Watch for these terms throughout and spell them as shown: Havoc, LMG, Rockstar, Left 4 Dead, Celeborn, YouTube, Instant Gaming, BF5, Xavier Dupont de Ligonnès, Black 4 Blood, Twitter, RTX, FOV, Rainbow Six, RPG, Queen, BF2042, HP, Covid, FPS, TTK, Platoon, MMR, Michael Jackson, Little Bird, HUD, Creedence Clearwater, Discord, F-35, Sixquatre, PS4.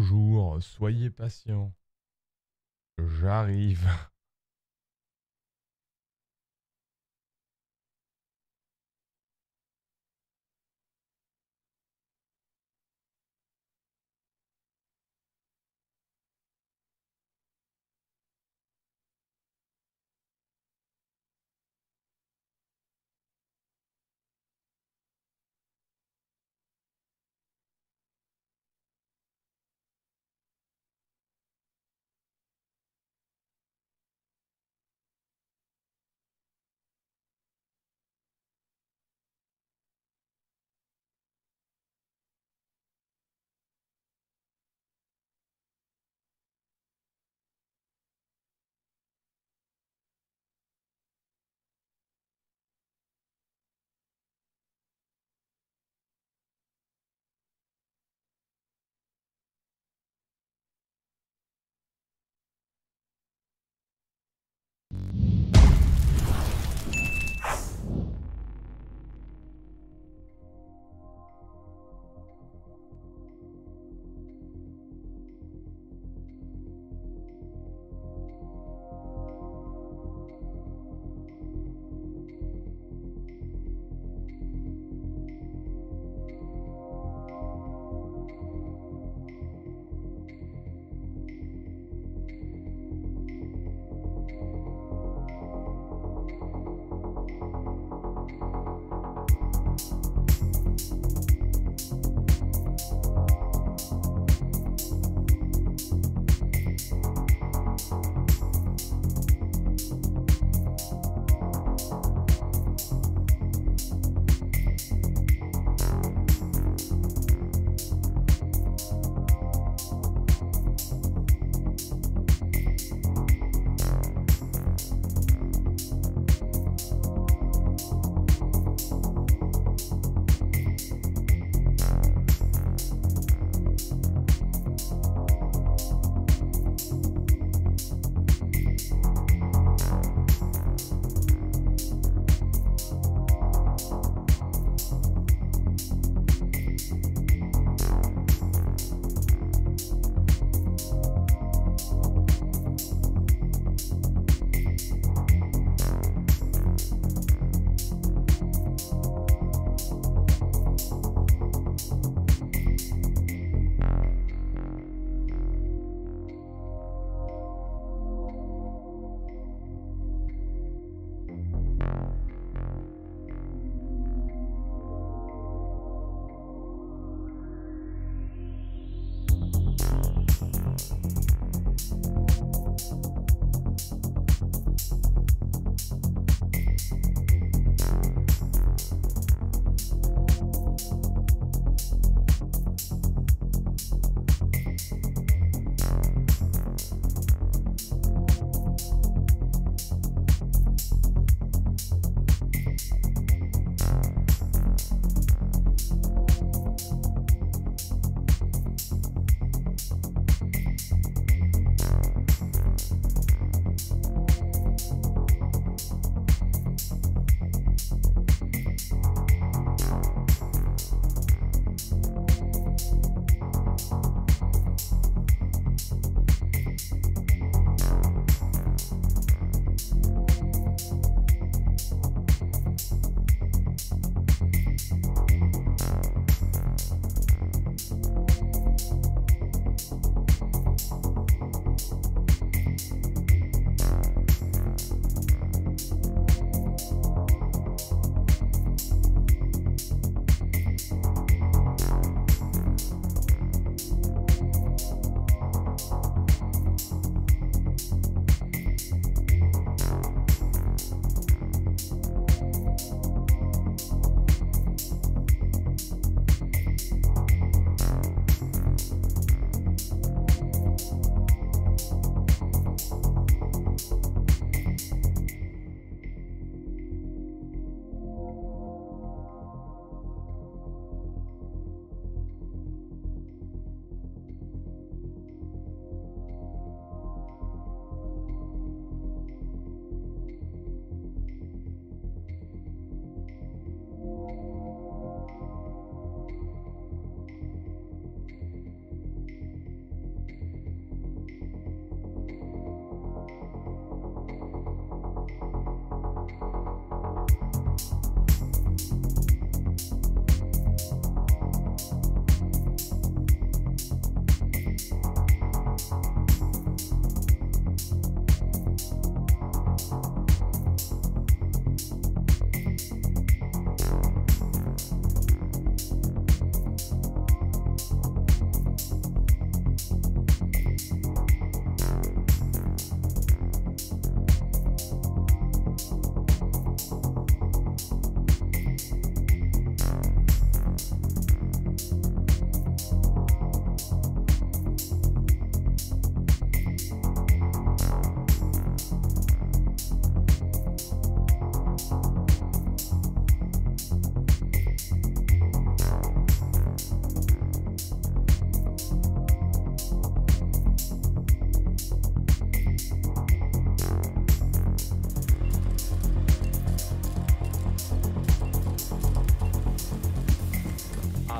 Bonjour, soyez patient. J'arrive.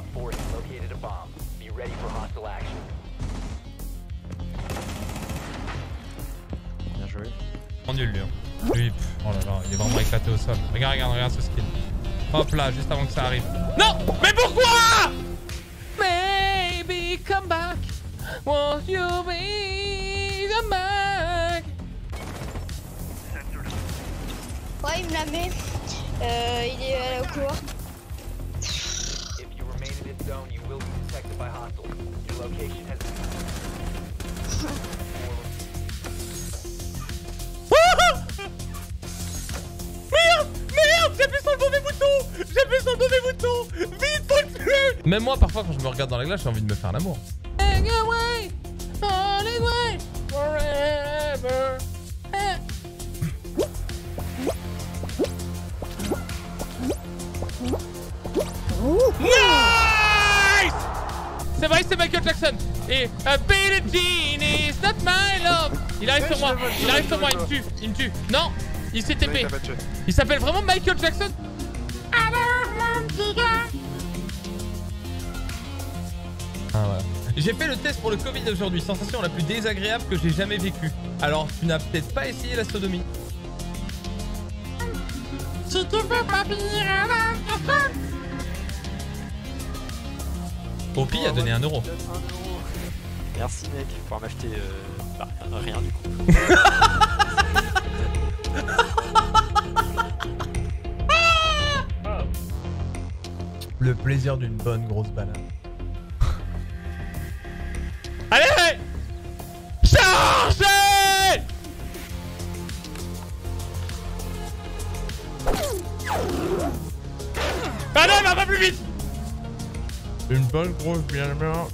Op 4 has located a bomb. Be ready for hostile action. Bien joué. On nul lui. Lui, oh là là, il est vraiment éclaté au sol. Regarde, regarde, regarde ce skin. Hop là, juste avant que ça arrive. Non, mais pourquoi? Maybe come back. Won't you be the man? Ouais, il me la met. Il est au couloir. Merde, j'appuie sur le mauvais bouton. J'appuie sur le mauvais bouton. Vite, faut le tuer. Même moi, parfois, quand je me regarde dans la glace, j'ai envie de me faire l'amour. Nice! C'est vrai, c'est Michael Jackson. Et a bit of genie, it's not my love. Il arrive sur moi, il arrive sur moi, il me tue, il me tue. Non, il s'est TP. Il s'appelle vraiment Michael Jackson. Alors, mon petit gars. Ah ouais. J'ai fait le test pour le Covid aujourd'hui, sensation la plus désagréable que j'ai jamais vécue. Alors, tu n'as peut-être pas essayé la sodomie. Si tu veux pas finir à la Poppy a donné 1 euro. Merci mec, pour m'acheter bah, rien du coup. Le plaisir d'une bonne grosse banane. Allez, allez. Chargez. Bah non, va pas plus vite. Une bonne grosse bien mûre.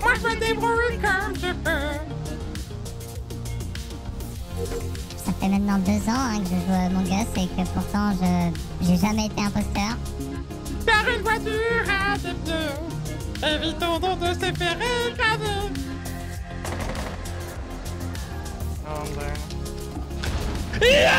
Moi je me débrouille comme je peux. Ça fait maintenant 2 ans hein, que je joue à mon gosse et que pourtant j'ai jamais été imposteur. Par une voiture à 2 pneus, évitons donc de se faire écraser. Oh ben... Yeah!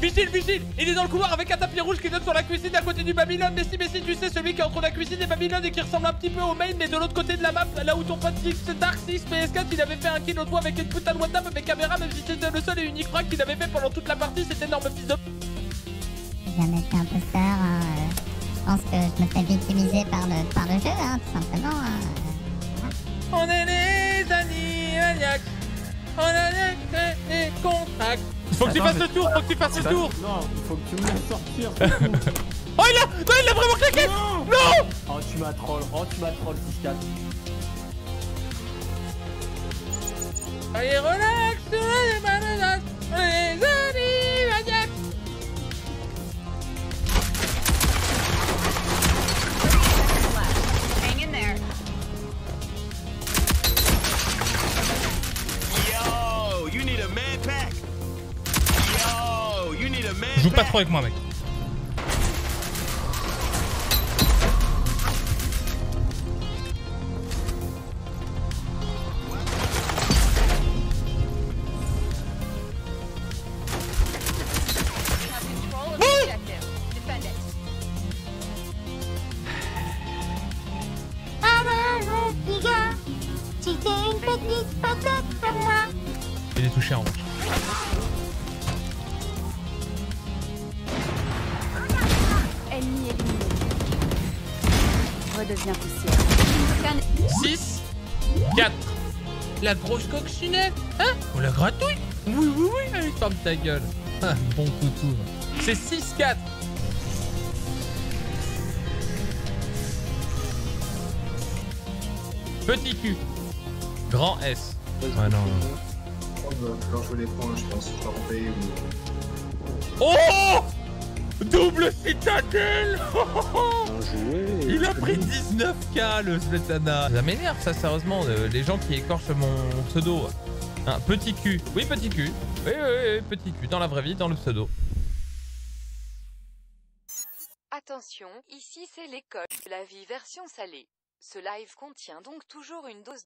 Vigile, vigile! Il est dans le couloir avec un tapis rouge qui donne sur la cuisine à côté du Babylone. Mais si, tu sais, celui qui est entre la cuisine et Babylone et qui ressemble un petit peu au main, mais de l'autre côté de la map, là où ton pote Dark 6 PS4, il avait fait un kill au doigt avec une putain de WhatsApp avec caméra, même si c'était le seul et unique frag qu'il avait fait pendant toute la partie, cet énorme fils de. J'ai jamais été imposteur, hein. Je pense que je me fais victimiser par le jeu, hein, tout simplement. Hein. On est les animaniacs. On a les contracts. Faut que tu fasses le tour, faut que tu fasses le tour. Non, faut que tu me laisses sortir. Oh il a, non il a vraiment claqué. Non, non. Oh tu m'as troll, Fiscal. Allez relax, les bananas, les animaniacs. Yo, you need a man pack. Joue pas trop avec moi, mec. Il est touché en rouge. Redevient poussière. 6, 4. La grosse coccinelle, hein? On la gratouille? Oui, oui, oui, allez, ferme ta gueule. Ah, bon couteau. C'est 6-4. Petit Q. Grand S. Ouais, ah non, non. Quand je les prends, je pense que je vais payer ou... Oh! Double citadelle. Il a pris 19 000 le Sletana. Ça m'énerve ça sérieusement, les gens qui écorchent mon pseudo. Un petit cul. Oui petit cul. Oui, oui, oui petit cul. Dans la vraie vie, dans le pseudo. Attention, ici c'est l'école. La vie version salée. Ce live contient donc toujours une dose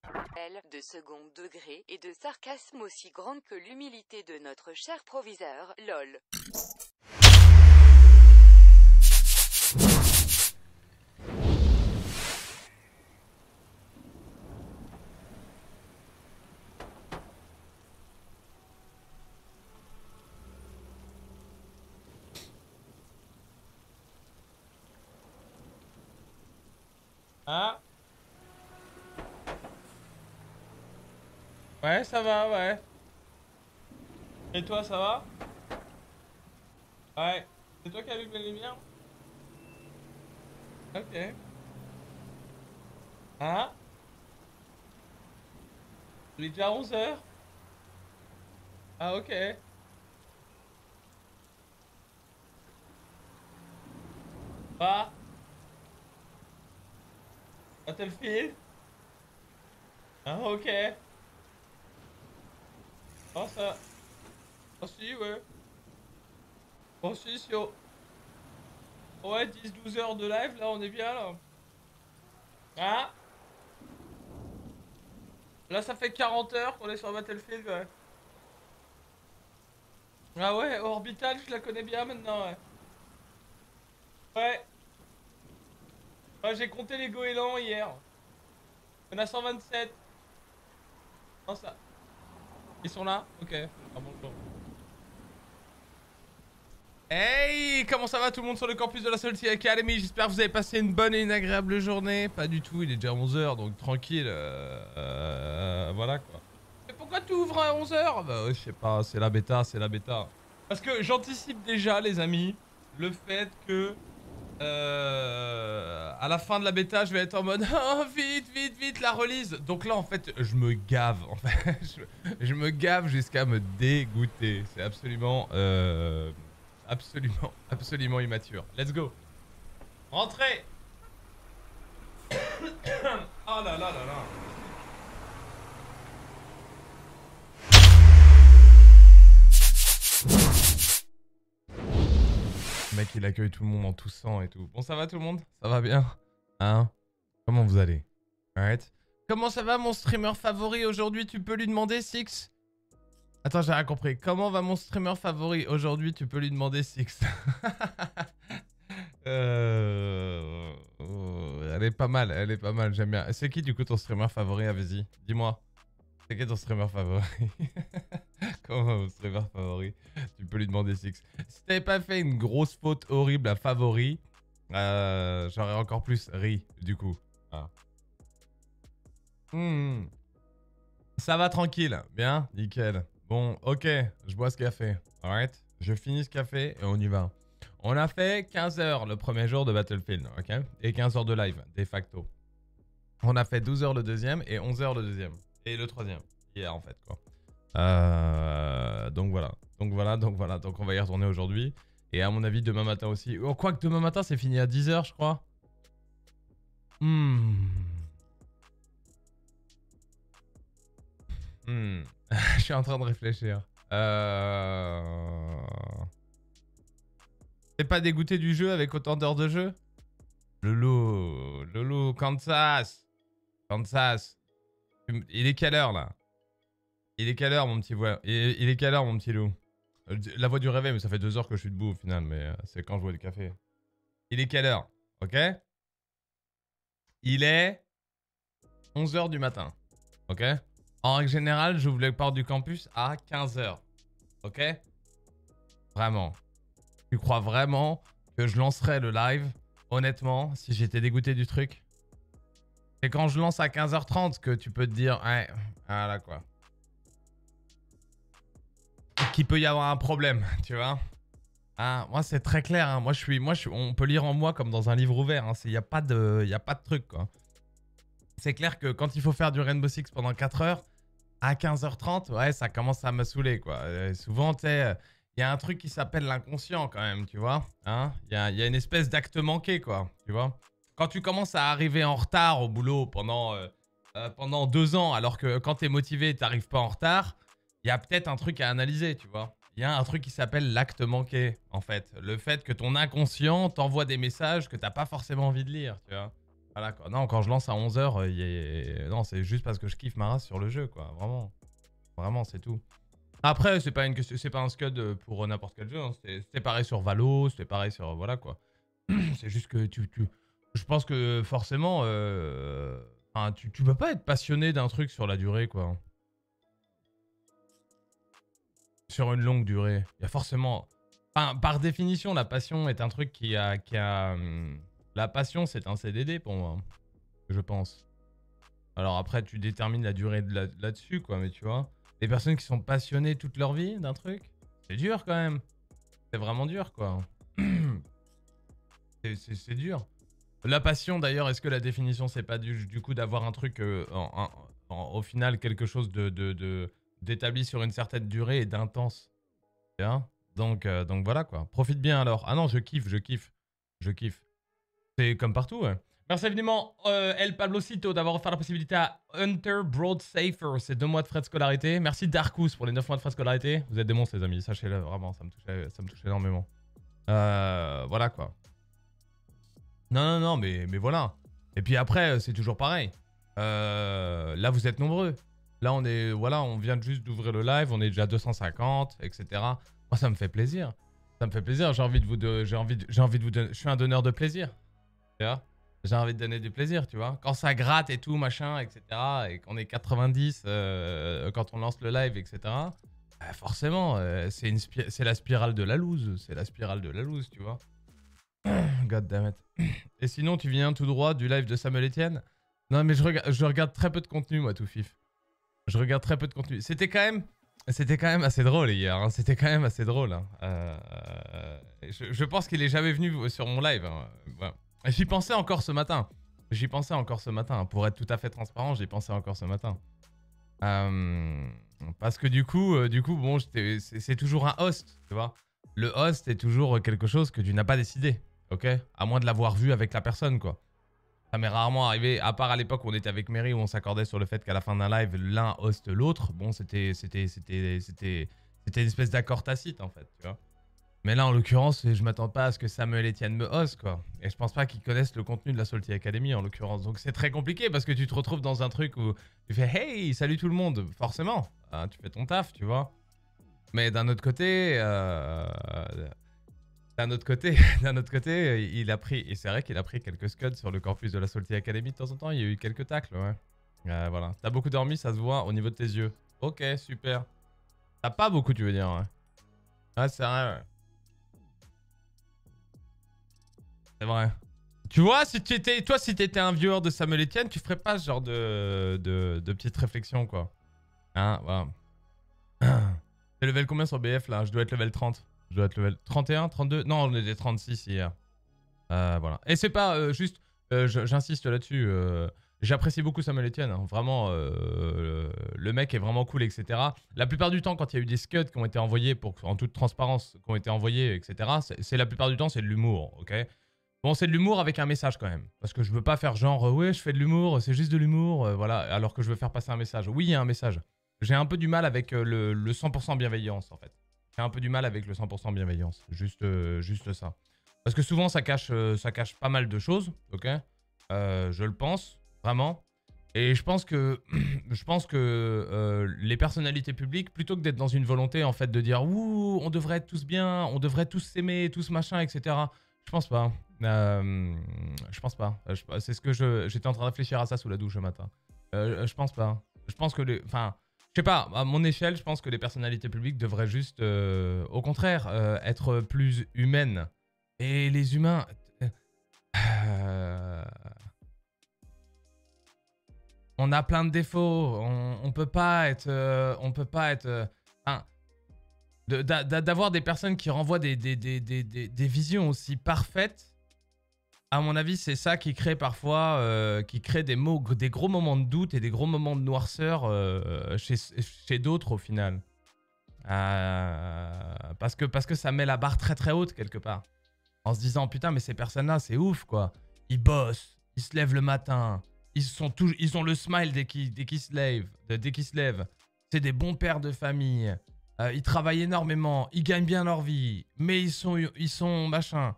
de second degré et de sarcasme aussi grande que l'humilité de notre cher proviseur, lol. Ah. Ouais, ça va, ouais. Et toi, ça va? Ouais. C'est toi qui allume la lumière? Ok. Hein? Il est déjà 11h? Ah, ok. Bah. Battlefield? Ah, ok. Oh, ça. Oh, si, ouais. Oh, si, si. Oh. Ouais, 10-12 heures de live, là, on est bien, là. Hein? Là, ça fait 40 heures qu'on est sur Battlefield, ouais. Ah, ouais, Orbital, je la connais bien maintenant, ouais. Ouais. Ouais, j'ai compté les goélands hier. Il y en a 127. Oh, ça. Ils sont là? Ok. Ah, bonjour. Hey! Comment ça va tout le monde sur le campus de la Salty Academy? J'espère que vous avez passé une bonne et une agréable journée. Pas du tout, il est déjà 11h donc tranquille. Voilà quoi. Mais pourquoi tu ouvres à 11h? Bah, je sais pas, c'est la bêta, c'est la bêta. Parce que j'anticipe déjà, les amis, le fait que. À la fin de la bêta, je vais être en mode oh, vite, vite, vite la release. Donc là, en fait, je me gave. En fait, je me gave jusqu'à me dégoûter. C'est absolument, absolument immature. Let's go. Rentrez. Oh là là là là. Le mec, il accueille tout le monde en toussant et tout. Bon, ça va tout le monde? Ça va bien? Hein? Comment vous allez? Alright. Comment ça va mon streamer favori aujourd'hui? Tu peux lui demander, Six? Attends, j'ai rien compris. Comment va mon streamer favori aujourd'hui? Tu peux lui demander, Six? Elle est pas mal, elle est pas mal. J'aime bien. C'est qui du coup ton streamer favori? Vas-y, dis-moi. C'est qui ton streamer favori? Comment mon streamer favori? Tu peux lui demander Six. Si t'avais pas fait une grosse faute horrible à favori, j'aurais encore plus ri du coup. Ah. Mmh. Ça va tranquille. Bien, nickel. Bon, ok, je bois ce café. Alright, je finis ce café et on y va. On a fait 15 heures le premier jour de Battlefield, ok? Et 15 heures de live, de facto. On a fait 12 heures le deuxième et 11 heures le deuxième. Et le troisième, hier en fait quoi. Donc voilà, donc on va y retourner aujourd'hui. Et à mon avis demain matin aussi. Oh, quoique demain matin c'est fini à 10h je crois. Je suis en train de réfléchir. T'es pas dégoûté du jeu avec autant d'heures de jeu? Lolo, Lolo, Kansas. Kansas. Il est quelle heure là? Il est quelle heure mon petit voix? Il est quelle heure mon petit loup? La voix du réveil, mais ça fait 2 heures que je suis debout au final, mais c'est quand je bois le café. Il est quelle heure? Ok? Il est 11h du matin. Ok? En règle générale, j'ouvre les portes du campus à 15h. Ok? Vraiment. Tu crois vraiment que je lancerais le live, honnêtement, si j'étais dégoûté du truc? C'est quand je lance à 15h30 que tu peux te dire, ouais, voilà quoi. Qu'il peut y avoir un problème, tu vois. Ah, moi c'est très clair, hein. moi je suis, on peut lire en moi comme dans un livre ouvert, il n'y a pas de truc quoi. C'est clair que quand il faut faire du Rainbow Six pendant 4 heures, à 15h30, ouais ça commence à me saouler quoi. Souvent tu sais, il y a un truc qui s'appelle l'inconscient quand même, tu vois. Hein, y a une espèce d'acte manqué quoi, tu vois. Quand tu commences à arriver en retard au boulot pendant, pendant 2 ans, alors que quand t'es motivé et t'arrives pas en retard, il y a peut-être un truc à analyser, tu vois. Il y a un truc qui s'appelle l'acte manqué, en fait. Le fait que ton inconscient t'envoie des messages que t'as pas forcément envie de lire, tu vois. Voilà, quoi. Non, quand je lance à 11h, non, c'est juste parce que je kiffe ma race sur le jeu, quoi. Vraiment. Vraiment, c'est tout. Après, c'est pas, un scud pour n'importe quel jeu. Hein. C'était pareil sur Valo, c'était pareil sur... Voilà, quoi. C'est juste que tu... Je pense que forcément... Enfin, tu peux pas être passionné d'un truc sur la durée, quoi. Sur une longue durée. Il y a forcément... Enfin, par définition, la passion est un truc qui a... La passion, c'est un CDD pour moi. Je pense. Alors après, tu détermines la durée là-dessus, quoi. Mais tu vois, les personnes qui sont passionnées toute leur vie d'un truc, c'est dur, quand même. C'est vraiment dur, quoi. C'est dur. La passion, d'ailleurs, est-ce que la définition, c'est pas du coup d'avoir un truc, au final, quelque chose d'établi sur une certaine durée et d'intense. Donc voilà, quoi. Profite bien, alors. Ah non, je kiffe. C'est comme partout, ouais. Merci évidemment, El Pablocito, d'avoir offert la possibilité à Hunter Broad Safer. C'est 2 mois de frais de scolarité. Merci Darkus pour les 9 mois de frais de scolarité. Vous êtes des monstres, les amis. Sachez-le, vraiment, ça me touche énormément. Voilà, quoi. Non, mais voilà. Et puis après, c'est toujours pareil. Là, vous êtes nombreux. Là, on est... Voilà, on vient juste d'ouvrir le live. On est déjà 250, etc. Moi, ça me fait plaisir. Ça me fait plaisir. J'ai envie de vous... Je suis un donneur de plaisir. J'ai envie de donner du plaisir, tu vois. Quand ça gratte et tout, machin, etc. Et qu'on est 90 quand on lance le live, etc. Forcément, c'est la spirale de la loose. C'est la spirale de la loose, tu vois. God damn it. Et sinon, tu viens tout droit du live de Samuel Etienne? Non, mais je regarde très peu de contenu, moi, tout fif. Je regarde très peu de contenu. C'était quand même assez drôle hier. Hein. C'était quand même assez drôle. Hein. Je pense qu'il est jamais venu sur mon live. Hein. Voilà. J'y pensais encore ce matin. Pour être tout à fait transparent, j'y pensais encore ce matin. Parce que du coup, bon, c'est toujours un host, tu vois. Le host est toujours quelque chose que tu n'as pas décidé, ok? À moins de l'avoir vu avec la personne, quoi. Ça m'est rarement arrivé, à part à l'époque où on était avec Mary, où on s'accordait sur le fait qu'à la fin d'un live, l'un host l'autre. Bon, c'était une espèce d'accord tacite, en fait, tu vois. Mais là, en l'occurrence, je m'attends pas à ce que Samuel Etienne me host, quoi. Et je pense pas qu'ils connaissent le contenu de la Salty Academy, en l'occurrence. Donc c'est très compliqué, parce que tu te retrouves dans un truc où tu fais « Hey, salut tout le monde !» Forcément, hein, tu fais ton taf, tu vois. Mais d'un autre côté... il a pris... Et c'est vrai qu'il a pris quelques scuds sur le campus de la Salty Academy de temps en temps. Il y a eu quelques tacles, ouais. Voilà. T'as beaucoup dormi, ça se voit au niveau de tes yeux. Ok, super. T'as pas beaucoup, tu veux dire, ouais. Ah, c'est vrai, ouais. C'est vrai. Tu vois, si t'étais un viewer de Samuel Etienne, tu ferais pas ce genre de petites réflexions, quoi. Hein, voilà. T'es level combien sur BF, là? Je dois être level 30. Je dois être level 31, 32. Non, on était 36 hier. Voilà. Et c'est pas juste... J'insiste là-dessus. J'apprécie beaucoup Samuel Etienne. Hein. Vraiment, le mec est vraiment cool, etc. La plupart du temps, quand il y a eu des scuds qui ont été envoyés, en toute transparence, etc., c'est la plupart du temps, c'est de l'humour, ok? Bon, c'est de l'humour avec un message quand même. Parce que je veux pas faire genre, ouais, je fais de l'humour, c'est juste de l'humour, voilà, alors que je veux faire passer un message. Oui, il y a un message. J'ai un peu du mal avec le 100% bienveillance, en fait. J'ai un peu du mal avec le 100% bienveillance. Juste ça. Parce que souvent, ça cache pas mal de choses, ok? Je le pense, vraiment. Et je pense que, les personnalités publiques, plutôt que d'être dans une volonté, en fait, de dire, ouh, on devrait être tous bien, on devrait tous s'aimer, tous machin, etc. Je pense pas. C'est ce que j'étais en train de réfléchir à ça sous la douche ce matin. Je pense pas. Je pense que les... Enfin, je sais pas, à mon échelle, je pense que les personnalités publiques devraient juste, au contraire, être plus humaines. Et les humains... On a plein de défauts. On peut pas être... D'avoir des personnes qui renvoient des visions aussi parfaites, à mon avis, c'est ça qui crée parfois, des gros moments de doute et des gros moments de noirceur chez d'autres au final. Parce que ça met la barre très très haute quelque part. En se disant, putain, mais ces personnes-là, c'est ouf quoi. Ils bossent, ils se lèvent le matin, ils ont le smile dès qu'ils se lèvent. C'est des bons pères de famille. Ils travaillent énormément, ils gagnent bien leur vie, mais ils sont machin.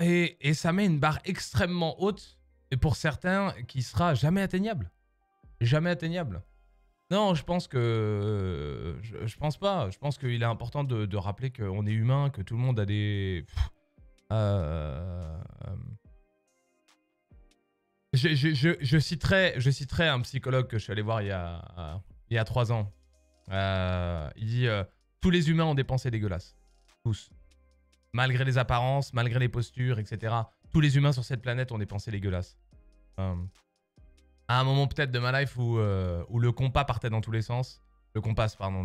Et ça met une barre extrêmement haute, et pour certains, qui sera jamais atteignable. Jamais atteignable. Non, je pense que... Je pense pas. Je pense qu'il est important de rappeler qu'on est humain, que tout le monde a des... Je citerai un psychologue que je suis allé voir il y a 3 ans. Il dit tous les humains ont des pensées dégueulasses. Tous. Malgré les apparences, malgré les postures, etc. Tous les humains sur cette planète ont des pensées dégueulasses. À un moment peut-être de ma life où le compas partait dans tous les sens. Le compas, pardon,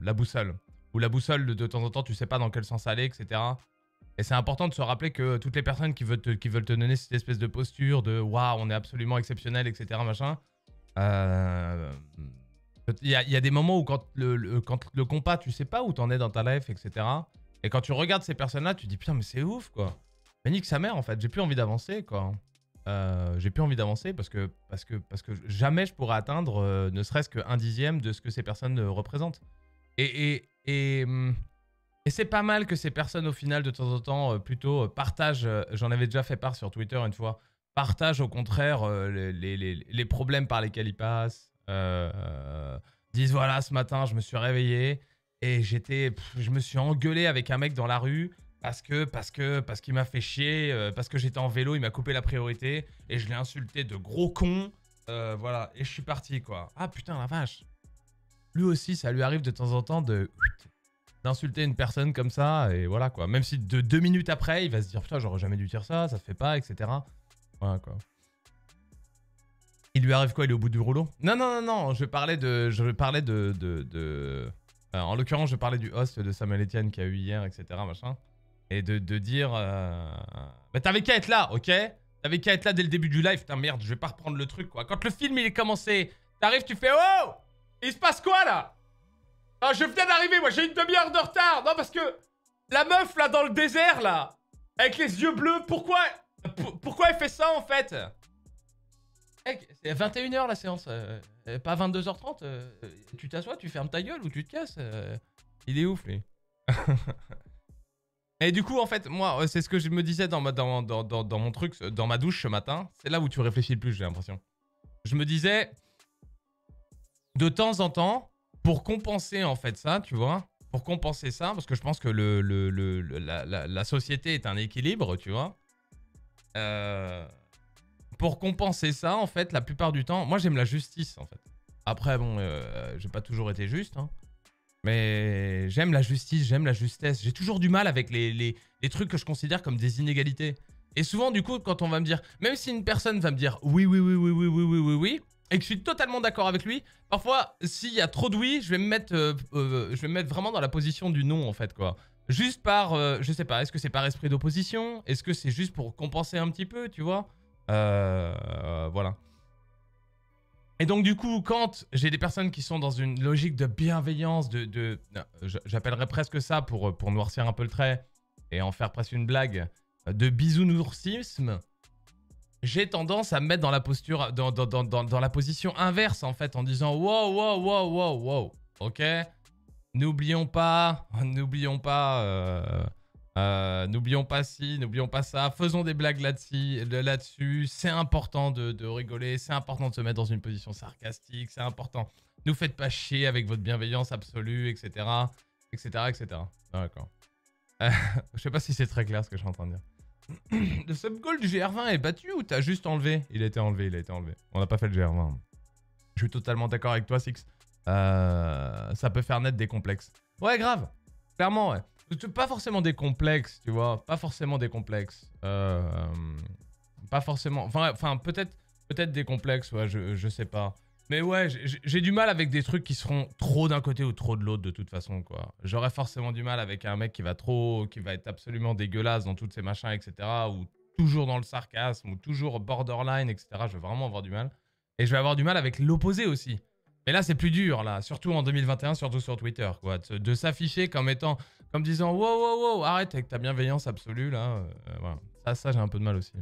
la boussole. Où la boussole, de temps en temps, tu sais pas dans quel sens aller, etc. Et c'est important de se rappeler que toutes les personnes qui veulent te donner cette espèce de posture de « Waouh, on est absolument exceptionnel, etc. » machin. Il y a des moments où quand le compas, tu sais pas où t'en es dans ta life, etc. Et quand tu regardes ces personnes-là, tu te dis « Putain, mais c'est ouf, quoi. » Mais nique sa mère, en fait. J'ai plus envie d'avancer, quoi. J'ai plus envie d'avancer parce que jamais je pourrais atteindre ne serait-ce qu'un dixième de ce que ces personnes représentent. Et c'est pas mal que ces personnes, au final, de temps en temps, plutôt partagent, j'en avais déjà fait part sur Twitter une fois, partagent au contraire les problèmes par lesquels ils passent, disent « Voilà, ce matin, je me suis réveillé et je me suis engueulé avec un mec dans la rue parce qu'il m'a fait chier, parce que j'étais en vélo, il m'a coupé la priorité et je l'ai insulté de gros con, voilà, et je suis parti, quoi. » Ah putain, la vache. Lui aussi, ça lui arrive de temps en temps de... d'insulter une personne comme ça, et voilà, quoi. Même si 2 minutes après, il va se dire « Putain, j'aurais jamais dû dire ça, ça se fait pas, etc. » Voilà, quoi. Il lui arrive quoi? Il est au bout du rouleau? Non, non, non, non, je parlais de... en l'occurrence, je parlais du host de Samuel Etienne qui a eu hier, etc., machin. Et de dire... Bah, t'avais qu'à être là, ok? T'avais qu'à être là dès le début du live. Putain, merde, je vais pas reprendre le truc, quoi. Quand le film, il est commencé, t'arrives, tu fais « Oh! Il se passe quoi, là? Ah, je viens d'arriver, moi, j'ai une demi-heure de retard. Non, parce que la meuf, là, dans le désert, là, avec les yeux bleus, pourquoi elle fait ça, en fait? C'est 21h, la séance. Pas 22h30. Tu t'assois, tu fermes ta gueule ou tu te casses. Il est ouf, lui. Et du coup, en fait, moi, c'est ce que je me disais dans mon truc, dans ma douche ce matin. C'est là où tu réfléchis le plus, j'ai l'impression. Je me disais, de temps en temps... Pour compenser, en fait, ça, tu vois, pour compenser ça, parce que je pense que la société est un équilibre, tu vois. Pour compenser ça, en fait, la plupart du temps, moi, j'aime la justice, en fait. Après, bon, j'ai pas toujours été juste, hein, mais j'aime la justice, j'aime la justesse. J'ai toujours du mal avec les trucs que je considère comme des inégalités. Et souvent, du coup, quand on va me dire, même si une personne va me dire « oui, oui, oui, oui, oui, oui, oui, oui, oui », et que je suis totalement d'accord avec lui, parfois, s'il y a trop de oui, je vais me mettre vraiment dans la position du non, en fait, quoi. Juste par, je sais pas, est-ce que c'est par esprit d'opposition? Est-ce que c'est juste pour compenser un petit peu, tu vois? Voilà. Et donc, du coup, quand j'ai des personnes qui sont dans une logique de bienveillance, j'appellerais presque ça, pour noircir un peu le trait, et en faire presque une blague, de bisounoursisme, j'ai tendance à me mettre dans la posture, dans la position inverse, en fait, en disant « Wow, wow, wow, wow, wow, ok ?» N'oublions pas ci, n'oublions pas ça, faisons des blagues là-dessus, c'est important de rigoler, c'est important de se mettre dans une position sarcastique, c'est important. Ne nous faites pas chier avec votre bienveillance absolue, etc., etc., etc. Ah, d'accord. Je sais pas si c'est très clair ce que je suis en train de dire. Le sub-goal du GR20 est battu ou t'as juste enlevé? Il a été enlevé, il a été enlevé. On n'a pas fait le GR20. Je suis totalement d'accord avec toi, Six. Ça peut faire naître des complexes. Ouais, grave. Clairement, ouais. Pas forcément des complexes, tu vois. Pas forcément des complexes. Pas forcément... Enfin, peut-être des complexes, ouais, je sais pas. Mais ouais, j'ai du mal avec des trucs qui seront trop d'un côté ou trop de l'autre, de toute façon, quoi. J'aurais forcément du mal avec un mec qui va être absolument dégueulasse dans tous ces machins, etc. Ou toujours dans le sarcasme, ou toujours borderline, etc. Je vais vraiment avoir du mal. Et je vais avoir du mal avec l'opposé aussi. Mais là, c'est plus dur, là. Surtout en 2021, surtout sur Twitter, quoi. De s'afficher comme disant « Wow, wow, wow, arrête avec ta bienveillance absolue, là. » Voilà. Ça j'ai un peu de mal aussi.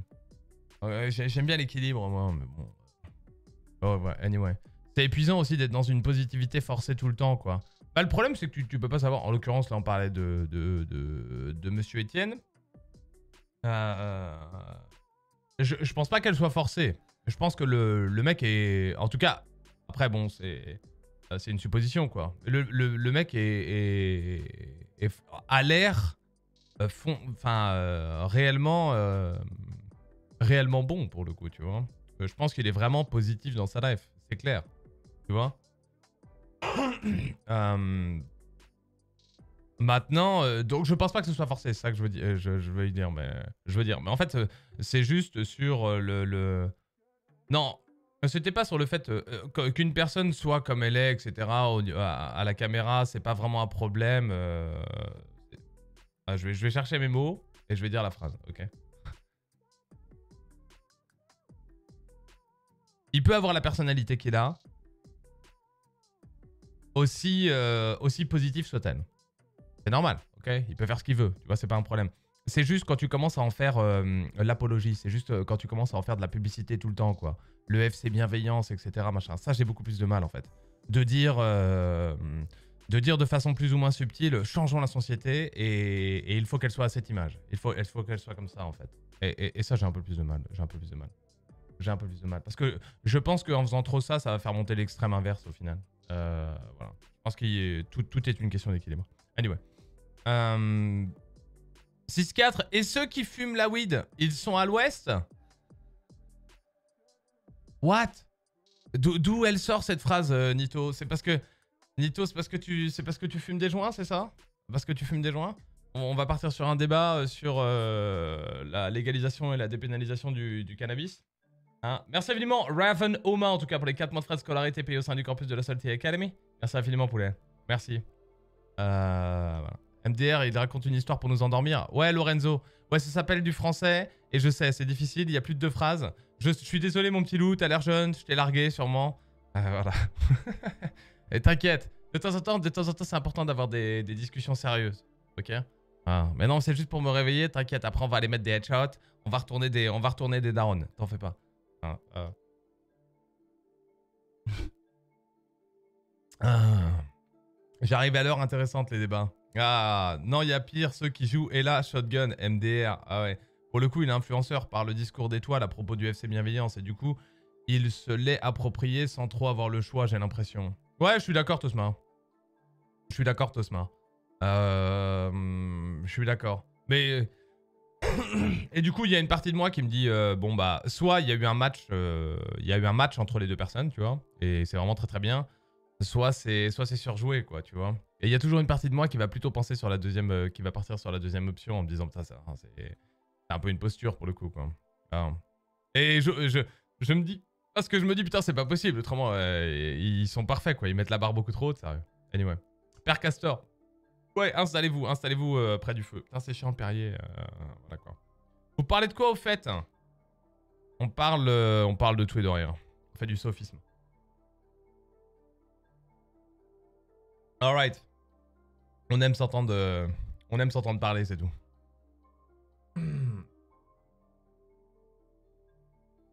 J'aime bien l'équilibre, moi, mais bon... Oh ouais, anyway. C'est épuisant aussi d'être dans une positivité forcée tout le temps, quoi. Bah, le problème, c'est que tu peux pas savoir. En l'occurrence, là, on parlait de Monsieur Etienne. Je pense pas qu'elle soit forcée. Je pense que le mec est... En tout cas, après, bon, c'est une supposition, quoi. Le mec a l'air réellement bon, pour le coup, tu vois. Je pense qu'il est vraiment positif dans sa life, c'est clair. Tu vois. Maintenant, donc je pense pas que ce soit forcé, c'est ça que je veux dire, mais en fait, c'est juste sur le... Non, c'était pas sur le fait qu'une personne soit comme elle est, etc., à la caméra, c'est pas vraiment un problème. Ah, je vais chercher mes mots et je vais dire la phrase, ok. Il peut avoir la personnalité qu'il a, aussi positive soit-elle. C'est normal, ok. Il peut faire ce qu'il veut, tu vois, c'est pas un problème. C'est juste quand tu commences à en faire l'apologie, c'est juste quand tu commences à en faire de la publicité tout le temps, quoi. Le FC bienveillance, etc., machin. Ça, j'ai beaucoup plus de mal, en fait. De dire de façon plus ou moins subtile, changeons la société et il faut qu'elle soit à cette image. Il faut qu'elle soit comme ça, en fait. Et ça, j'ai un peu plus de mal. Parce que je pense qu'en faisant trop ça, ça va faire monter l'extrême inverse, au final. Voilà. Je pense que tout est une question d'équilibre. Anyway. 6-4. Et ceux qui fument la weed, ils sont à l'ouest? What? D'où elle sort cette phrase, Nito? C'est parce que... Nito, c'est parce que tu fumes des joints, c'est ça? Parce que tu fumes des joints? On va partir sur un débat sur la légalisation et la dépénalisation du cannabis. Hein, merci infiniment Raven Oma en tout cas pour les 4 mois de frais de scolarité payés au sein du campus de la Salty Academy. Merci infiniment poulet. Merci. Voilà. MDR, il raconte une histoire pour nous endormir. Ouais Lorenzo. Ouais, ça s'appelle du français et je sais, c'est difficile, il y a plus de 2 phrases. Je suis désolé mon petit loup, t'as l'air jeune, je t'ai largué sûrement. Voilà. Et t'inquiète, de temps en temps c'est important d'avoir des discussions sérieuses. Ok. Ah, mais non, c'est juste pour me réveiller, t'inquiète, après on va aller mettre des headshots, on va retourner des darons, t'en fais pas. Ah, ah. J'arrive à l'heure intéressante les débats. Ah non, il y a pire ceux qui jouent et là shotgun MDR. Ah ouais. Pour le coup, il est influenceur par le discours d'étoile à propos du FC bienveillance et du coup, il se l'est approprié sans trop avoir le choix, j'ai l'impression. Ouais, je suis d'accord Tosma. Je suis d'accord. Mais et du coup, il y a une partie de moi qui me dit bon bah soit il y a eu un match, entre les deux personnes, tu vois, et c'est vraiment très très bien. Soit c'est surjoué quoi, tu vois. Et il y a toujours une partie de moi qui va plutôt penser sur la deuxième, qui va partir sur la deuxième option en me disant putain ça, c'est un peu une posture pour le coup quoi. Alors, et je me dis parce que je me dis putain c'est pas possible, autrement ils sont parfaits quoi, ils mettent la barre beaucoup trop haute sérieux. Anyway, Père Castor. Ouais, installez-vous près du feu. Putain, c'est chiant, Perrier. Voilà quoi. Vous parlez de quoi, au fait? On parle de tout et de rien. On fait du sophisme. Alright. On aime s'entendre parler, c'est tout.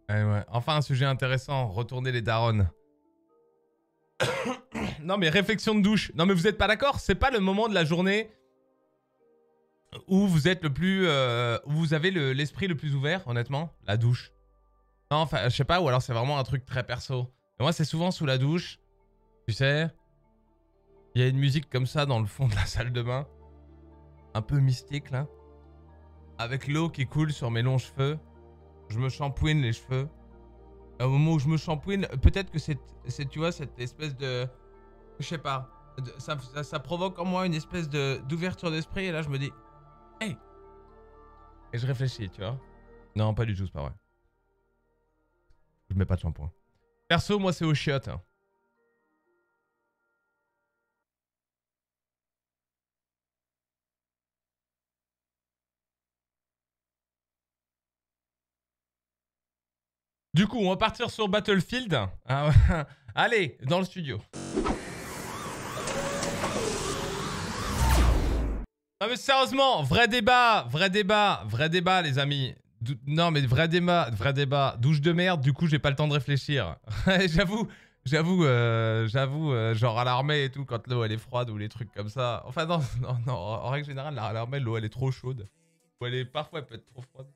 Ouais. Enfin, un sujet intéressant. Retourner les darons. Non mais réflexion de douche. Non mais vous êtes pas d'accord? C'est pas le moment de la journée où vous êtes le plus... où vous avez l'esprit le plus ouvert, honnêtement. La douche. Non, enfin, je sais pas, ou alors c'est vraiment un truc très perso. Et moi, c'est souvent sous la douche. Tu sais, il y a une musique comme ça dans le fond de la salle de bain. Un peu mystique, là. Avec l'eau qui coule sur mes longs cheveux. Je me shampouine les cheveux. Au moment où je me shampouine, peut-être que c'est, tu vois, cette espèce de... Je sais pas, ça provoque en moi une espèce d'ouverture d'esprit et là je me dis, hey! Et je réfléchis, tu vois. Non, pas du tout, c'est pas vrai. Je mets pas de shampoing. Perso, moi c'est aux chiottes. Hein. Du coup, on va partir sur Battlefield. Allez, dans le studio. Non mais sérieusement, vrai débat les amis. Non mais vrai débat, douche de merde, du coup j'ai pas le temps de réfléchir. j'avoue, genre à l'armée et tout, quand l'eau elle est froide ou les trucs comme ça. Enfin non, en règle générale à l'armée l'eau elle est trop chaude. Bon, elle est parfois, elle peut être trop froide.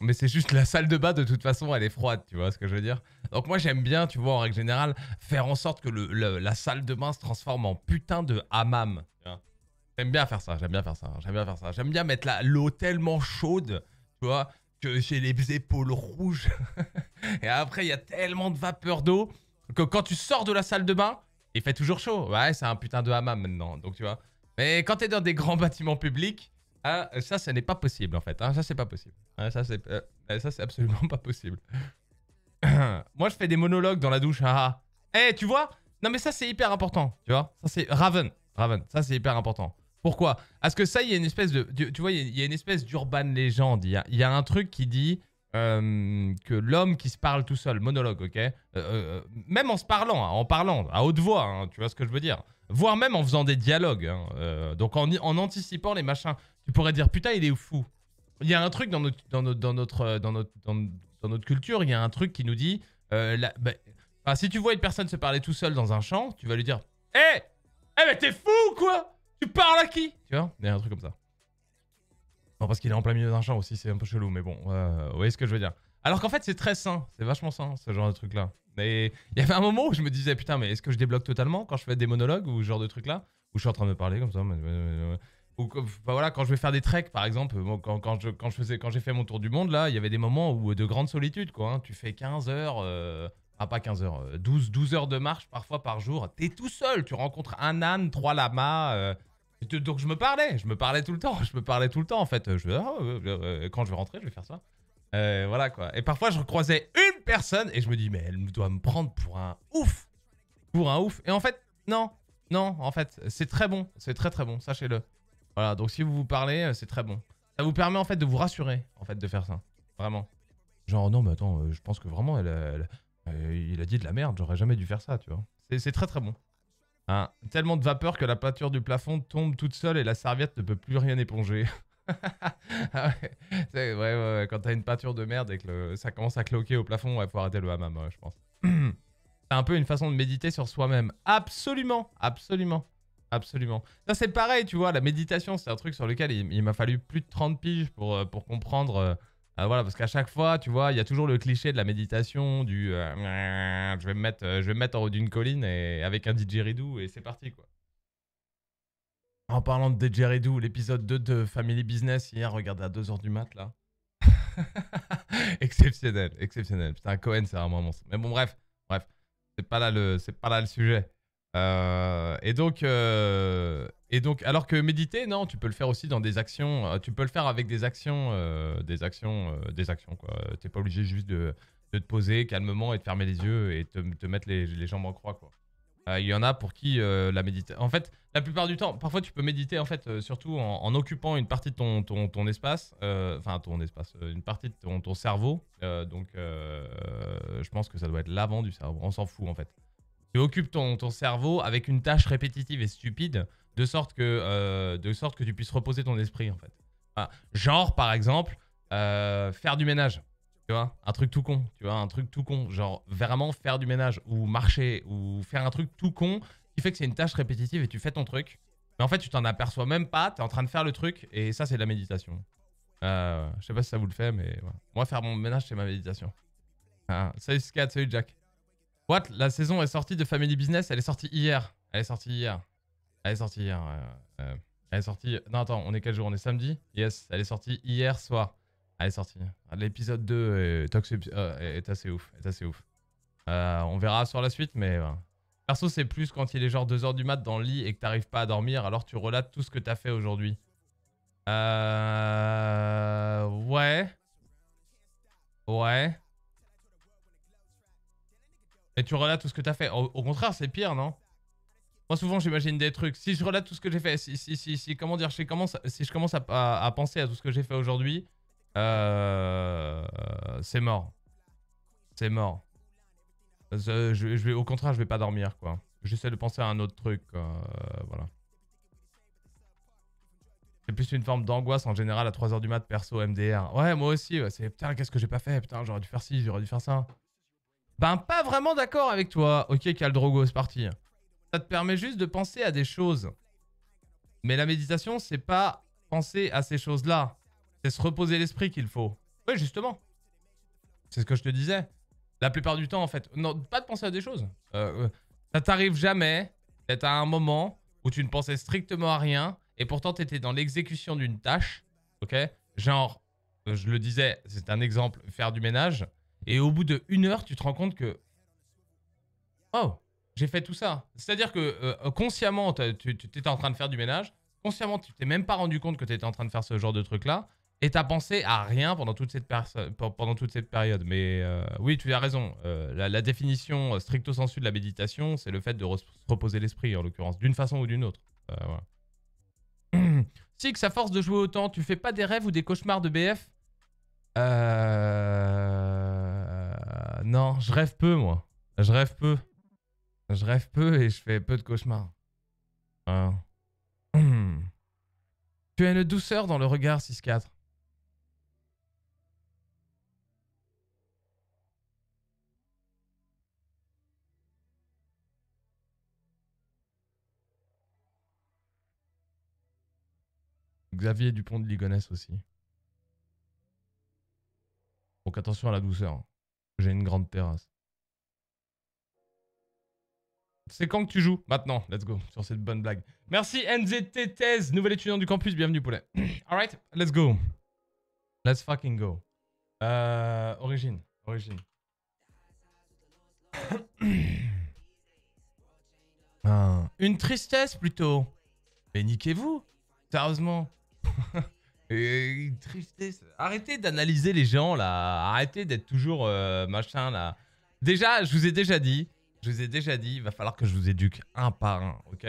Mais c'est juste la salle de bain, de toute façon, elle est froide, tu vois ce que je veux dire. Donc moi, j'aime bien, tu vois, en règle générale, faire en sorte que la salle de bain se transforme en putain de hammam. J'aime bien faire ça, j'aime bien faire ça, j'aime bien faire ça. J'aime bien mettre l'eau tellement chaude, tu vois, que j'ai les épaules rouges. Et après, il y a tellement de vapeur d'eau que quand tu sors de la salle de bain, il fait toujours chaud. Ouais, c'est un putain de hammam maintenant, donc tu vois. Mais quand t'es dans des grands bâtiments publics... Ah, ça, ce n'est pas possible en fait. Hein. Ça, c'est pas possible. Hein, ça, c'est absolument pas possible. Moi, je fais des monologues dans la douche. Ah, ah. Eh, tu vois? Non, mais ça, c'est hyper important. Tu vois? Ça, c'est Raven. Raven, ça, c'est hyper important. Pourquoi? Parce que ça, il y a une espèce de... Tu vois, il y a une espèce d'urban légende. Il y a un truc qui dit que l'homme qui se parle tout seul, monologue, ok? Même en se parlant, hein, en parlant, à haute voix, hein, tu vois ce que je veux dire? Voire même en faisant des dialogues. Hein, donc, en anticipant les machins. Tu pourrais dire, putain, il est fou. Il y a un truc dans notre culture, il y a un truc qui nous dit... si tu vois une personne se parler tout seul dans un champ, tu vas lui dire, hé, hey, hey, mais t'es fou ou quoi? Tu parles à qui? Tu vois? Il y a un truc comme ça. Non, parce qu'il est en plein milieu d'un champ aussi, c'est un peu chelou, mais bon, vous voyez ce que je veux dire. Alors qu'en fait, c'est très sain, c'est vachement sain, ce genre de truc-là. Mais il y avait un moment où je me disais, putain, mais est-ce que je débloque totalement quand je fais des monologues ou ce genre de truc-là? Où je suis en train de me parler comme ça mais... Ou, bah voilà, quand je vais faire des treks par exemple, quand j'ai fait mon tour du monde là, il y avait des moments où de grande solitude quoi, hein, tu fais 15 heures, ah pas 15 heures, 12 heures de marche parfois par jour, t'es tout seul, tu rencontres un âne, 3 lamas, donc je me parlais tout le temps, en fait, quand je vais rentrer je vais faire ça, voilà quoi, et parfois je recroisais une personne et je me dis mais elle doit me prendre pour un ouf, et en fait non, en fait c'est très bon, sachez-le. Voilà, donc si vous vous parlez, c'est très bon. Ça vous permet en fait de vous rassurer, en fait, de faire ça. Vraiment. Genre, non mais attends, je pense que vraiment, il a dit de la merde, j'aurais jamais dû faire ça, tu vois. C'est très très bon. Hein, tellement de vapeur que la peinture du plafond tombe toute seule et la serviette ne peut plus rien éponger. Ah ouais, ouais, quand t'as une peinture de merde et que ça commence à cloquer au plafond, ouais, faut arrêter le hammam, je pense. C'est un peu une façon de méditer sur soi-même. Absolument, absolument. Absolument. Ça, c'est pareil, tu vois, la méditation, c'est un truc sur lequel il m'a fallu plus de 30 piges pour comprendre. Voilà, parce qu'à chaque fois, tu vois, il y a toujours le cliché de la méditation, du je vais me mettre en haut d'une colline et, avec un didgeridoo et c'est parti, quoi. En parlant de didgeridoo, l'épisode 2 de Family Business, hier, regardez à 2 h du mat, là. Exceptionnel, exceptionnel. Putain, Cohen, c'est vraiment mon... Mais bon, bref, c'est pas là le sujet. Et donc, alors que méditer, non, tu peux le faire aussi dans des actions, tu peux le faire avec des actions, quoi. T'es pas obligé juste de te poser calmement et de fermer les yeux et te mettre les jambes en croix, quoi. Il y en a pour qui la méditation... En fait, la plupart du temps, parfois tu peux méditer, en fait, surtout en occupant une partie de ton espace, enfin, ton espace, une partie de ton cerveau, je pense que ça doit être l'avant du cerveau, on s'en fout, en fait. Tu occupes ton cerveau avec une tâche répétitive et stupide de sorte que tu puisses reposer ton esprit en fait. Voilà. Genre par exemple faire du ménage, tu vois, un truc tout con, genre vraiment faire du ménage ou marcher ou faire un truc tout con qui fait que c'est une tâche répétitive et tu fais ton truc. Mais en fait tu t'en aperçois même pas, tu es en train de faire le truc et ça c'est de la méditation. Je sais pas si ça vous le fait mais voilà. Moi faire mon ménage c'est ma méditation. Ah, salut Scat, salut Jack. What? La saison est sortie de Family Business, elle est sortie hier. Non, attends, on est quel jour? On est samedi? Yes, elle est sortie hier soir. Elle est sortie. L'épisode 2 est assez ouf. On verra sur la suite, mais... Ouais. Perso, c'est plus quand il est genre 2 h du mat dans le lit et que t'arrives pas à dormir, alors tu relates tout ce que t'as fait aujourd'hui. Ouais. Et tu relates tout ce que t'as fait. Au contraire, c'est pire, non? Moi, souvent, j'imagine des trucs. Si je relate tout ce que j'ai fait, si je commence à penser à tout ce que j'ai fait aujourd'hui, c'est mort. Au contraire, je vais pas dormir, quoi. J'essaie de penser à un autre truc, voilà. C'est plus une forme d'angoisse en général à 3 h du mat, perso, MDR. Ouais, moi aussi. Ouais. C'est putain, qu'est-ce que j'ai pas fait? Putain, j'aurais dû faire ci, j'aurais dû faire ça. Ben, pas vraiment d'accord avec toi. Ok, Caldrogo, c'est parti. Ça te permet juste de penser à des choses. Mais la méditation, c'est pas penser à ces choses-là. C'est se reposer l'esprit qu'il faut. Oui, justement. C'est ce que je te disais. La plupart du temps, en fait. Non, pas de penser à des choses. Ça t'arrive jamais d'être à un moment où tu ne pensais strictement à rien et pourtant tu étais dans l'exécution d'une tâche. Ok? Genre, je le disais, c'est un exemple, faire du ménage. Et au bout de 1 heure, tu te rends compte que... Oh, j'ai fait tout ça. C'est-à-dire que consciemment, tu étais en train de faire du ménage. Consciemment, tu t'es même pas rendu compte que tu étais en train de faire ce genre de truc-là. Et tu as pensé à rien pendant toute cette, période. Mais oui, tu as raison. La définition stricto sensu de la méditation, c'est le fait de reposer l'esprit, en l'occurrence, d'une façon ou d'une autre. Voilà. Six, à force de jouer autant, tu fais pas des rêves ou des cauchemars de BF? Non, je rêve peu, moi. Je rêve peu. Je rêve peu et je fais peu de cauchemars. Tu as une douceur dans le regard, 6-4. Xavier Dupont de Ligonnès aussi. Donc attention à la douceur. J'ai une grande terrasse. C'est quand que tu joues? Maintenant, let's go, sur cette bonne blague. Merci NZTTS, nouvel étudiant du campus, bienvenue poulet. Alright, let's go. Let's fucking go. Origine. Une tristesse plutôt. Mais niquez-vous, sérieusement. Une tristesse. Arrêtez d'analyser les gens là, arrêtez d'être toujours machin là. Déjà, je vous ai déjà dit, il va falloir que je vous éduque un par un, ok?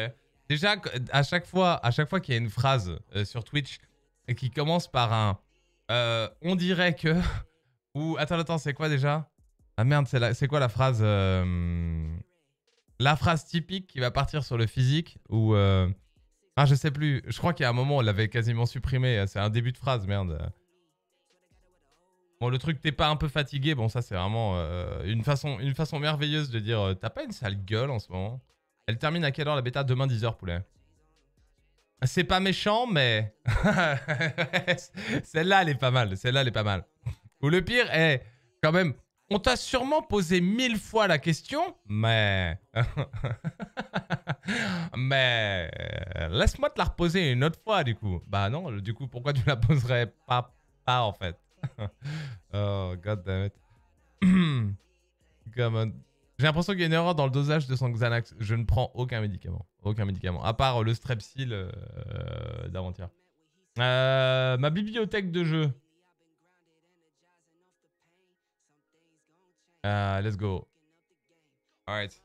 Déjà, à chaque fois qu'il y a une phrase sur Twitch qui commence par un on dirait que... ou attends, c'est quoi déjà? Ah merde, c'est quoi la phrase typique qui va partir sur le physique ou... Ah, je sais plus. Je crois qu'il y a un moment, on l'avait quasiment supprimé. C'est un début de phrase, merde. Bon, le truc, t'es pas un peu fatigué, bon, ça, c'est vraiment une façon merveilleuse de dire t'as pas une sale gueule en ce moment. Elle termine à quelle heure la bêta? Demain, 10 h, poulet. C'est pas méchant, mais... Celle-là, elle est pas mal. Ou le pire est, quand même, on t'a sûrement posé 1000 fois la question, mais... mais... Laisse-moi te la reposer une autre fois, du coup. Bah non, du coup, pourquoi tu la poserais pas en fait? Oh god damn it. Come on. J'ai l'impression qu'il y a une erreur dans le dosage de son Xanax. Je ne prends aucun médicament. À part le strepsil d'avant-hier. Ma bibliothèque de jeux. Let's go. Alright.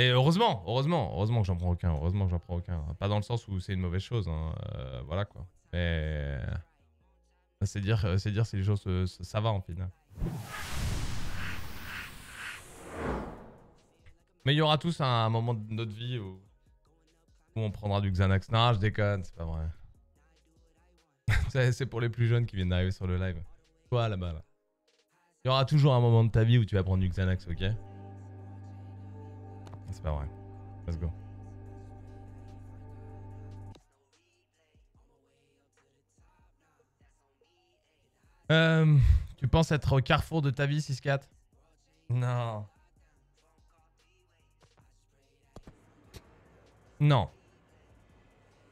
Et heureusement que j'en prends aucun. Pas dans le sens où c'est une mauvaise chose. Hein. Voilà quoi. Mais... C'est dire si les choses ça va en final. Mais il y aura tous un moment de notre vie où on prendra du Xanax. Non, je déconne, c'est pas vrai. C'est pour les plus jeunes qui viennent d'arriver sur le live. Toi là-bas là. Il y aura toujours un moment de ta vie où tu vas prendre du Xanax, ok? C'est pas vrai. Let's go. Tu penses être au carrefour de ta vie, 6-4? Non. Non.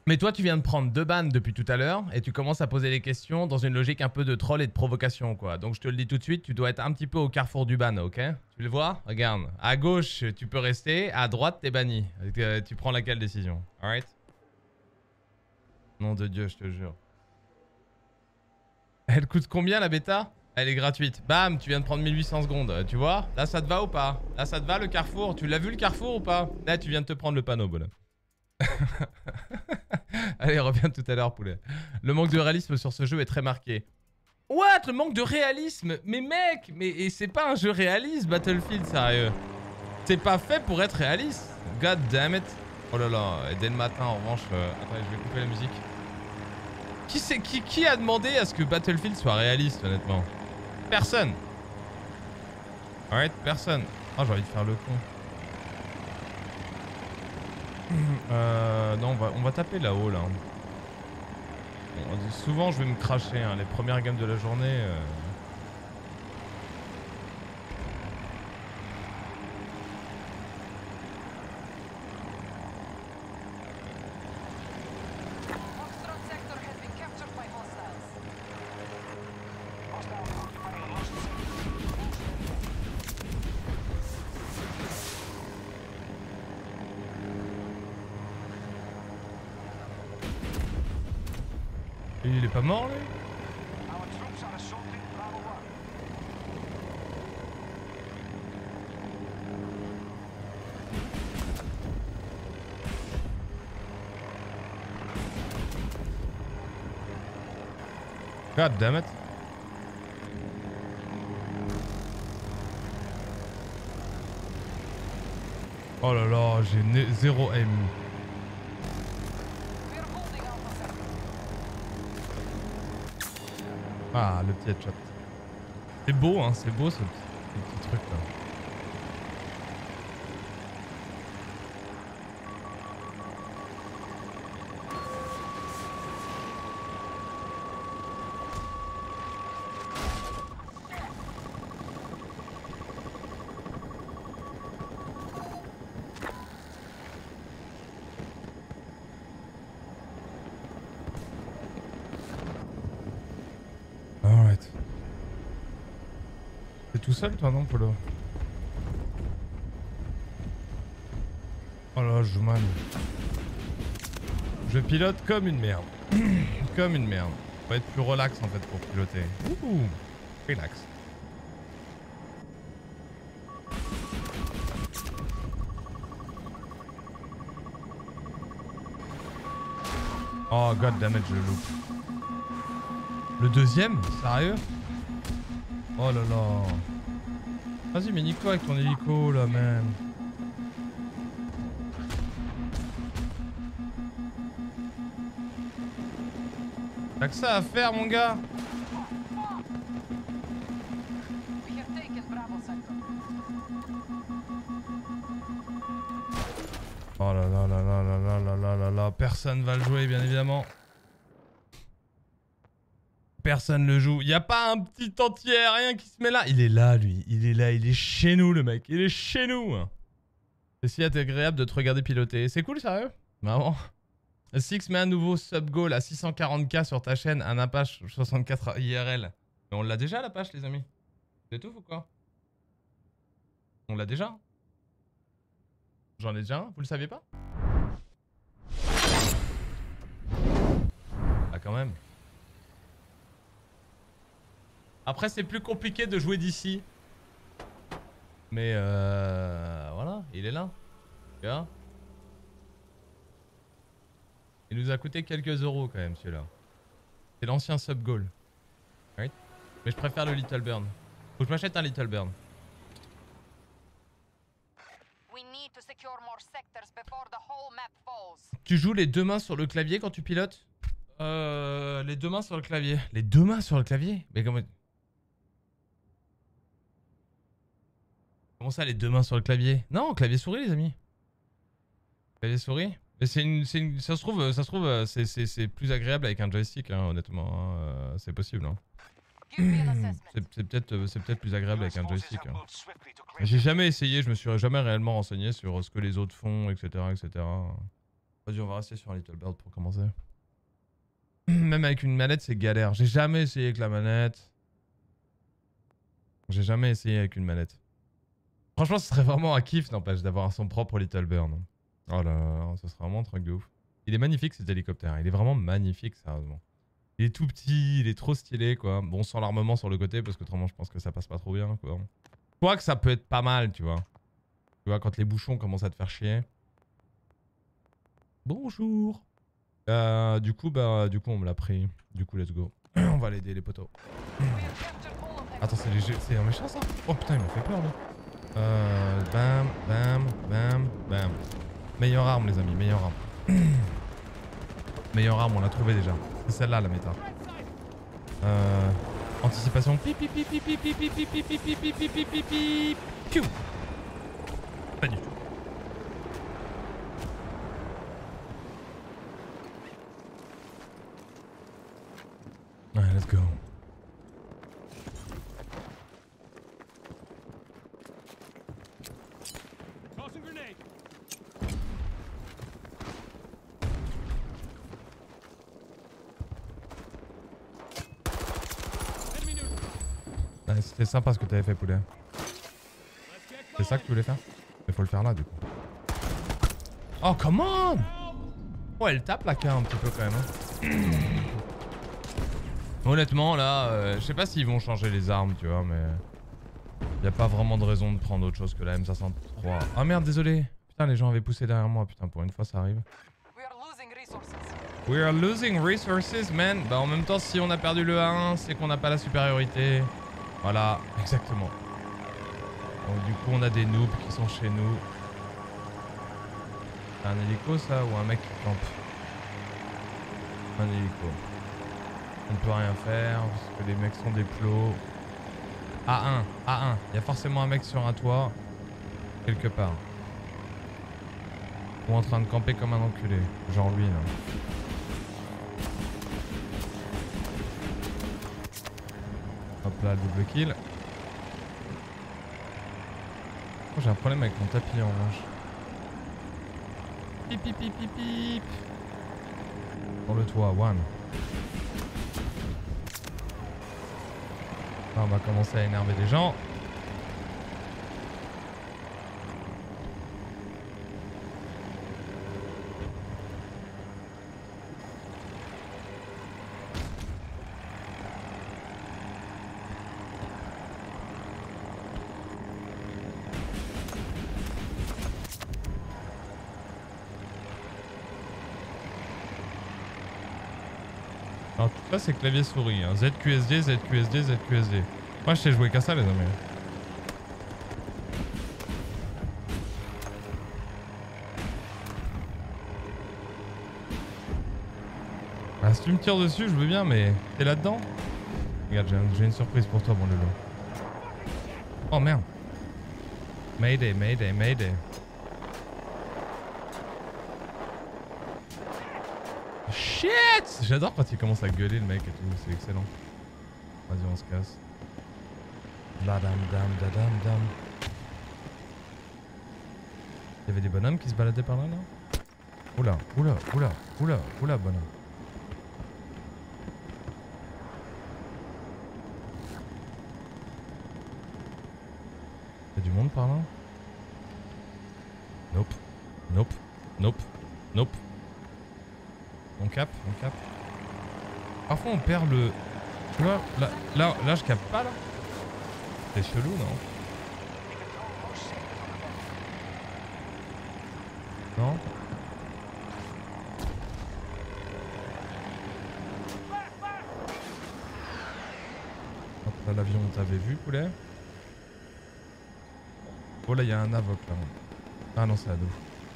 Mais toi, tu viens de prendre 2 bannes depuis tout à l'heure et tu commences à poser des questions dans une logique un peu de troll et de provocation, quoi. Donc, je te le dis tout de suite, tu dois être un petit peu au carrefour du ban, ok? Tu le vois? Regarde. À gauche, tu peux rester. À droite, t'es banni. Tu prends laquelle décision? Alright? Nom de Dieu, je te jure. Elle coûte combien la bêta? Elle est gratuite. Bam, tu viens de prendre 1800 secondes, tu vois? Là, ça te va ou pas? Là, ça te va le carrefour? Tu l'as vu le carrefour ou pas? Là, tu viens de te prendre le panneau, bonhomme. Allez, reviens tout à l'heure, poulet. Le manque de réalisme sur ce jeu est très marqué. What? Le manque de réalisme? Mais mec, mais c'est pas un jeu réaliste, Battlefield, sérieux. C'est pas fait pour être réaliste. God damn it. Oh là là, et dès le matin, en revanche... Attends, je vais couper la musique. Qui a demandé à ce que Battlefield soit réaliste, honnêtement? Personne. Alright, personne. Ah, oh, j'ai envie de faire le con. Non, on va taper là-haut, là. On dit souvent je vais me cracher, hein, les premières games de la journée. Pas mort, lui. God damn it. Oh là là, j'ai 0 aim. Ah, le petit headshot. C'est beau, hein, c'est beau ce petit truc là. Seul toi non Polo. Oh là je mal. Je pilote comme une merde. Comme une merde. Faut être plus relax en fait pour piloter. Ouh, relax. Oh god damn it, je le loupe. Le deuxième, sérieux? Oh là là. Vas-y mais nique-toi avec ton hélico là même. T'as que ça à faire mon gars. Oh là là là là là là là là là là. Personne va le jouer bien évidemment. Personne le joue. Il n'y a pas un petit entier, rien qui se met là. Il est là, lui. Il est là. Il est chez nous, le mec. Il est chez nous. C'est si agréable de te regarder piloter. C'est cool, sérieux. Maman. Six met un nouveau sub-goal à 640K sur ta chaîne. Un Apache 64 IRL. Mais on l'a déjà, l'Apache, les amis. C'est tout ou quoi? On l'a déjà. J'en ai déjà un. Vous le saviez pas? Ah, quand même. Après c'est plus compliqué de jouer d'ici. Mais voilà, il est là. Il nous a coûté quelques euros quand même celui-là. C'est l'ancien sub-goal. Right. Mais je préfère le Little Bird. Faut que je m'achète un Little Bird. Tu joues les deux mains sur le clavier quand tu pilotes? Les deux mains sur le clavier. Les deux mains sur le clavier? Mais comment... Comment ça, les deux mains sur le clavier? Non, clavier souris, les amis. Clavier souris. Mais c'est une, ça se trouve, c'est plus agréable avec un joystick, hein, honnêtement. Hein. C'est possible. Hein. C'est peut-être plus agréable avec un joystick. Hein. J'ai jamais essayé, je me suis jamais réellement renseigné sur ce que les autres font, etc., etc. Vas-y, on va rester sur un Little Bird pour commencer. Même avec une manette, c'est galère. J'ai jamais essayé avec la manette. J'ai jamais essayé avec une manette. Franchement, ce serait vraiment un kiff, n'empêche, d'avoir son propre Little Bird. Oh là là, ce serait vraiment un truc de ouf. Il est magnifique cet hélicoptère, il est vraiment magnifique, sérieusement. Il est tout petit, il est trop stylé, quoi. Bon, sans l'armement sur le côté, parce que autrement, je pense que ça passe pas trop bien, quoi. Quoique, ça peut être pas mal, tu vois. Tu vois, quand les bouchons commencent à te faire chier. Bonjour. Du coup, on me l'a pris. Du coup, let's go. On va l'aider, les potos. Attends, c'est léger, c'est un méchant, ça? Oh putain, il m'a fait peur, là. Bam, bam, bam, bam. Meilleure arme, les amis, meilleure arme. Meilleure arme, on l'a trouvée déjà. C'est celle-là, la méta. Anticipation. Pas du tout. let's go. Ouais, c'était sympa ce que t'avais fait, poulet. C'est ça que tu voulais faire? Mais faut le faire là, du coup. Oh, come on! Ouais, elle tape la K un petit peu quand même. Hein. Honnêtement, là, je sais pas s'ils vont changer les armes, tu vois, mais... Y'a pas vraiment de raison de prendre autre chose que la M503. Ah merde, désolé. Putain, les gens avaient poussé derrière moi, putain, pour une fois ça arrive. We are losing resources, man. Bah en même temps, si on a perdu le A1, c'est qu'on n'a pas la supériorité. Voilà, exactement. Donc du coup, on a des noobs qui sont chez nous. C'est un hélico ça ou un mec qui campe? Un hélico. On ne peut rien faire parce que les mecs sont des plots. A1, A1. Il y a forcément un mec sur un toit. Quelque part. Ou en train de camper comme un enculé. Genre lui là. Hop là, double kill. Oh, j'ai un problème avec mon tapis en revanche. Pip pip pip pip pip. Dans le toit, one. Là, on va commencer à énerver des gens. Ça c'est clavier souris, hein. ZQSD, ZQSD, ZQSD. Moi je sais jouer qu'à ça les amis. Ah, si tu me tires dessus je veux bien mais t'es là-dedans? Regarde j'ai une surprise pour toi mon lolo. Oh merde. Mayday, mayday, mayday. Shit! J'adore quand il commence à gueuler le mec et tout, c'est excellent. Vas-y on se casse. La dame dame da dame dame. Il y avait des bonhommes qui se baladaient par là là? Oula, oula, oula, oula, oula bonhomme. Y'a du monde par là? Nope, nope, nope, nope. On capte, on capte. Parfois on perd le... Tu vois, là je capte pas là. C'est chelou non? Non? Hop là l'avion t'avait vu poulet. Oh là il y a un Havoc là. Ah non c'est Hado.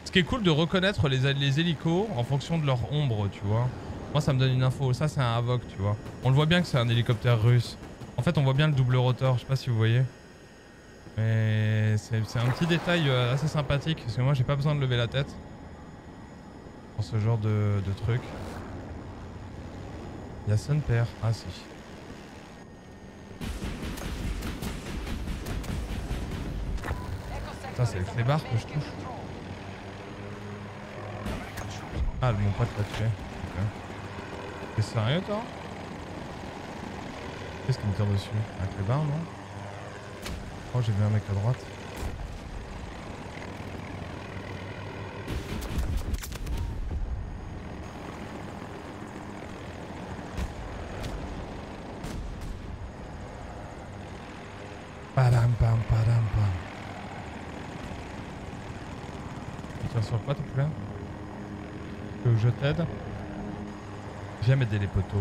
Ce qui est cool de reconnaître les hélicos en fonction de leur ombre, tu vois. Moi ça me donne une info, ça c'est un Havoc, tu vois. On le voit bien que c'est un hélicoptère russe. En fait on voit bien le double rotor, je sais pas si vous voyez. Mais c'est un petit détail assez sympathique, parce que moi j'ai pas besoin de lever la tête. Pour ce genre de truc. Y'a son père, ah si. Ça c'est les flébards que je touche. Ah, mon pote l'a tué. Okay. T'es sérieux, toi? Qu'est-ce qu'il me tire dessus? Un clébard, non? Oh, j'ai vu un mec à droite. Padam pam, padam pam. Tu tires sur le pote ou pas? Que je t'aide. Viens m'aider les poteaux.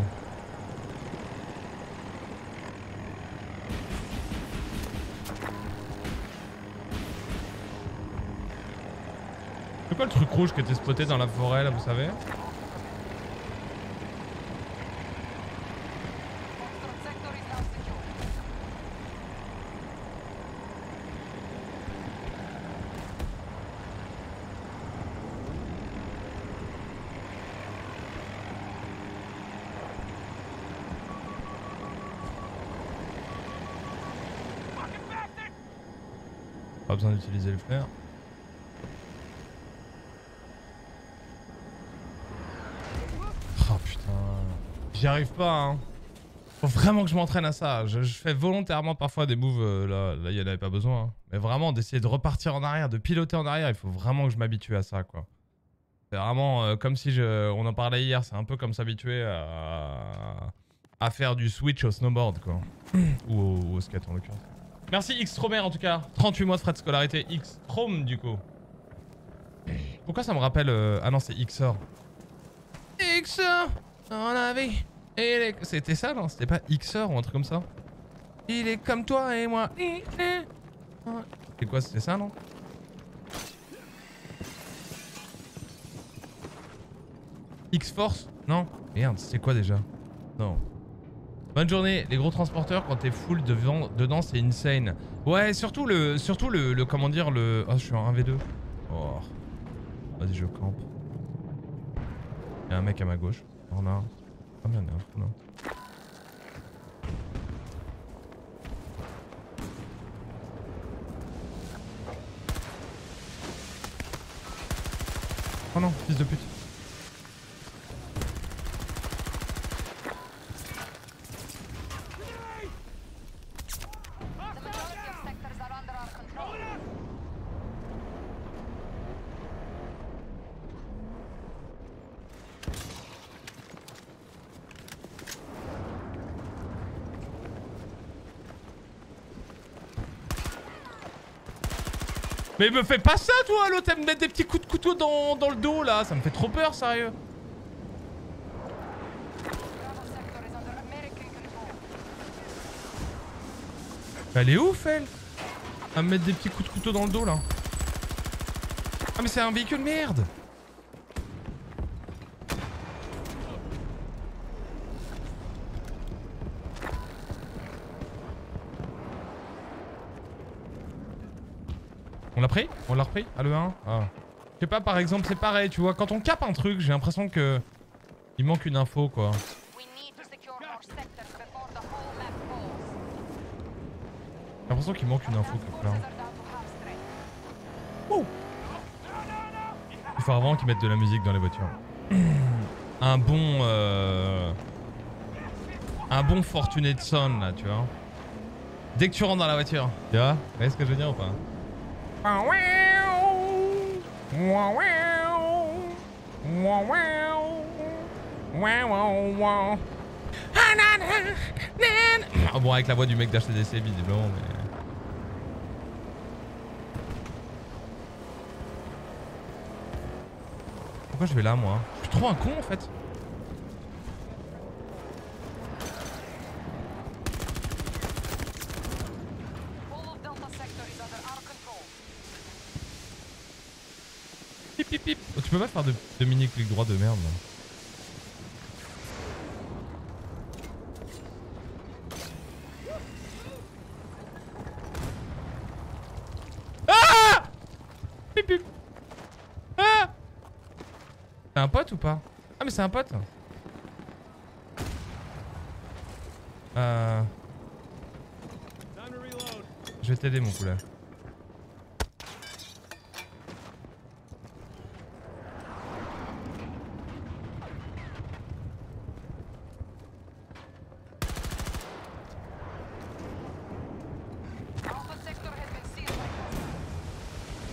C'est quoi le truc rouge qui était spoté dans la forêt là, vous savez? Pas besoin d'utiliser le flair. Oh putain. J'y arrive pas hein. Faut vraiment que je m'entraîne à ça. Je fais volontairement parfois des moves, là il n'y en avait pas besoin. Hein. Mais vraiment d'essayer de repartir en arrière, de piloter en arrière, il faut vraiment que je m'habitue à ça quoi. C'est vraiment comme si on en parlait hier, c'est un peu comme s'habituer à faire du switch au snowboard quoi. ou au skate en l'occurrence. Merci X-Tromer en tout cas, 38 mois de frais de scolarité, X-Trom du coup. Pourquoi ça me rappelle... Ah non c'est XOR. XOR dans la vie. C'était ça non? C'était pas XOR ou un truc comme ça? Il est comme toi et moi. C'est quoi? C'était ça non? X-Force? Non? Merde, c'était quoi déjà? Non. Bonne journée, les gros transporteurs quand t'es full dedans c'est insane. Ouais, surtout le comment dire le... Oh, je suis en 1v2. Oh. Vas-y, je campe. Y'a un mec à ma gauche. On a un. Oh merde, il y a un. Oh non, fils de pute. Mais me fais pas ça toi, l'autre, elle me met des petits coups de couteau dans le dos là, ça me fait trop peur sérieux. Elle est ouf elle. Elle me met des petits coups de couteau dans le dos là. Ah mais c'est un véhicule merde. On l'a pris? On l'a repris? Ah le 1? Ah. Je sais pas par exemple, c'est pareil tu vois, quand on capte un truc, j'ai l'impression que... Il manque une info quoi. J'ai l'impression qu'il manque une info quelque part. Ouh. Il faut vraiment qu'ils mettent de la musique dans les voitures. Un bon Fortunate Son là tu vois. Dès que tu rentres dans la voiture. Tu vois? Vous voyez ce que je veux dire ou pas? Ah bon, avec la voix du mec d'HTDC, visiblement, mais... Pourquoi je vais là, moi? Je suis trop un con, en fait. Pip, pip. Oh, tu peux pas faire de mini-clic droit de merde là. Ah pip, pip. Ah. C'est un pote ou pas? Ah mais c'est un pote. Je vais t'aider mon poulet.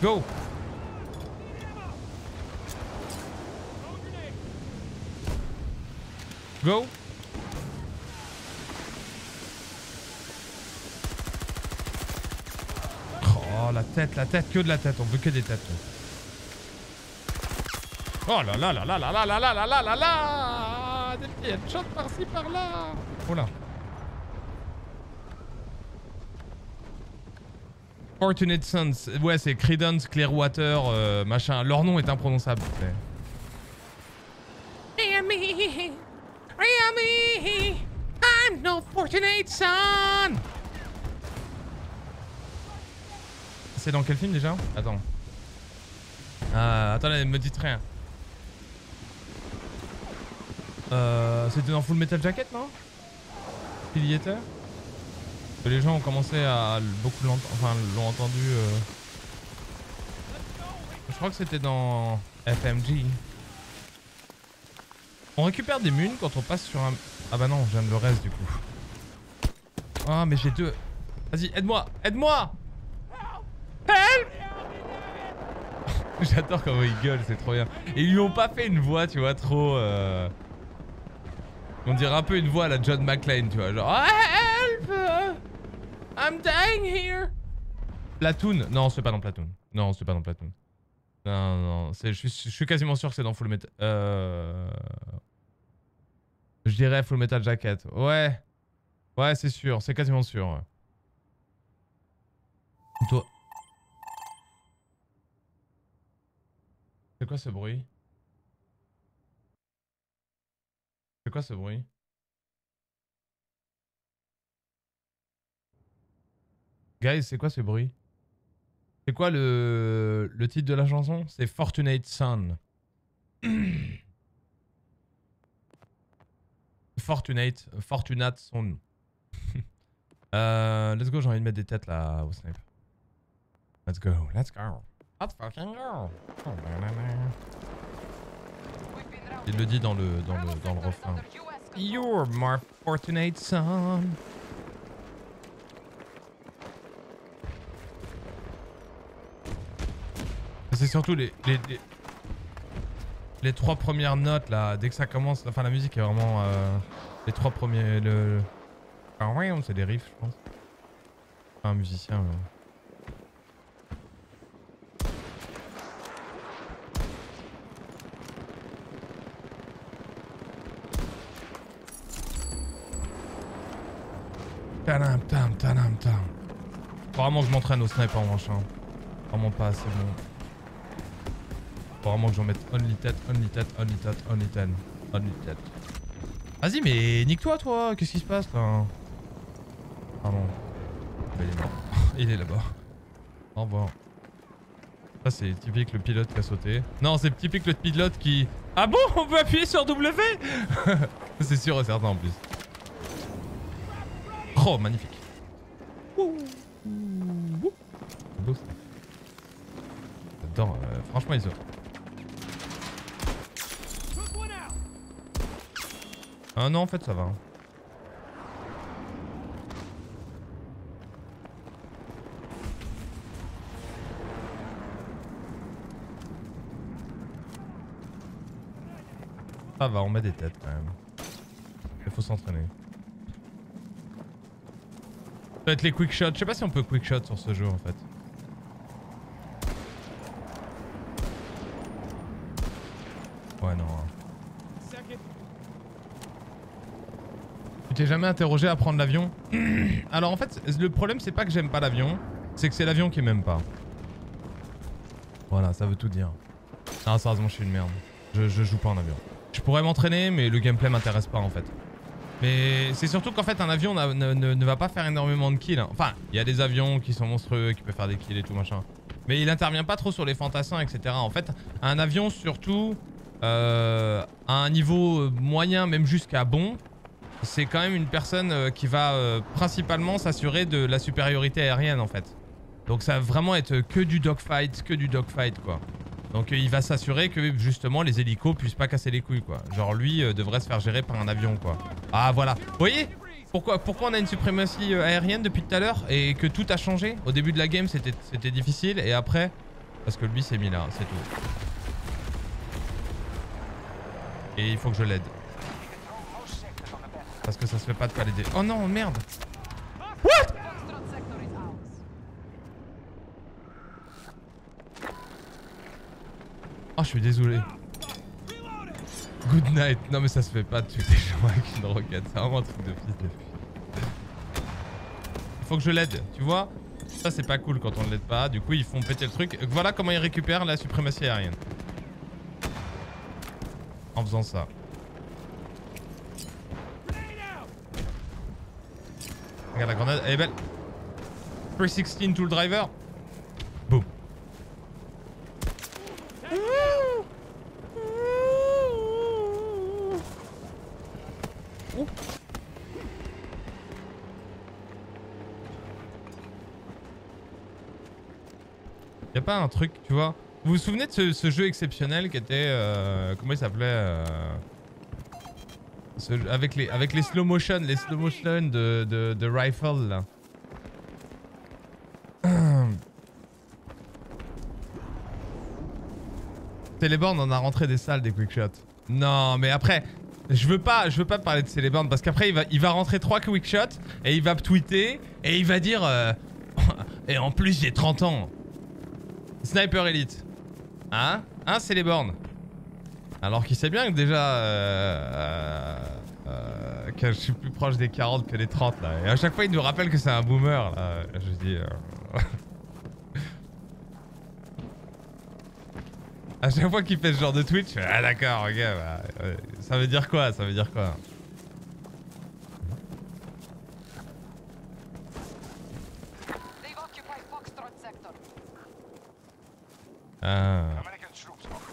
Go. Go. Oh la tête, que de la tête, on veut que des têtes. Oh là là là là là là là là là là là là. Des petits headshots par-ci par-là. Oh là. Fortunate Sons, ouais c'est Creedence Clearwater, machin, leur nom est imprononçable. Miami, I'm no Fortunate Son. C'est dans quel film déjà? Attends. Attendez, me dites rien. C'était dans Full Metal Jacket non? Il y était? Les gens ont commencé à beaucoup l'ont entendu je crois que c'était dans FMG. On récupère des munes quand on passe sur un... Ah bah non, je viens de le reste du coup. Ah mais j'ai deux... Vas-y, aide-moi, aide-moi. Help. J'adore comment ils gueulent, c'est trop bien. Et ils lui ont pas fait une voix, tu vois, trop... On dirait un peu une voix à la John McClane, tu vois, genre... Help, I'm dying here. Platoon. Non, c'est pas dans Platoon. Non, c'est pas dans Platoon. Non, non, je suis quasiment sûr que c'est dans Full Metal... Je dirais Full Metal Jacket. Ouais. Ouais, c'est sûr. C'est quasiment sûr. Ouais. Toi... C'est quoi ce bruit? C'est quoi ce bruit? Guys, c'est quoi ce bruit? C'est quoi le titre de la chanson? C'est Fortunate Son. Fortunate Son. Let's go, j'ai envie de mettre des têtes là au snipe. Let's go, let's go. Let's fucking go. Il le dit dans le refrain. You're my fortunate son. C'est surtout les trois premières notes là, dès que ça commence, enfin la musique est vraiment les trois premiers, ah ouais, c'est des riffs je pense. Enfin, un musicien mais... Tanam tam tanam tam. Apparemment je m'entraîne au sniper en manche hein. Vraiment pas assez bon. Faut vraiment que j'en mette only tête. Vas-y mais nique-toi toi, qu'est-ce qui se passe là? Pardon. Mais il est mort. Il est là-bas. Au revoir. Ça c'est typique le pilote qui a sauté. Non c'est typique le pilote qui... Ah bon, on peut appuyer sur W. C'est sûr et certain en plus. Oh magnifique. Attends, franchement ils ont... Ah non en fait ça va. Ça va, on met des têtes quand même. Il faut s'entraîner. Peut-être les quick shots, je sais pas si on peut quick shot sur ce jeu en fait. Ouais non. T'es jamais interrogé à prendre l'avion? Alors en fait le problème c'est pas que j'aime pas l'avion, c'est que c'est l'avion qui m'aime pas. Voilà, ça veut tout dire. Non sérieusement je suis une merde. Je joue pas en avion. Je pourrais m'entraîner mais le gameplay m'intéresse pas en fait. Mais c'est surtout qu'en fait un avion ne va pas faire énormément de kills. Hein. Enfin il y a des avions qui sont monstrueux, qui peuvent faire des kills et tout machin. Mais il intervient pas trop sur les fantassins etc. En fait un avion surtout à un niveau moyen même jusqu'à bon. C'est quand même une personne qui va principalement s'assurer de la supériorité aérienne en fait. Donc ça va vraiment être que du dogfight quoi. Donc il va s'assurer que justement les hélicos puissent pas casser les couilles quoi. Genre lui devrait se faire gérer par un avion quoi. Ah voilà. Vous voyez pourquoi on a une suprématie aérienne depuis tout à l'heure et que tout a changé. Au début de la game c'était difficile et après... Parce que lui s'est mis là, c'est tout. Et il faut que je l'aide. Parce que ça se fait pas de palaider. Oh non, merde. What? Oh, je suis désolé. Good night. Non, mais ça se fait pas de tuer des gens avec une roquette. C'est vraiment un truc de fils de pute. Il faut que je l'aide, tu vois? Ça, c'est pas cool quand on ne l'aide pas. Du coup, ils font péter le truc. Voilà comment ils récupèrent la suprématie aérienne. En faisant ça. Regarde la grenade, elle est belle. 316 tout le driver. Boum. Y'a pas un truc, tu vois, Vous vous souvenez de ce jeu exceptionnel qui était... comment il s'appelait avec les slow motion, de rifle là. Celeborn en a rentré des salles des quickshots. Non mais après, je veux pas parler de Celeborn parce qu'après il va rentrer 3 quickshots et il va tweeter et il va dire et en plus j'ai 30 ans. Sniper Elite. Hein? Hein Celeborn? Alors qu'il sait bien que déjà que je suis plus proche des 40 que des 30 là. Et à chaque fois il nous rappelle que c'est un boomer là. Je dis... à chaque fois qu'il fait ce genre de tweet, je fais ah d'accord, ok, bah, ça veut dire quoi? Ça veut dire quoi?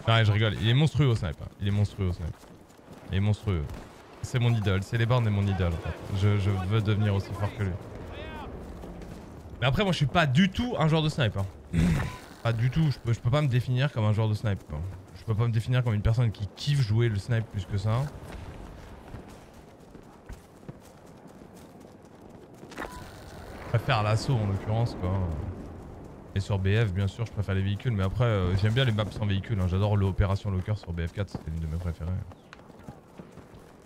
Ah, je rigole, il est monstrueux au sniper. Il est monstrueux au sniper. Il est monstrueux. C'est mon idole, Celeborn est mon idole en fait. Je veux devenir aussi fort que lui. Mais après moi je suis pas du tout un joueur de sniper. Pas du tout, je peux pas me définir comme un joueur de snipe. Je peux pas me définir comme une personne qui kiffe jouer le snipe plus que ça. Je préfère l'assaut en l'occurrence quoi. Et sur BF bien sûr je préfère les véhicules mais après j'aime bien les maps sans véhicules. Hein. J'adore l'opération Locker sur BF4, c'était l'une de mes préférées.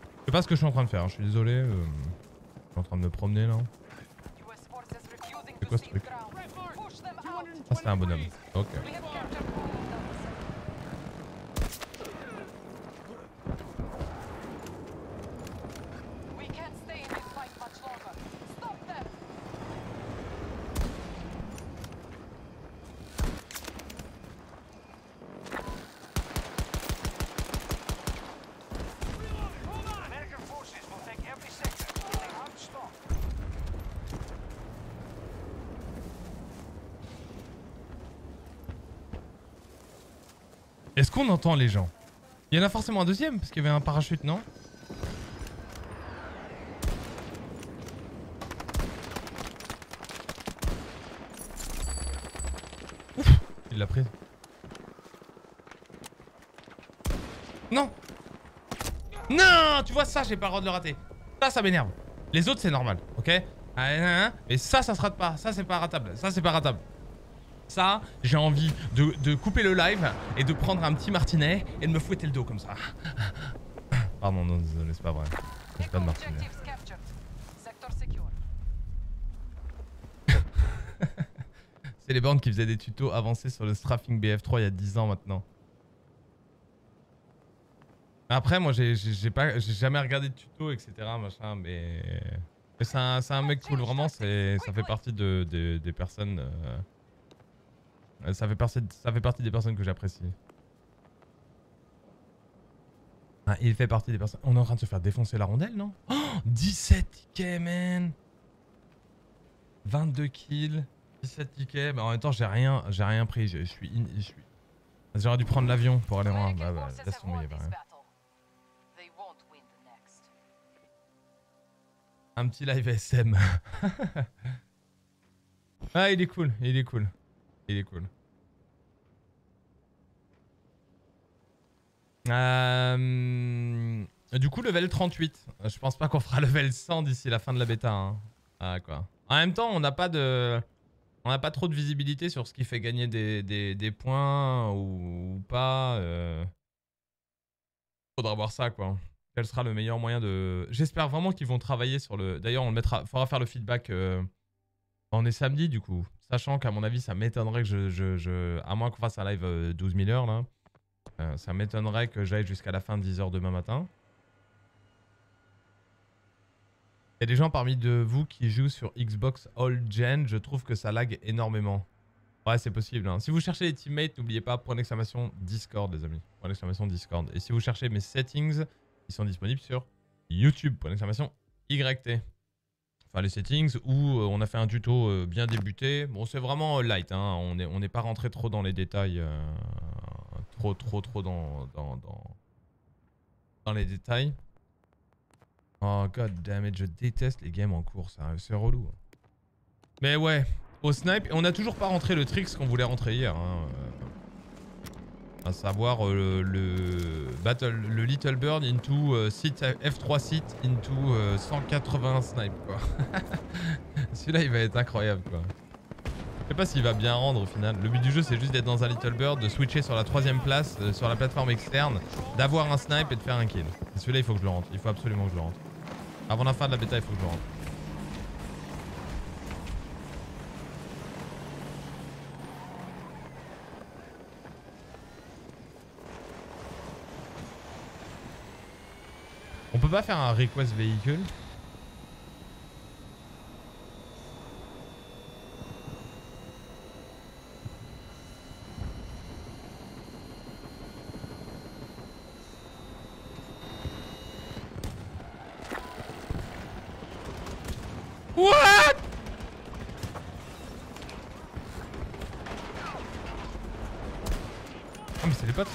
Je sais pas ce que je suis en train de faire, hein. Je suis désolé. Je suis en train de me promener là. C'est quoi ce truc? Ah c'est un bonhomme, ok. Est-ce qu'on entend les gens? Il y en a forcément un deuxième, parce qu'il y avait un parachute, non? Ouf, il l'a pris. Non! Non! Tu vois ça, j'ai pas le droit de le rater. Ça, ça m'énerve. Les autres, c'est normal, ok? Et ça se rate pas. Ça, c'est pas ratable. Ça, c'est pas ratable. Ça, j'ai envie de couper le live et de prendre un petit martinet et de me fouetter le dos comme ça. Pardon, non, désolé, c'est pas vrai. J'ai pas de martinet. C'est les bornes qui faisaient des tutos avancés sur le strafing BF3 il y a 10 ans maintenant. Après, moi, j'ai jamais regardé de tutos, etc. Machin, mais c'est un mec cool, vraiment. Ça fait partie des personnes... Ça fait partie des personnes que j'apprécie. Ah, il fait partie des personnes... On est en train de se faire défoncer la rondelle, non? Oh 17 tickets, man! 22 kills, 17 tickets... Bah, en même temps, j'ai rien pris, je suis... J'aurais dû prendre l'avion pour aller loin. Bah, laisse tomber, il n'y avait rien. Un petit live SM. Ah, il est cool, il est cool. Il est cool. Du coup, level 38. Je pense pas qu'on fera level 100 d'ici la fin de la bêta. Hein. Ah, quoi. En même temps, on n'a pas trop de visibilité sur ce qui fait gagner des points ou pas. Faudra voir ça, quoi. Quel sera le meilleur moyen de... J'espère vraiment qu'ils vont travailler sur le... D'ailleurs, on le mettra... Faudra faire le feedback. On est samedi, du coup. Sachant qu'à mon avis, ça m'étonnerait que à moins qu'on fasse un live 12 000 heures, là. Ça m'étonnerait que j'aille jusqu'à la fin de 10 h demain matin. Il y a des gens parmi de vous qui jouent sur Xbox Old Gen. Je trouve que ça lag énormément. Ouais, c'est possible. Hein. Si vous cherchez les teammates, n'oubliez pas, point d'exclamation Discord, les amis. Point d'exclamation Discord. Et si vous cherchez mes settings, ils sont disponibles sur YouTube. Point d'exclamation YT. Enfin, les settings où on a fait un tuto bien débuté. Bon, c'est vraiment light, hein. On n'est pas rentré trop dans les détails. Trop dans les détails. Oh god damn it, je déteste les games en cours, hein. C'est relou. Mais ouais, au snipe, on n'a toujours pas rentré le trick qu'on voulait rentrer hier. Hein. à savoir le Little Bird into F3 site into 180 snipe quoi. Celui-là il va être incroyable quoi. Je sais pas s'il va bien rendre au final. Le but du jeu c'est juste d'être dans un Little Bird, de switcher sur la 3ème place, sur la plateforme externe, d'avoir un snipe et de faire un kill. Celui-là il faut que je le rentre, il faut absolument que je le rentre. Avant la fin de la bêta il faut que je le rentre. On peut pas faire un request véhicule? What? Ah mais c'est les potes.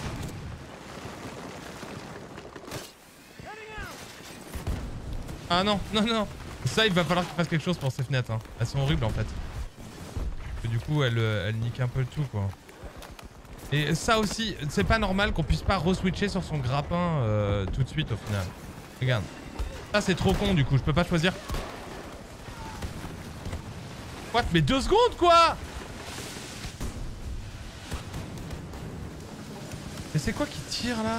Ah non, non, non. Ça, il va falloir qu'il fasse quelque chose pour ces fenêtres. Hein. Elles sont horribles en fait. Et du coup, elle nique un peu tout quoi. Et ça aussi, c'est pas normal qu'on puisse pas re-switcher sur son grappin tout de suite au final. Regarde. Ça, c'est trop con du coup, je peux pas choisir. What? Mais 2 secondes quoi! Mais c'est quoi qui tire là?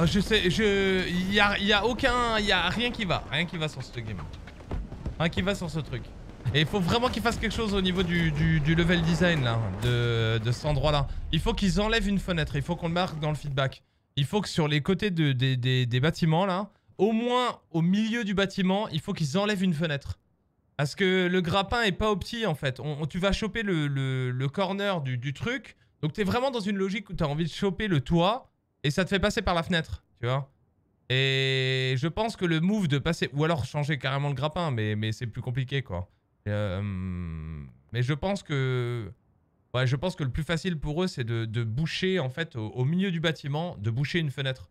Oh, je sais, y a rien qui va. Rien qui va sur ce game. Rien qui va sur ce truc. Et il faut vraiment qu'ils fassent quelque chose au niveau du level design là, de cet endroit là. Il faut qu'ils enlèvent une fenêtre, il faut qu'on le marque dans le feedback. Il faut que sur les côtés des bâtiments là, au moins au milieu du bâtiment, il faut qu'ils enlèvent une fenêtre. Parce que le grappin est pas opti en fait. Tu vas choper le corner du truc. Donc t'es vraiment dans une logique où t'as envie de choper le toit. Et ça te fait passer par la fenêtre, tu vois. Et je pense que le move de passer... Ou alors changer carrément le grappin, mais c'est plus compliqué, quoi. Mais je pense que... Ouais, je pense que le plus facile pour eux, c'est de boucher, en fait, au milieu du bâtiment, de boucher une fenêtre.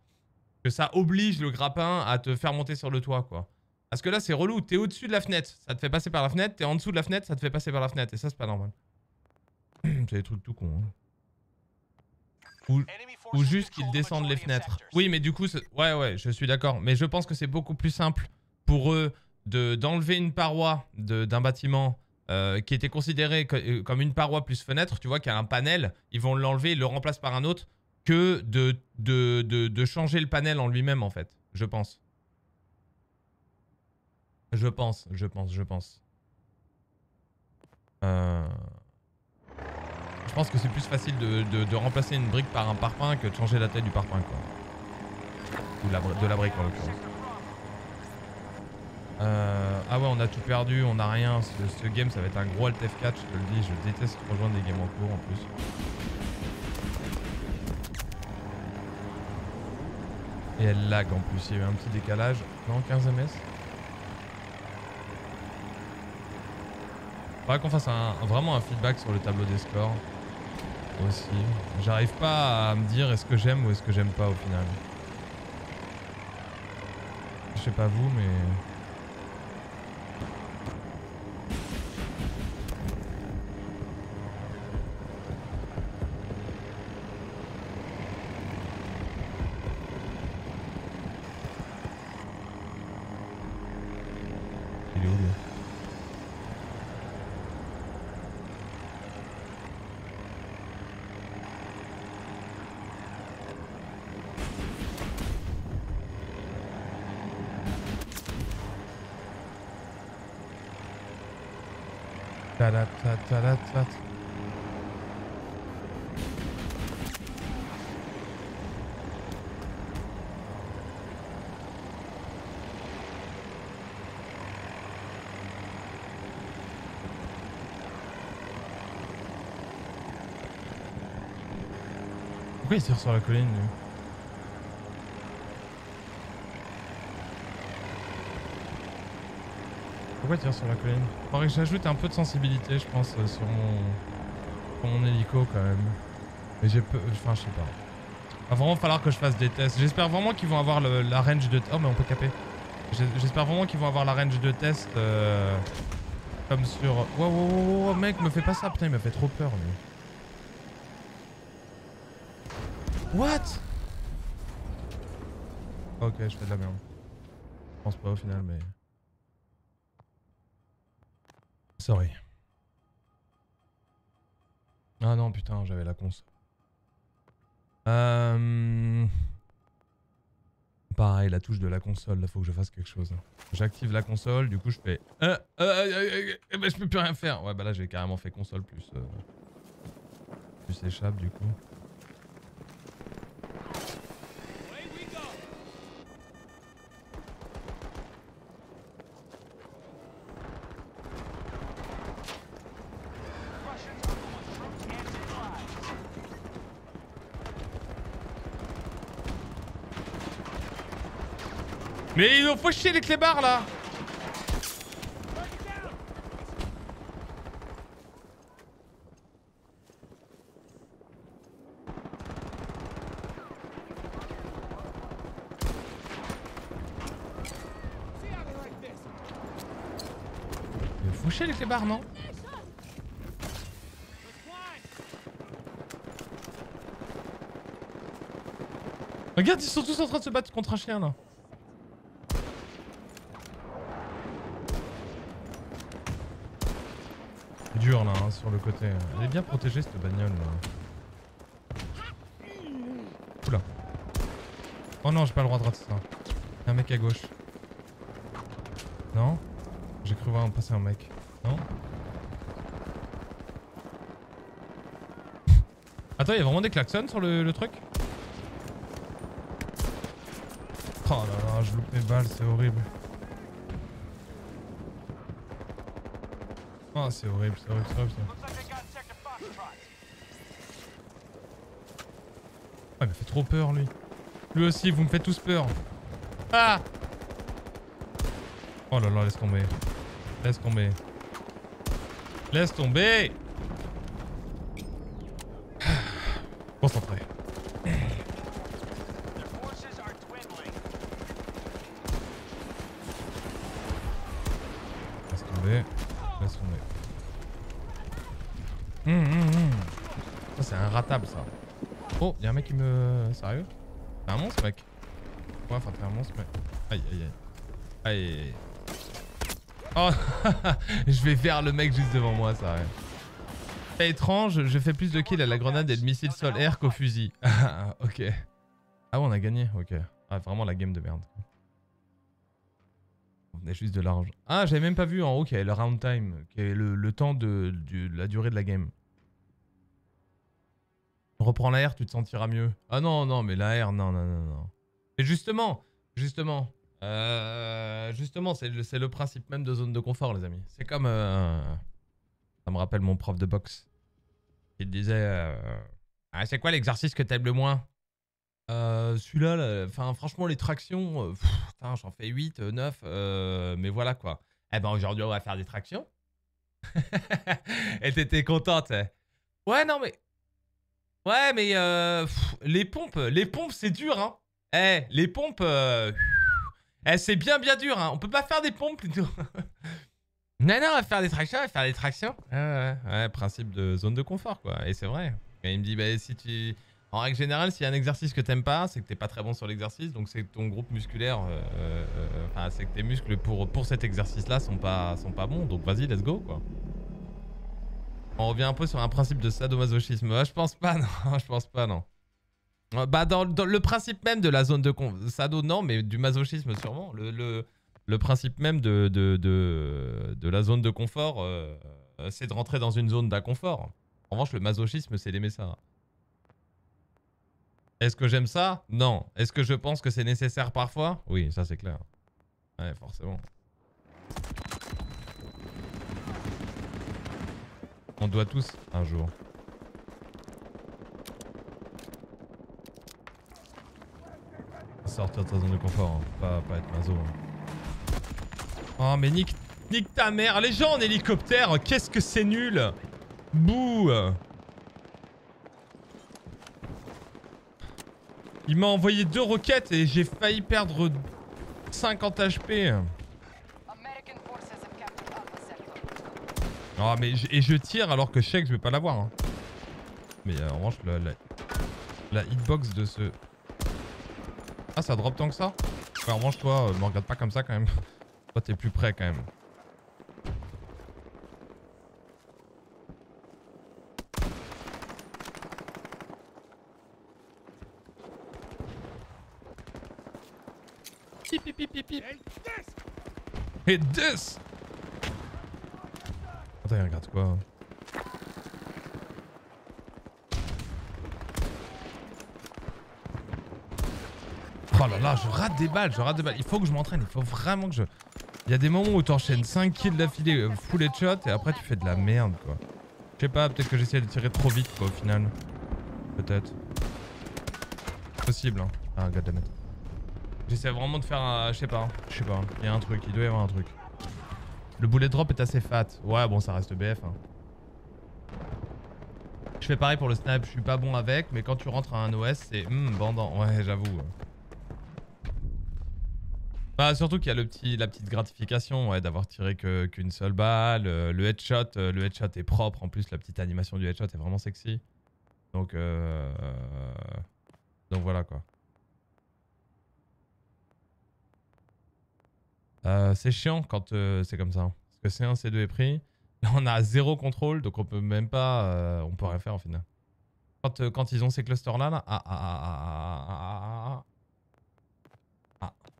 Que ça oblige le grappin à te faire monter sur le toit, quoi. Parce que là, c'est relou. T'es au-dessus de la fenêtre, ça te fait passer par la fenêtre. T'es en dessous de la fenêtre, ça te fait passer par la fenêtre. Et ça, c'est pas normal. C'est des trucs tout cons, hein. Ou juste qu'ils descendent les fenêtres. Oui, mais du coup, ouais, je suis d'accord. Mais je pense que c'est beaucoup plus simple pour eux d'enlever une paroi d'un bâtiment qui était considéré comme une paroi plus fenêtre. Tu vois qu'il y a un panel, ils vont l'enlever, ils le remplacent par un autre, que de changer le panel en lui-même, en fait. Je pense. Je pense. Je pense que c'est plus facile de remplacer une brique par un parpaing que de changer la taille du parpaing, quoi. Ou de la brique, en l'occurrence. Ah ouais, on a tout perdu, on a rien. Ce game, ça va être un gros Alt F4, je te le dis. Je déteste rejoindre des games en cours, en plus. Et elle lag, en plus. Il y a eu un petit décalage. Non, 15 ms. Faudrait qu'on fasse vraiment un feedback sur le tableau des scores. Aussi. J'arrive pas à me dire est-ce que j'aime ou est-ce que j'aime pas au final. Je sais pas vous mais... Pourquoi il tire sur la colline lui ? Pourquoi tirer sur la colline? Faudrait que j'ajoute un peu de sensibilité, je pense, sur mon hélico quand même. Mais j'ai peu... Enfin, je sais pas. Il va vraiment falloir que je fasse des tests. J'espère vraiment qu'ils vont avoir la range de... Oh mais on peut caper. J'espère vraiment qu'ils vont avoir la range de test comme sur... Wow, mec, me fais pas ça, putain, il m'a fait trop peur. Mais... What? Ok, je fais de la merde. Je pense pas au final, mais... Sorry. Ah non, putain, j'avais la conce. Pareil, la touche de la console, là faut que je fasse quelque chose. J'active la console, du coup je fais... je peux plus rien faire. Ouais bah là j'ai carrément fait console plus... plus échappe du coup. Mais ils ont fait chier les clébards là. Ils ont fait chier les clébards, non? Regarde, ils sont tous en train de se battre contre un chien là. Dur là, hein, sur le côté. Elle est bien protégée cette bagnole là. Oula. Oh non, j'ai pas le droit de rater ça. Y'a un mec à gauche. Non? J'ai cru voir passer un mec. Non? Attends, y'a vraiment des klaxons sur le truc? Oh là là, je loupe mes balles, c'est horrible. Oh, c'est horrible, c'est horrible, c'est horrible. Ah, il me fait trop peur lui. Lui aussi, vous me faites tous peur. Ah! Oh là là, laisse tomber. Laisse tomber. Laisse tomber! Concentré. Laisse tomber. Ça c'est un ratable ça. Oh, y'a un mec qui me... Sérieux? T'es un monstre mec? Ouais, enfin t'es un monstre mec. Aïe aïe aïe. Aïe. Oh. Je vais vers le mec juste devant moi, sérieux. C'est étrange, je fais plus de kills à la grenade et de missile sol-air qu'au fusil. Ok. Ah ouais, on a gagné, ok. Ah vraiment la game de merde. On est juste de l'argent. Ah, j'avais même pas vu en haut qu'il y avait le round time, qui est le temps de la durée de la game. Reprends l'AR, tu te sentiras mieux. Ah non, non, mais l'AR, non. Et justement, c'est le principe même de zone de confort, les amis. C'est comme... ça me rappelle mon prof de boxe. Il disait... ah, c'est quoi l'exercice que t'aimes le moins? Celui-là, enfin franchement les tractions, j'en fais 8, 9, mais voilà quoi. Eh ben aujourd'hui on va faire des tractions. Et t'étais contente. Ouais non mais... Ouais mais les pompes c'est dur hein. Eh, les pompes... Eh c'est bien dur hein, on peut pas faire des pompes plutôt. non, on va faire des tractions, ouais, principe de zone de confort quoi, et c'est vrai. Et il me dit bah si tu... En règle générale, s'il y a un exercice que t'aimes pas, c'est que t'es pas très bon sur l'exercice, donc c'est que ton groupe musculaire, c'est que tes muscles pour cet exercice-là sont pas bons, donc vas-y, let's go, quoi. On revient un peu sur un principe de sadomasochisme. Je pense pas, non, Bah, dans le principe même de la zone de... Sado, non, mais du masochisme, sûrement. Le principe même de la zone de confort, c'est de rentrer dans une zone d'inconfort. En revanche, le masochisme, c'est d'aimer ça. Est-ce que j'aime ça? Non. Est-ce que je pense que c'est nécessaire parfois? Oui, ça c'est clair. Ouais, forcément. On doit tous un jour. Sortir de ta zone de confort, hein. Pas être maso. Hein. Oh mais nique ta mère! Les gens en hélicoptère, qu'est-ce que c'est nul! Bouh! Il m'a envoyé 2 roquettes et j'ai failli perdre 50 HP. Ah mais je tire alors que je sais que je vais pas l'avoir. Hein. Mais en revanche la hitbox de ce... Ah ça drop tant que ça? Ouais, en revanche toi me regarde pas comme ça quand même. Toi t'es plus près quand même. Pip pip pip pip pip. Et this. Attends il regarde quoi? Oh là là, je rate des balles. Il faut que je m'entraîne, il faut vraiment que je... Il y a des moments où t'enchaînes 5 kills d'affilée, full headshot, et après tu fais de la merde, quoi. Je sais pas, peut-être que j'essayais de tirer trop vite, quoi, au final. Peut-être. Possible, hein. Ah, goddammit. J'essaie vraiment de faire un... Je sais pas. Il y a un truc, il doit y avoir un truc. Le bullet drop est assez fat. Ouais, bon, ça reste BF, hein. Je fais pareil pour le snipe, je suis pas bon avec, mais quand tu rentres à un OS, c'est... bandant. Ouais, j'avoue. Bah surtout qu'il y a la petite gratification ouais, d'avoir tiré qu'une seule balle, le headshot est propre, en plus la petite animation du headshot est vraiment sexy. Donc voilà quoi. C'est chiant quand c'est comme ça, hein. Parce que C1, C2 est pris, là on a zéro contrôle donc on peut même pas, on peut rien faire en final. Quand ils ont ces clusters là,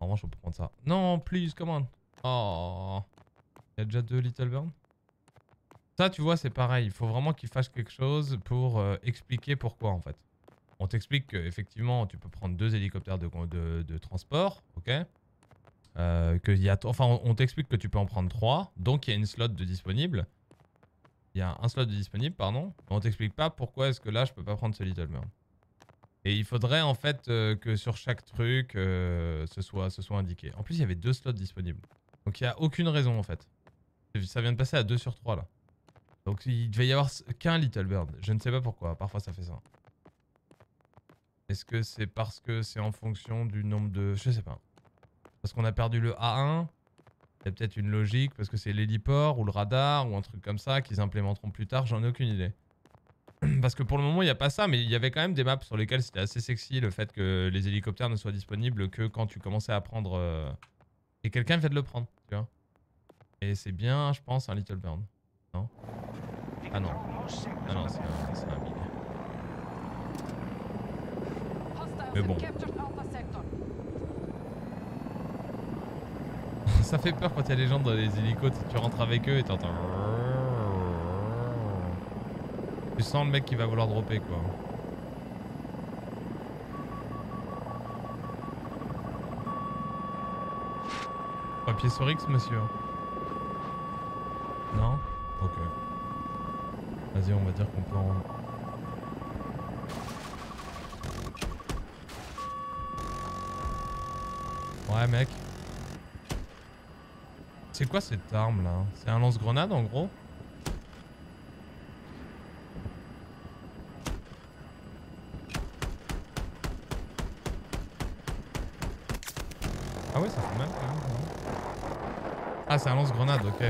en revanche, on peut prendre ça. Non, please, come on. Oh. Il y a déjà 2 Little Bird. Ça, tu vois, c'est pareil. Il faut vraiment qu'ils fassent quelque chose pour expliquer pourquoi, en fait. On t'explique qu'effectivement, tu peux prendre 2 hélicoptères de transport, ok, on t'explique que tu peux en prendre 3. Donc, il y a une slot de disponible. Il y a un slot de disponible, pardon. Mais on t'explique pas pourquoi est-ce que là, je peux pas prendre ce Little Bird. Et il faudrait en fait que sur chaque truc ce soit indiqué. En plus il y avait 2 slots disponibles. Donc il n'y a aucune raison en fait. Ça vient de passer à 2 sur 3 là. Donc il devait y avoir qu'un Little Bird. Je ne sais pas pourquoi, parfois ça fait ça. Est-ce que c'est parce que c'est en fonction du nombre de... Je sais pas. Parce qu'on a perdu le A1. Il y a peut-être une logique parce que c'est l'héliport ou le radar ou un truc comme ça qu'ils implémenteront plus tard, j'en ai aucune idée. Parce que pour le moment, il n'y a pas ça, mais il y avait quand même des maps sur lesquelles c'était assez sexy le fait que les hélicoptères ne soient disponibles que quand tu commençais à prendre... Et quelqu'un vient de le prendre, tu vois. Et c'est bien, je pense, un Little Bird. Non? Ah non. Ah non, c'est un big. Mais bon. Ça fait peur quand il y a des gens dans les hélicos, tu rentres avec eux et t'entends... Tu sens le mec qui va vouloir dropper quoi. Papier sur X monsieur. Non? Ok. Vas-y on va dire qu'on peut en... Ouais mec. C'est quoi cette arme là? C'est un lance-grenade en gros? Ah ouais ça fait mal quand même. Ah c'est un lance-grenade, ok.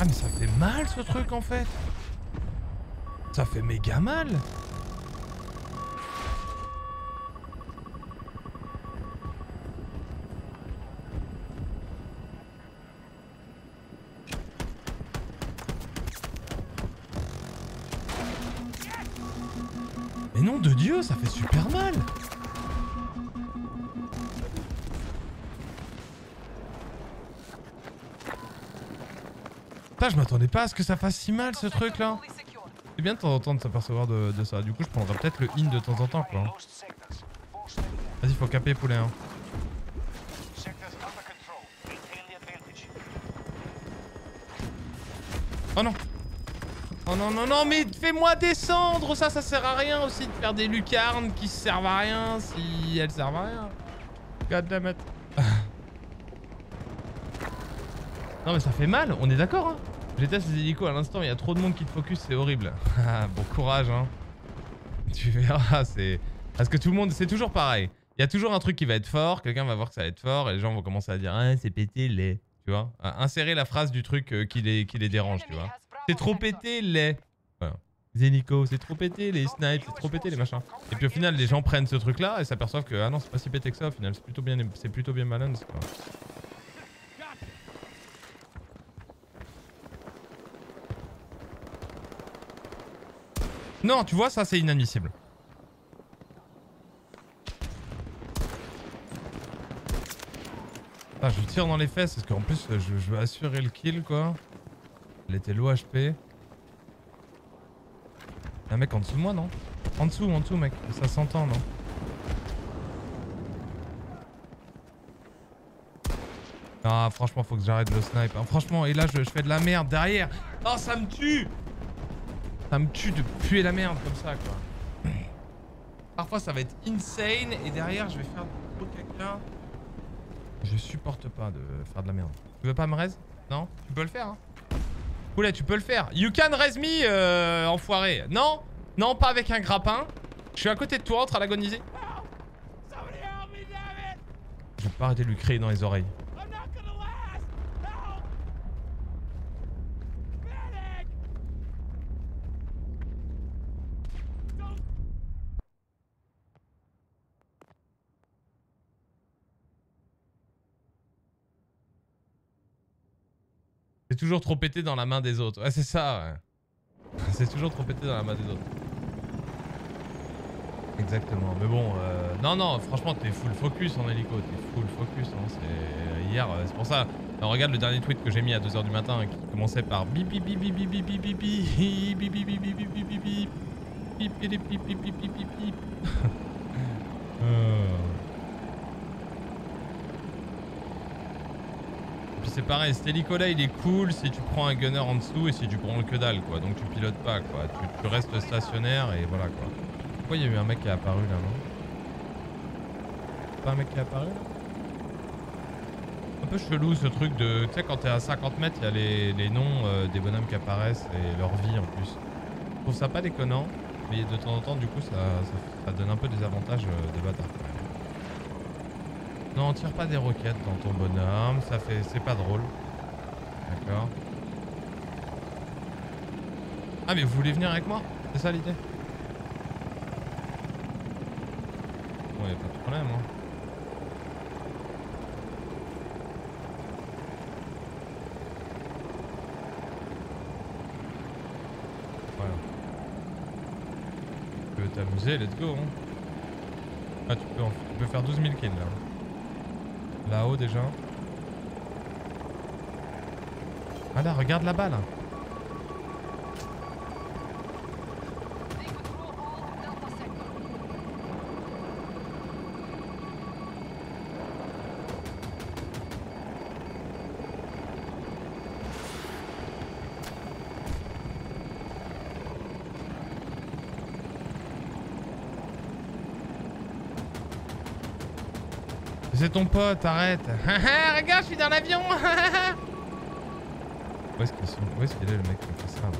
Ah mais ça fait mal ce truc en fait. Ça fait méga mal. Mais nom de Dieu, ça fait super mal. Putain, je m'attendais pas à ce que ça fasse si mal ce truc là. C'est bien de temps en temps de s'apercevoir de ça. Du coup, je prendrai peut-être le in de temps en temps, quoi. Vas-y, faut caper, poulet. Hein. Oh non. Oh non, non, non, mais fais-moi descendre. Ça, ça sert à rien aussi de faire des lucarnes qui servent à rien si elles servent à rien. God damn it. Non, mais ça fait mal, on est d'accord, hein. J'ai testé les hélicos à l'instant, il y a trop de monde qui te focus, c'est horrible. Bon courage, hein. Tu verras, c'est... Parce que tout le monde, c'est toujours pareil. Il y a toujours un truc qui va être fort, quelqu'un va voir que ça va être fort, et les gens vont commencer à dire « Ah, c'est pété, les... » Tu vois, insérer la phrase du truc qui les dérange, tu vois. C'est trop pété, les... Voilà. Les hélicos, c'est trop pété, les snipes, c'est trop pété, les machins. Et puis au final, les gens prennent ce truc-là et s'aperçoivent que « Ah non, c'est pas si pété que ça, au final, c'est plutôt bien balance, quoi. » Non, tu vois, ça c'est inadmissible. Ah, je tire dans les fesses parce qu'en plus je veux assurer le kill, quoi. Elle était low HP. Un mec en dessous de moi, non? En dessous mec, ça s'entend, non? Ah franchement faut que j'arrête le snipe. Ah, franchement, et là je fais de la merde derrière. Oh ça me tue! Ça me tue de puer la merde comme ça, quoi. Parfois ça va être insane et derrière je vais faire du gros caca. Je supporte pas de faire de la merde. Tu veux pas me raise? Non? Tu peux le faire, hein. Oula, tu peux le faire. You can raise me, enfoiré. Non? Non, pas avec un grappin. Je suis à côté de toi en train d'agoniser. Je vais pas arrêter de lui crier dans les oreilles. C'est toujours trop pété dans la main des autres. Ouais, c'est ça, ouais. C'est toujours trop pété dans la main des autres. Exactement. Mais bon, non, non, franchement, t'es full focus en hélico. T'es full focus, hein. C'est... Hier, c'est pour ça... Alors, regarde le dernier tweet que j'ai mis à 2 h du matin, hein, qui commençait par... Bip, bip, bip, bip, bip, bip, bip, bip, bip, bip, bip, bip, bip, bip, bip, bip, bip, bip, bip, bip, bip, bip, bip. C'est pareil, cet hélico là il est cool si tu prends un gunner en dessous et si tu prends le que dalle, quoi. Donc tu pilotes pas, quoi. Tu restes stationnaire et voilà, quoi. Pourquoi il y a eu un mec qui est apparu là, non? Pas un mec qui est apparu là? Un peu chelou ce truc de... Tu sais quand t'es à 50 mètres il y a les noms des bonhommes qui apparaissent et leur vie en plus. Je trouve ça pas déconnant, mais de temps en temps du coup ça donne un peu des avantages de bâtard, quoi. Non, tire pas des roquettes dans ton bonhomme, ça fait... c'est pas drôle. D'accord. Ah mais vous voulez venir avec moi? C'est ça l'idée? Bon, y'a pas de problème, hein. Voilà. Tu veux t'amuser, let's go, hein. Ah tu peux faire 12 000 kills là. Là-haut déjà. Ah là, regarde là-bas là. C'est ton pote, arrête. Regarde, je suis dans l'avion. Où est-ce qu'ils sont? Où est-ce qu'il est le mec qui fait ça là?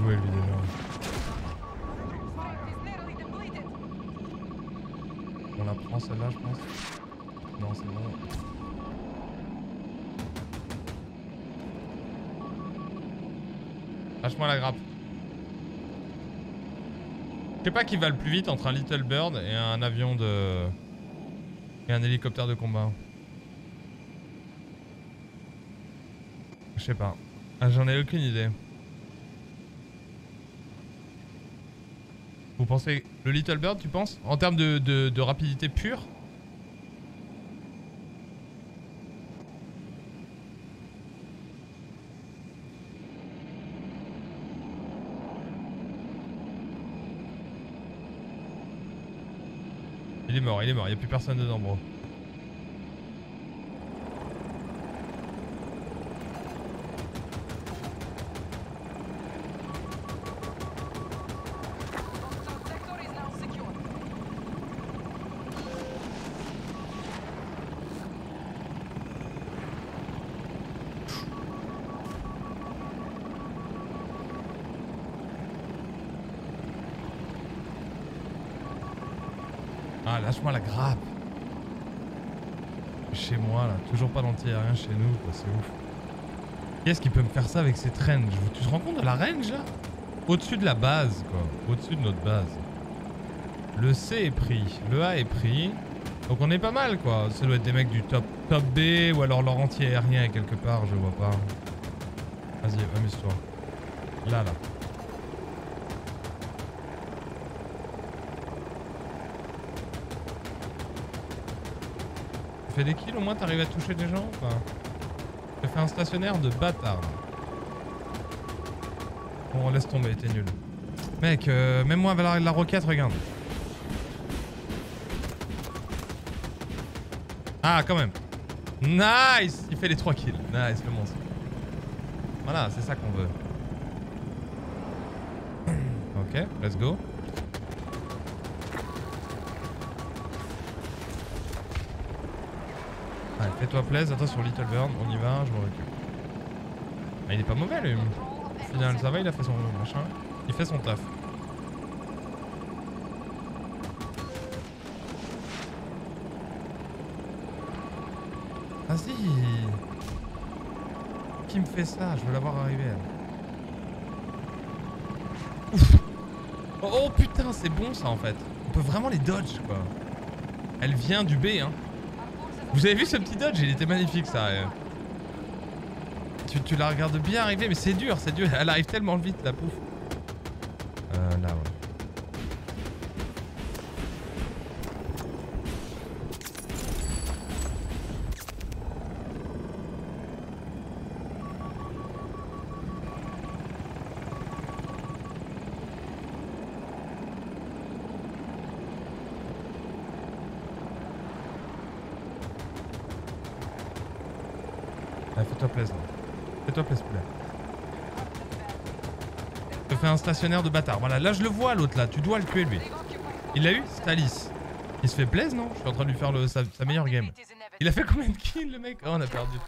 Jouer lui déjà. On la prend celle-là je pense. Non c'est bon. Lâche-moi la grappe. Je sais pas qui va le plus vite entre un Little Bird et un avion de... et un hélicoptère de combat. Je sais pas. Ah, j'en ai aucune idée. pensez le Little Bird, tu penses? En termes de rapidité pure? Il est mort, il n'y a plus personne dedans, bro. Lâche-moi la grappe. Chez moi là, toujours pas d'anti-aérien chez nous, quoi, c'est ouf. Qu'est-ce qui peut me faire ça avec cette range? Tu te rends compte de la range là? Au-dessus de la base, quoi. Au-dessus de notre base. Le C est pris, le A est pris. Donc on est pas mal, quoi. Ça doit être des mecs du top B ou alors leur anti-aérien est quelque part, je vois pas. Vas-y, amuse-toi. Là, là. Des kills, au moins t'arrives à toucher des gens ou pas? J'ai fait un stationnaire de bâtard. Bon, on laisse tomber, t'es nul. Mec, même moi, avec la roquette, regarde. Ah, quand même. Nice! Il fait les 3 kills. Nice, le monstre. Voilà, c'est ça qu'on veut. Ok, let's go. Fais-toi plaisir, attends sur Little Bird, on y va, je m'en occupe. Ah, il est pas mauvais lui. Au final, ça va, il a fait son machin. Il fait son taf. Vas-y. Qui me fait ça? Je veux la voir arriver. Ouf. Oh putain, c'est bon ça en fait. On peut vraiment les dodge quoi. Elle vient du B hein. Vous avez vu ce petit dodge? Il était magnifique ça. Tu la regardes bien arriver, mais c'est dur, c'est dur. Elle arrive tellement vite la pouf. Là stationnaire de bâtard. Voilà, là je le vois l'autre là, tu dois le tuer lui. Il l'a eu? Stalis. Il se fait plaisir non? Je suis en train de lui faire sa meilleure game. Il a fait combien de kills le mec? Oh on a perdu.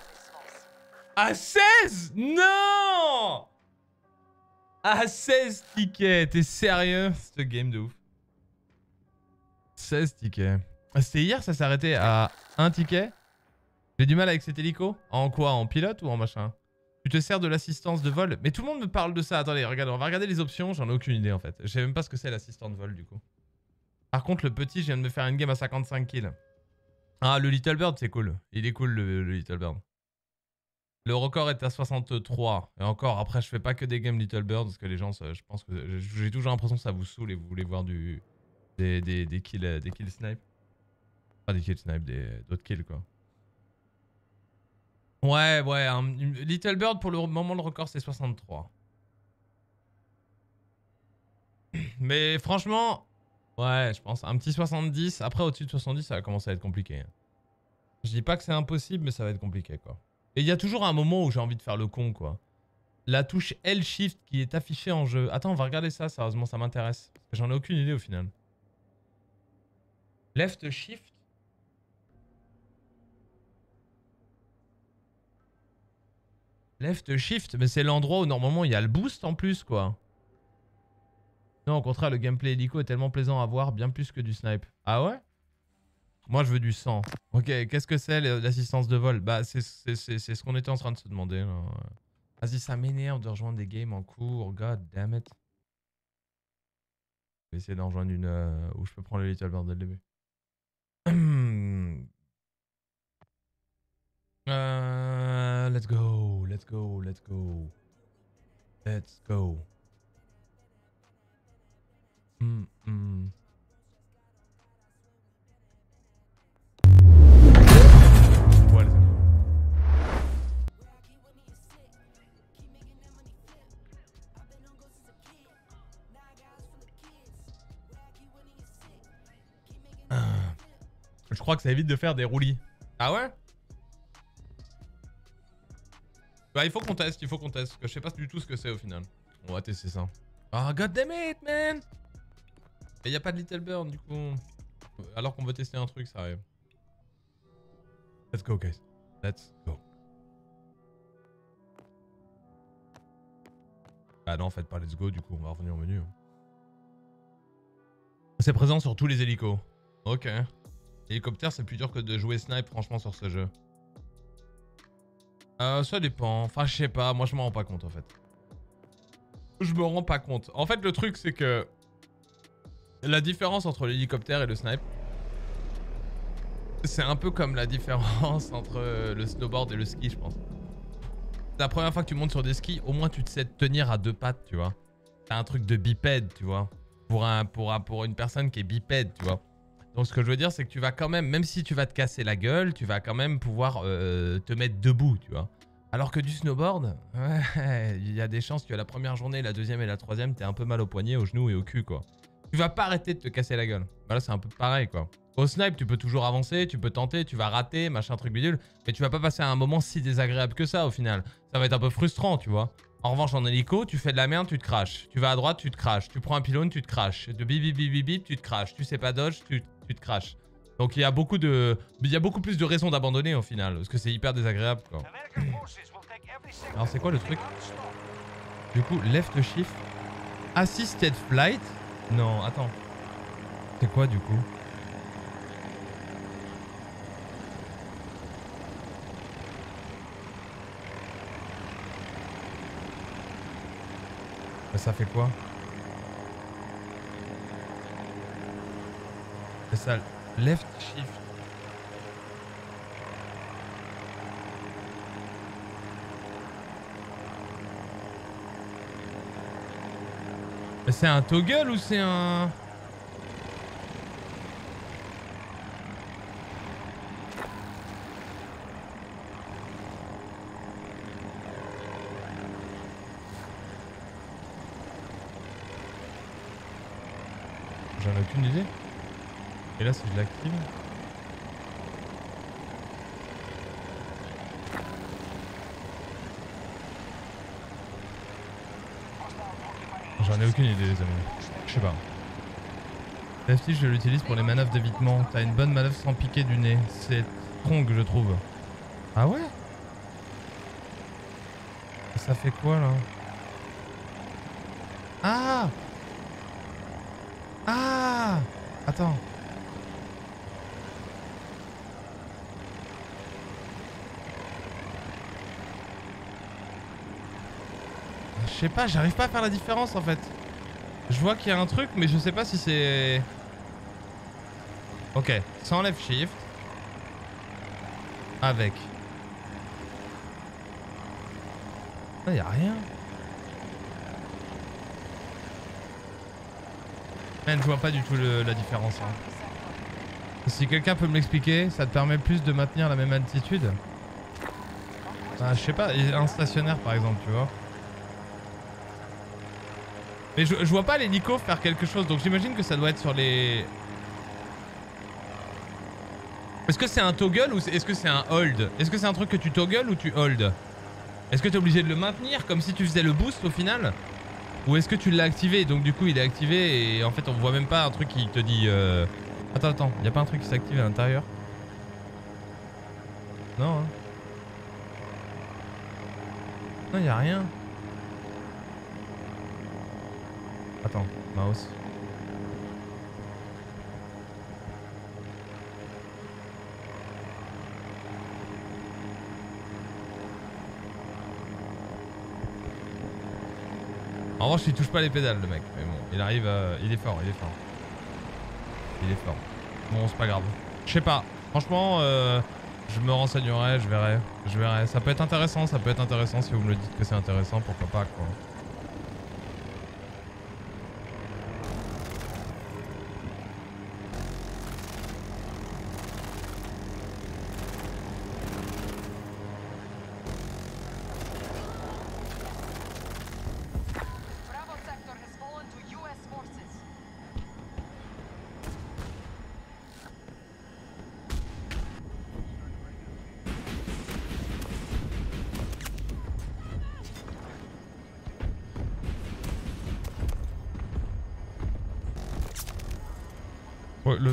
À 16? Non! À 16 tickets, t'es sérieux? Cette game de ouf. 16 tickets. C'était hier ça s'est arrêté à 1 ticket? J'ai du mal avec cet hélico? En quoi? En pilote ou en machin? Tu te sers de l'assistance de vol? Mais tout le monde me parle de ça. Attendez, regarde, on va regarder les options. J'en ai aucune idée en fait. Je sais même pas ce que c'est l'assistance de vol du coup. Par contre, le petit, je viens de me faire une game à 55 kills. Ah, le Little Bird, c'est cool. Il est cool le Little Bird. Le record est à 63. Et encore, après, je fais pas que des games Little Bird parce que les gens, je pense que j'ai toujours l'impression que ça vous saoule et vous voulez voir des kills snipe. Pas des kills snipe, d'autres kills quoi. Ouais, Little Bird pour le moment le record c'est 63. Mais franchement, ouais je pense, un petit 70, après au-dessus de 70 ça va commencer à être compliqué. Je dis pas que c'est impossible mais ça va être compliqué quoi. Et il y a toujours un moment où j'ai envie de faire le con quoi. La touche L-Shift qui est affichée en jeu. Attends on va regarder ça, sérieusement ça m'intéresse. J'en ai aucune idée au final. Left Shift. Left Shift, mais c'est l'endroit où normalement il y a le boost en plus quoi. Non, au contraire, le gameplay hélico est tellement plaisant à voir, bien plus que du snipe. Ah ouais? Moi je veux du sang. Ok, qu'est-ce que c'est l'assistance de vol? Bah c'est ce qu'on était en train de se demander. Vas-y, ça m'énerve de rejoindre des games en cours, god damn it. Je vais essayer d'en rejoindre une où je peux prendre le Little Bird dès le début. Let's go, let's go, let's go. Let's go. Je crois que ça évite de faire des roulis. Ah ouais? Bah il faut qu'on teste, parce que je sais pas du tout ce que c'est au final. On va tester ça. Oh goddammit man! Et y a pas de Little Bird du coup. Alors qu'on veut tester un truc, ça arrive. Let's go guys. Let's go. Ah non, faites pas let's go du coup, on va revenir au menu. C'est présent sur tous les hélicos. Ok. Hélicoptère, c'est plus dur que de jouer snipe, franchement, sur ce jeu. Ça dépend. Enfin, je sais pas. Moi, je m'en rends pas compte, en fait. Je me rends pas compte. En fait, le truc, c'est que... La différence entre l'hélicoptère et le snipe... C'est un peu comme la différence entre le snowboard et le ski, je pense. La première fois que tu montes sur des skis, au moins, tu sais te tenir à deux pattes, tu vois. T'as un truc de bipède, tu vois. Pour une personne qui est bipède, tu vois. Donc ce que je veux dire, c'est que tu vas quand même, même si tu vas te casser la gueule, tu vas quand même pouvoir te mettre debout, tu vois. Alors que du snowboard, ouais, il y a des chances que la première journée, la deuxième et la troisième, t'es un peu mal au poignet, au genou et au cul, quoi. Tu vas pas arrêter de te casser la gueule. Bah là, c'est un peu pareil, quoi. Au snipe, tu peux toujours avancer, tu peux tenter, tu vas rater, machin, truc bidule, mais tu vas pas passer à un moment si désagréable que ça, au final. Ça va être un peu frustrant, tu vois. En revanche, en hélico, tu fais de la merde, tu te crashes. Tu vas à droite, tu te crashes. Tu prends un pylône, tu te crashes. De bip, bip, bip, bip, bip, tu te crashes. Tu sais pas dodge, tu te crashes. Donc il y a beaucoup de... Il y a beaucoup plus de raisons d'abandonner au final. Parce que c'est hyper désagréable, quoi. Alors c'est quoi le truc? Du coup, left shift. Assisted flight. Non, attends. C'est quoi du coup? Ça fait quoi? C'est ça, left shift. C'est un toggle ou c'est un... Aucune idée. Et là si je l'active. J'en ai aucune idée les amis. Je sais pas. La fiche je l'utilise pour les manœuvres d'évitement. T'as une bonne manœuvre sans piquer du nez. C'est strong je trouve. Ah ouais? Ça fait quoi là? Ah! Ah! Attends. Je sais pas, j'arrive pas à faire la différence en fait. Je vois qu'il y a un truc mais je sais pas si c'est... Ok, sans left shift. Avec. Là y'a rien. Je vois pas du tout la différence. Hein. Si quelqu'un peut me l'expliquer, ça te permet plus de maintenir la même altitude. Bah, je sais pas, un stationnaire par exemple, tu vois. Mais je vois pas l'hélico faire quelque chose, donc j'imagine que ça doit être sur les... Est-ce que c'est un toggle ou est-ce que c'est un hold? Est-ce que c'est un truc que tu toggles ou tu hold? Est-ce que t'es obligé de le maintenir comme si tu faisais le boost au final? Ou est-ce que tu l'as activé? Donc du coup il est activé et en fait on voit même pas un truc qui te dit... Attends, y a pas un truc qui s'active à l'intérieur? Non hein. Non y a rien. Attends, mouse. En revanche, il touche pas les pédales, le mec. Mais bon, il arrive. Il est fort, Bon, c'est pas grave. Je sais pas. Franchement, je me renseignerai, je verrai. Ça peut être intéressant, si vous me le dites que c'est intéressant, pourquoi pas, quoi. Ouais, le...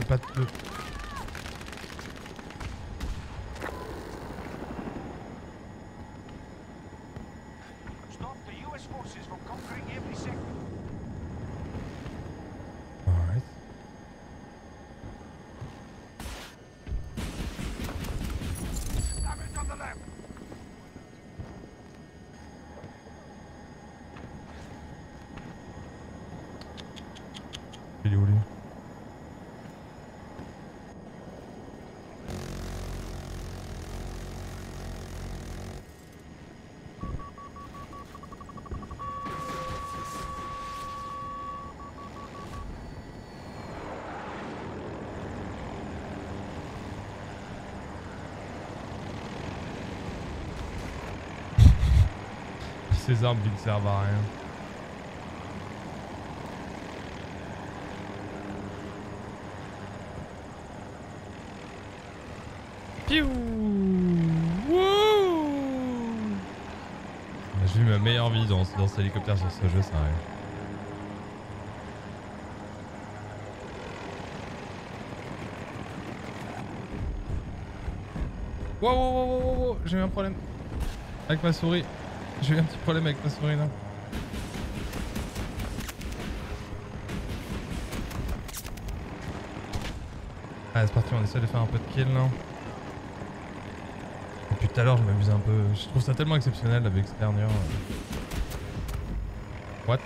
Ces arbres ils ne servent à rien. Piou! Wouh! J'ai eu ma meilleure vie dans cet hélicoptère sur ce jeu, ça arrive. Wow, wow, wow, wow, wow. J'ai eu un problème avec ma souris. J'ai eu un petit problème avec ma souris là. Ah c'est parti, on essaie de faire un peu de kill là. Depuis tout à l'heure je m'amuse un peu. Je trouve ça tellement exceptionnel avec cette dernière. What?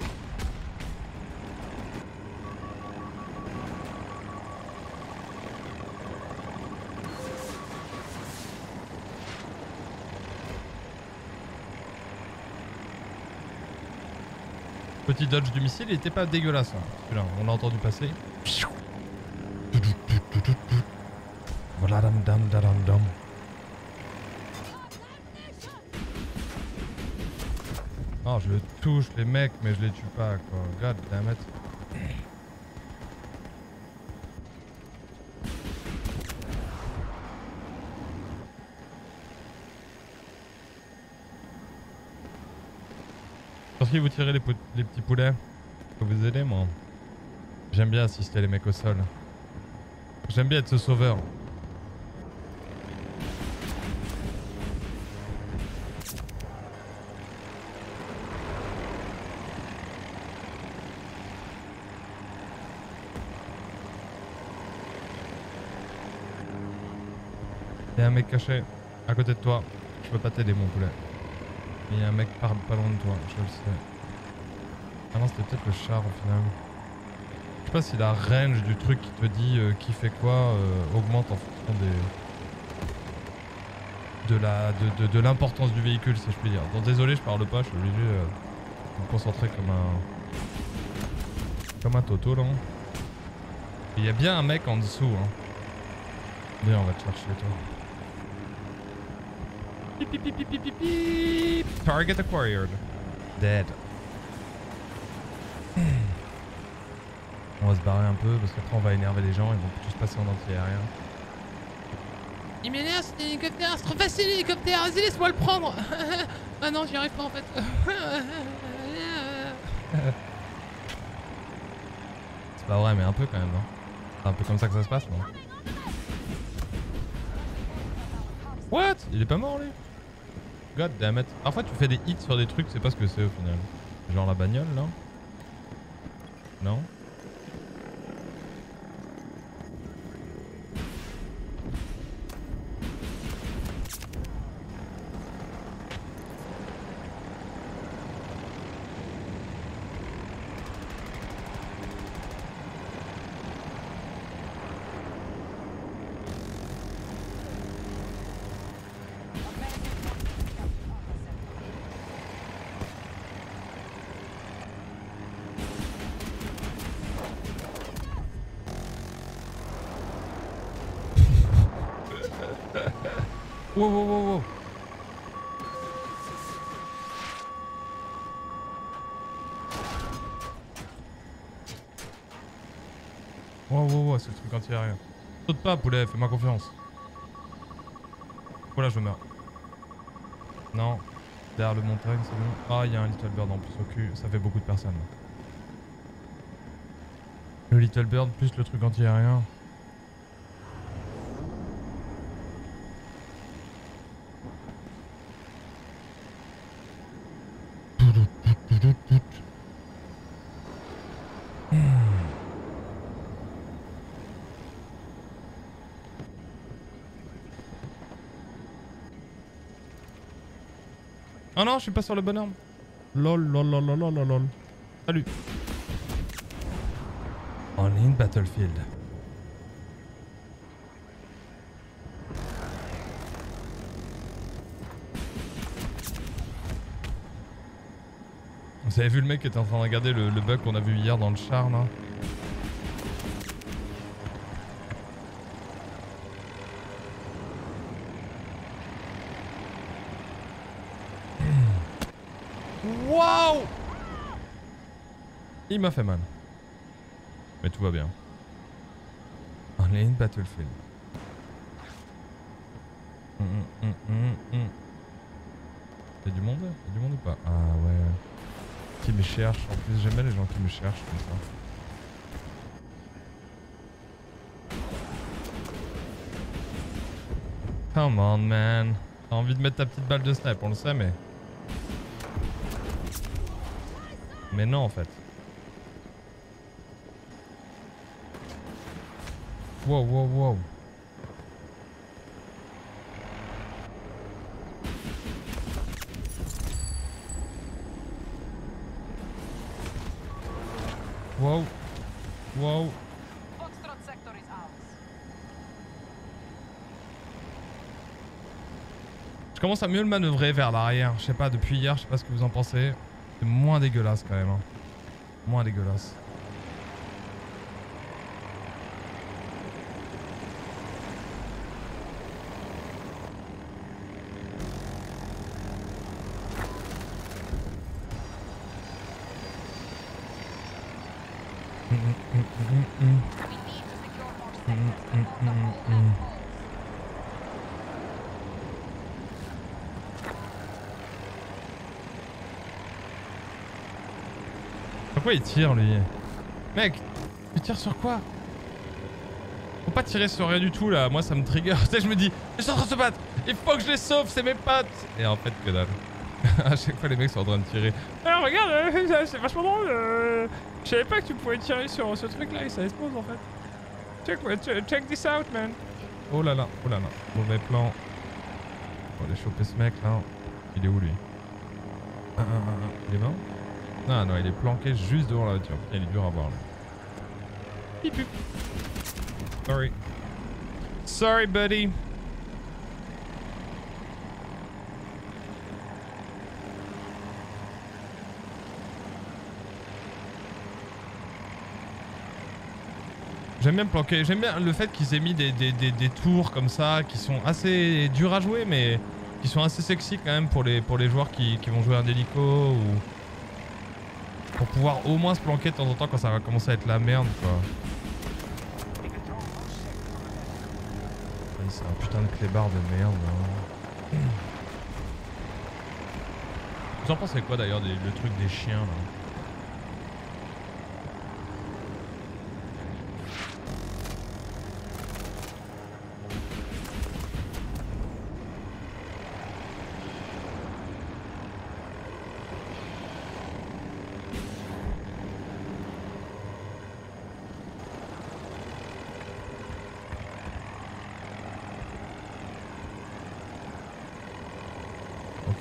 Petit dodge du missile, il était pas dégueulasse. Hein. Là, on l'a entendu passer. Voilà, dam. Non, je le touche les mecs, mais je les tue pas quoi. God damn it. Vous tirez les petits poulets, je peux vous aider moi. J'aime bien assister les mecs au sol. J'aime bien être ce sauveur. Il y a un mec caché à côté de toi, je peux pas t'aider mon poulet. Il y a un mec pas loin de toi, je le sais. Ah non, c'était peut-être le char au final. Je sais pas si la range du truc qui te dit qui fait quoi augmente en fonction des... de l'importance du véhicule, si je puis dire. Donc désolé, je parle pas, je suis obligé de me concentrer comme un toto là. Il y a bien un mec en dessous. Hein. Viens, on va te chercher toi. Beep, beep, beep, beep, beep, beep. Target acquired. Dead. On va se barrer un peu parce qu'après on va énerver les gens, ils vont tous passer en anti-aérien. Il m'énerve cet hélicoptère, c'est trop facile l'hélicoptère, vas-y laisse-moi le prendre. Ah non j'y arrive pas en fait. C'est pas vrai mais un peu quand même. Hein. C'est un peu comme ça que ça se passe non? What? Il est pas mort lui? God damn it. Parfois tu fais des hits sur des trucs, c'est pas ce que c'est au final. Genre la bagnole là? Non? Wow. Wow, c'est le truc anti-aérien. Saute pas, poulet, fais-moi confiance. Voilà, je meurs. Non, derrière le montagne, c'est bon. Ah, il y a un Little Bird en plus au cul, ça fait beaucoup de personnes. Le Little Bird plus le truc anti-aérien. Oh non, je suis pas sur le bon arme. Lol, lol, lol, lol, lol, lol. Salut. En ligne Battlefield. Vous avez vu le mec qui était en train de regarder le bug qu'on a vu hier dans le char là? Waouh! Il m'a fait mal. Mais tout va bien. En ligne Battlefield. Y'a du monde? Y'a du monde ou pas? Ah ouais. Qui me cherche, en plus j'aimais les gens qui me cherchent comme ça. Come on man, t'as envie de mettre ta petite balle de snipe, on le sait mais... Mais non en fait. Wow wow wow. Wow, wow. Je commence à mieux le manœuvrer vers l'arrière. Je sais pas, depuis hier, je sais pas ce que vous en pensez. C'est moins dégueulasse quand même. Hein. Moins dégueulasse. Pourquoi il tire lui? Mec, tu tires sur quoi? Faut pas tirer sur rien du tout là, moi ça me trigger. Tu sais, je me dis, ils sont en train de se battre, il faut que je les sauve, c'est mes potes. Et en fait, que dalle. À chaque fois, les mecs sont en train de tirer. Alors regarde, c'est vachement drôle. Je savais pas que tu pouvais tirer sur ce truc là et ça explose en fait. Check this out, man. Oh là là, mauvais plan. On va aller choper ce mec là. Il est où lui? Il est mort? Non, non, il est planqué juste devant la voiture. Il est dur à voir là. Pip pip. Sorry. Sorry, buddy. J'aime bien me planquer. J'aime bien le fait qu'ils aient mis des tours comme ça qui sont assez durs à jouer, mais qui sont assez sexy quand même pour les joueurs qui vont jouer un hélico ou. Pour pouvoir au moins se planquer de temps en temps quand ça va commencer à être la merde quoi. C'est un putain de clébard de merde. Hein. Vous en pensez quoi d'ailleurs le truc des chiens là.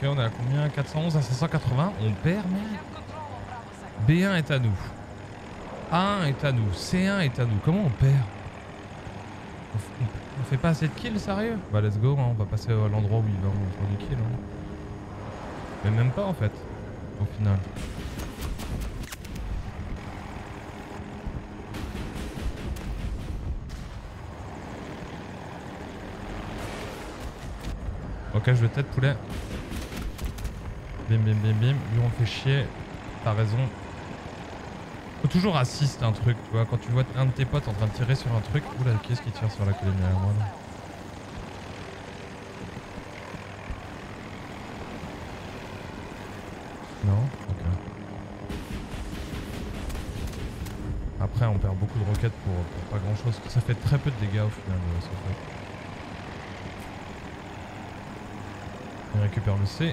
On est à combien? 411 à 580? On perd, merde. B1 est à nous. A1 est à nous. C1 est à nous. Comment on perd? On fait pas assez de kills, sérieux? Bah let's go, hein. On va passer à l'endroit où il va faire du kill. Hein. Mais même pas en fait, au final. Ok, je vais peut-être poulet. Bim, bim, bim, bim. Lui, on fait chier. T'as raison. Faut toujours assister un truc, tu vois. Quand tu vois un de tes potes en train de tirer sur un truc. Oula, qu'est-ce qui tire sur la colline derrière moi là? Non? Ok. Après, on perd beaucoup de roquettes pour pas grand-chose. Ça fait très peu de dégâts au final, ce truc. On récupère le C.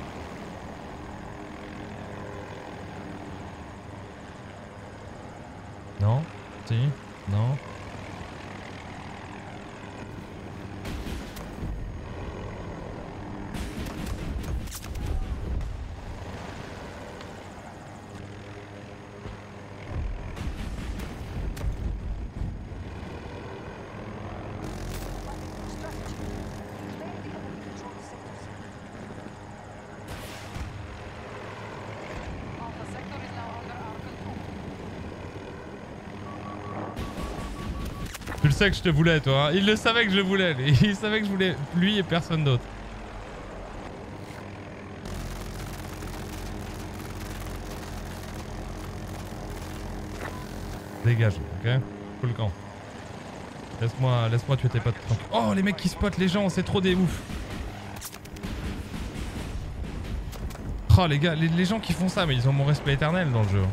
Non. Si. Non. Tu le sais que je te voulais, toi. Hein. Il le savait que je le voulais. Il savait que je voulais lui et personne d'autre. Dégage, ok? Fous le camp. Laisse-moi tuer tes potes. Oh, les mecs qui spotent les gens, c'est trop des ouf. Oh, les gars, les gens qui font ça, mais ils ont mon respect éternel dans le jeu.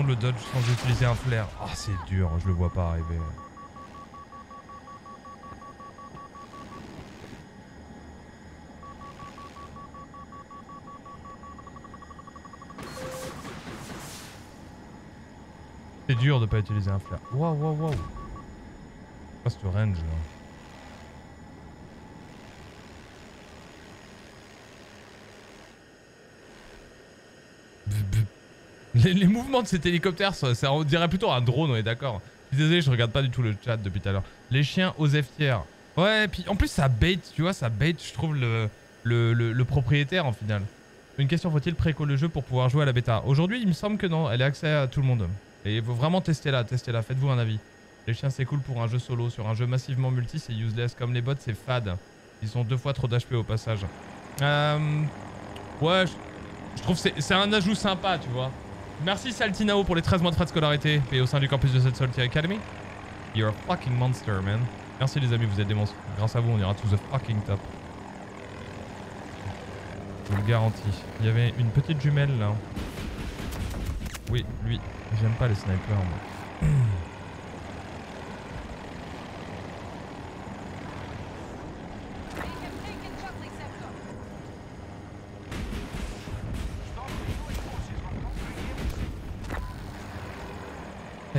De le dodge sans utiliser un flair. Ah, oh, c'est dur, je le vois pas arriver. C'est dur de pas utiliser un flair. Waouh, waouh, waouh. Pas ce range là. Les mouvements de cet hélicoptère, ça on dirait plutôt un drone, on est d'accord. Désolé, je regarde pas du tout le chat depuis tout à l'heure. Les chiens aux F-tiers. Ouais, et puis en plus ça bait, tu vois, ça bait, je trouve, le propriétaire en final. Une question, faut-il préco le jeu pour pouvoir jouer à la bêta? Aujourd'hui, il me semble que non, elle est accès à tout le monde. Et il faut vraiment tester-la, faites-vous un avis. Les chiens, c'est cool pour un jeu solo. Sur un jeu massivement multi, c'est useless. Comme les bots, c'est fade. Ils ont 2 fois trop d'HP au passage. Ouais, je trouve que c'est un ajout sympa, tu vois. Merci Saltinao pour les 13 mois de frais de scolarité payés au sein du campus de cette Salty Academy. You're a fucking monster, man. Merci les amis, vous êtes des monstres. Grâce à vous, on ira tous the fucking top. Je vous le garantis. Il y avait une petite jumelle là. Oui, lui. J'aime pas les snipers, moi.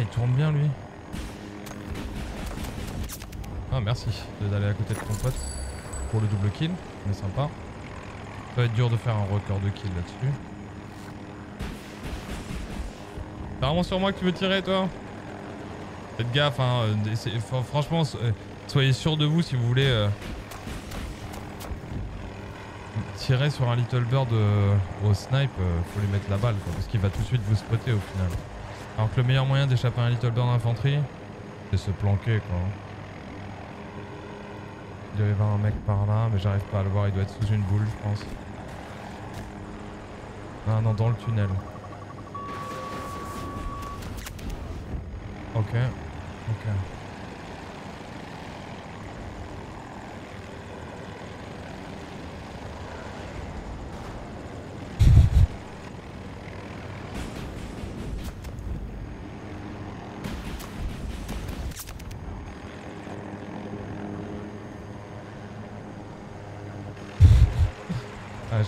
Il tourne bien lui. Ah merci d'aller à côté de ton pote pour le double kill, mais sympa. Ça va être dur de faire un record de kill là-dessus. T'as vraiment sur moi que tu veux tirer toi? Faites gaffe, hein, franchement, soyez sûr de vous si vous voulez tirer sur un Little Bird au snipe, faut lui mettre la balle quoi, parce qu'il va tout de suite vous spotter au final. Alors que le meilleur moyen d'échapper à un Little Bird d'infanterie, c'est se planquer quoi. Il devait y avoir un mec par là, mais j'arrive pas à le voir, il doit être sous une boule je pense. Ah non, dans le tunnel. Ok, ok.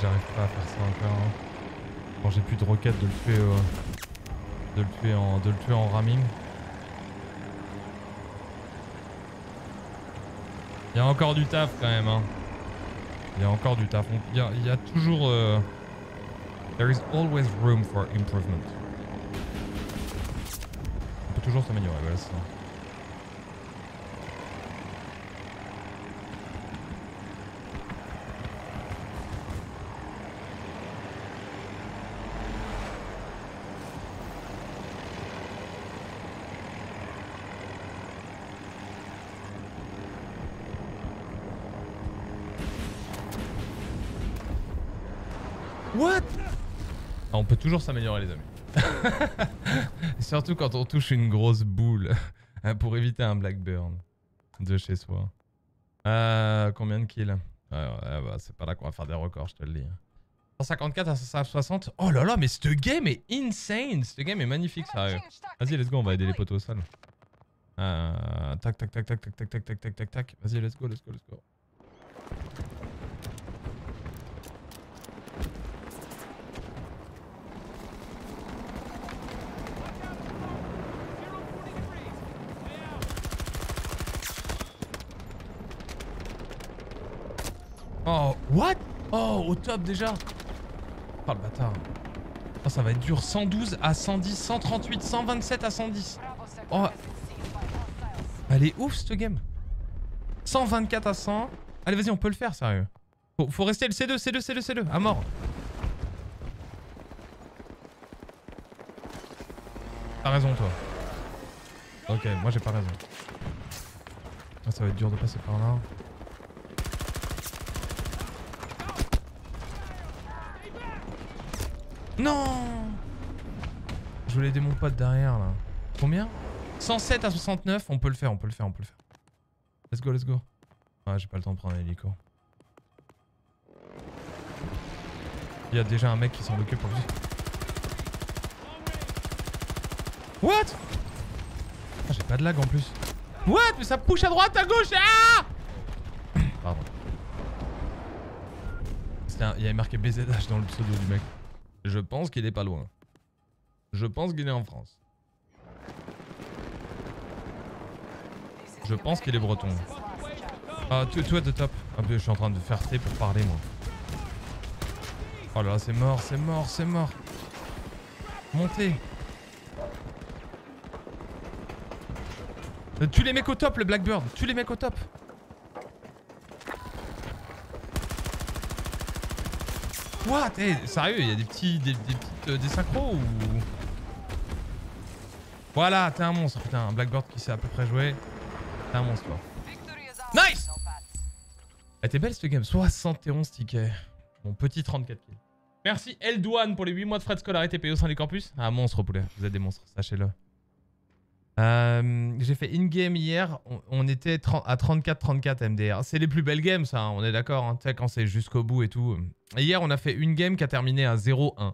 J'arrive pas à faire ça encore. Hein. Bon, j'ai plus de roquettes de le tuer en ramming. Il y a encore du taf quand même. Hein. Il y a encore du taf. Il y a toujours. There is always room for improvement. On peut toujours s'améliorer. Voilà, c'est ça. On peut toujours s'améliorer les amis. Surtout quand on touche une grosse boule pour éviter un Blackburn de chez soi. Combien de kills? Bah, c'est pas là qu'on va faire des records, je te le dis. 154 à 160. Oh là là, mais ce game est insane. Ce game est magnifique, sérieux. Vas-y, let's go, on va aider les potos au sol. Tac, tac, tac, tac, tac, tac, tac, tac, tac, tac, tac. Vas-y, let's go, let's go, let's go. Oh, what? Oh, au top déjà. Oh, le bâtard. Oh, ça va être dur. 112 à 110, 138, 127 à 110. Oh. Elle est ouf, cette game. 124 à 100. Allez, vas-y, on peut le faire, sérieux. Faut rester le C2, C2, C2, C2. À mort. T'as raison, toi. Ok, moi j'ai pas raison. Ah, ça va être dur de passer par là. Non! Je voulais aider mon pote derrière là. Combien? 107 à 69, on peut le faire, on peut le faire, on peut le faire. Let's go, let's go. Ah, j'ai pas le temps de prendre un hélico. Il y a déjà un mec qui s'en occupe pour lui. What? Ah, j'ai pas de lag en plus. What? Mais ça push à droite, à gauche. Ah! Pardon. Il y avait marqué BZH dans le pseudo du mec. Je pense qu'il est pas loin. Je pense qu'il est en France. Je pense qu'il est breton. Ah, tout est de top. Ah, je suis en train de faire T pour parler, moi. Oh là là, c'est mort, c'est mort, c'est mort. Montez. Tue les mecs au top, le Blackbird. Tue les mecs au top. What? Hey, sérieux, il y a des petites synchros ou... Voilà, t'es un monstre, putain, un Blackbird qui sait à peu près jouer. T'es un monstre, toi. Nice! Elle était belle, cette game. 71 tickets. Mon petit 34 kills. Merci Eldouane pour les 8 mois de frais de scolarité payés au sein du campus. Un monstre, poulet. Vous êtes des monstres, sachez-le. J'ai fait in-game hier, on était à 34-34 MDR. C'est les plus belles games, ça, hein, on est d'accord, hein, tu sais, quand c'est jusqu'au bout et tout. Et hier, on a fait une game qui a terminé à 0-1.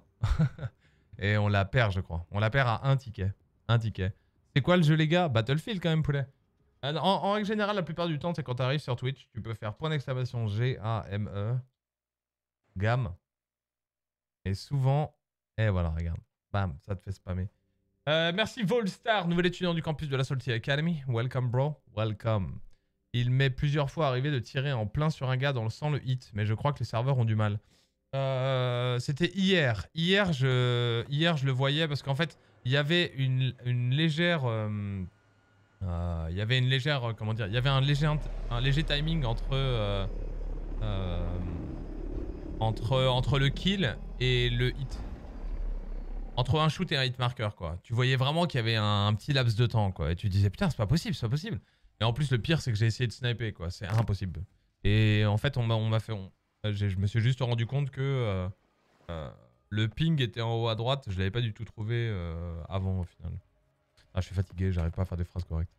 Et on la perd, je crois. On la perd à un ticket. Un ticket. C'est quoi le jeu, les gars? Battlefield, quand même, poulet. En règle générale, la plupart du temps, c'est quand tu arrives sur Twitch, tu peux faire point d'exclamation G-A-M-E, gamme. Et souvent, et voilà, regarde. Bam, ça te fait spammer. Merci Volstar, nouvel étudiant du campus de la Salty Academy. Welcome bro, welcome. Il m'est plusieurs fois arrivé de tirer en plein sur un gars sans le hit, mais je crois que les serveurs ont du mal. C'était hier. Hier je le voyais parce qu'en fait, il y avait une légère... il y avait une légère... Comment dire? Il y avait un léger timing entre... entre le kill et le hit. Entre un shoot et un hit marker, quoi. Tu voyais vraiment qu'il y avait un petit laps de temps, quoi. Et tu disais, putain, c'est pas possible, c'est pas possible. Et en plus, le pire, c'est que j'ai essayé de sniper, quoi. C'est impossible. Et en fait, je me suis juste rendu compte que le ping était en haut à droite. Je l'avais pas du tout trouvé avant, au final. Ah, je suis fatigué, j'arrive pas à faire des phrases correctes.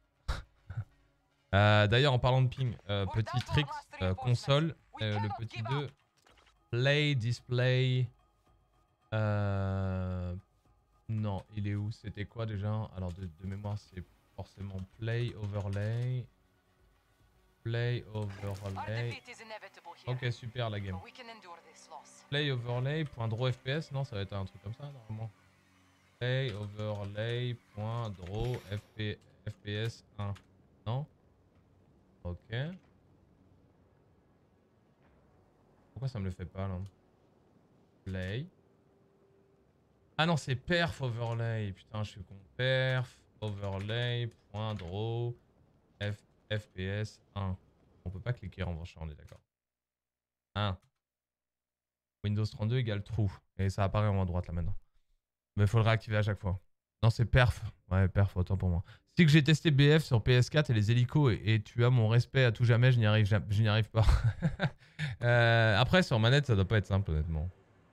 D'ailleurs, en parlant de ping, petit trick, console, le petit 2. Play, display... Non, il est où? C'était quoi déjà? Alors de mémoire, c'est forcément play, overlay. Play, overlay. Ok, super la game. Play, overlay, point draw FPS. Non, ça va être un truc comme ça normalement. Play, overlay, point draw FPS 1. Non? Ok. Pourquoi ça me le fait pas là? Play. Ah non, c'est perf overlay, putain je suis con. Perf overlay, point draw, FPS 1. On peut pas cliquer en revanche, on est d'accord. 1. Windows 32 égale trou. Et ça apparaît en haut à droite là maintenant. Mais il faut le réactiver à chaque fois. Non, c'est perf. Ouais, perf, autant pour moi. C'est que j'ai testé BF sur PS4 et les hélicos et tu as mon respect à tout jamais, je n'y arrive pas. Après, sur manette, ça doit pas être simple honnêtement.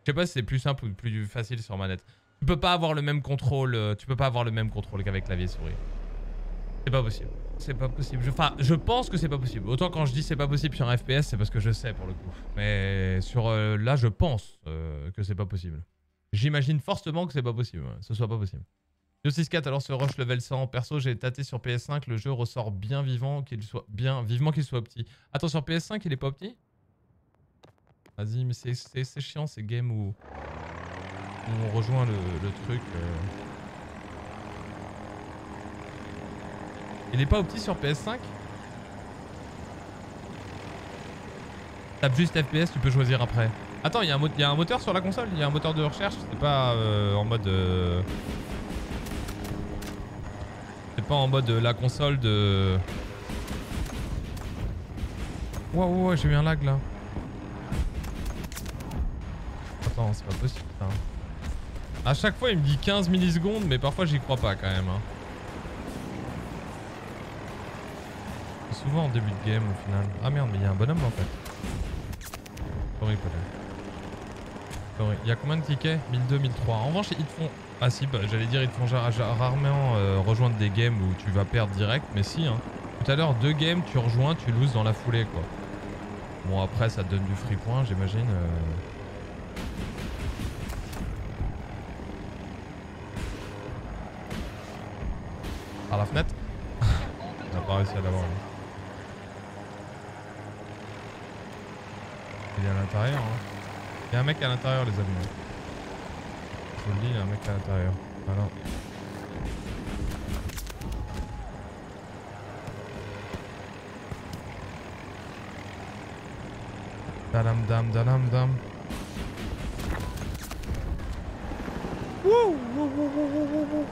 Je sais pas si c'est plus simple ou plus facile sur manette. Tu peux pas avoir le même contrôle, qu'avec clavier souris. C'est pas possible. C'est pas possible. Enfin, je pense que c'est pas possible. Autant quand je dis c'est pas possible sur un FPS, c'est parce que je sais pour le coup. Mais sur là, je pense que c'est pas possible. J'imagine fortement que c'est pas possible. Ouais. Ce soit pas possible. 264 alors ce rush level 100. Perso, j'ai tâté sur PS5. Le jeu ressort bien vivant, qu'il soit petit. Attends, sur PS5, il est pas petit? Vas-y, mais c'est chiant ces games où on rejoint le truc. Il est pas au petit sur PS5? Tape juste FPS, tu peux choisir après. Attends, il y a un moteur sur la console? Il y a un moteur de recherche? C'est pas en mode... C'est pas en mode la console de... Waouh, wow, j'ai eu un lag là. Attends, c'est pas possible ça. A chaque fois il me dit 15 millisecondes mais parfois j'y crois pas quand même. Hein. Souvent en début de game au final. Ah merde mais il y a un bonhomme en fait. Sorry, il y a combien de tickets? 1002, 1003. En revanche ils te font... Ah si, bah, j'allais dire ils te font rarement rejoindre des games où tu vas perdre direct mais si hein. Tout à l'heure 2 games tu rejoins, tu loses dans la foulée quoi. Bon après ça te donne du free point j'imagine. Par la fenêtre. On n'a pas réussi à l'avoir. Il est à l'intérieur. Hein. Il y a un mec à l'intérieur les amis. Je vous le dis, il y a un mec à l'intérieur. Voilà. Dalam dam dalam dam. Wouh wouh wouh wouh wouh wouh.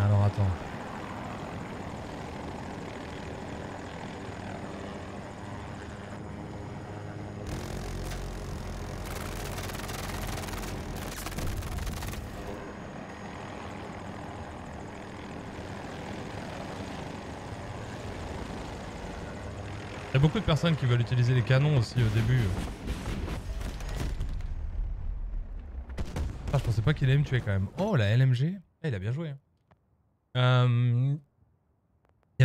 Alors attends. Il y a beaucoup de personnes qui veulent utiliser les canons aussi au début. Ah, je pensais pas qu'il allait me tuer quand même. Oh la LMG, eh, il a bien joué. Il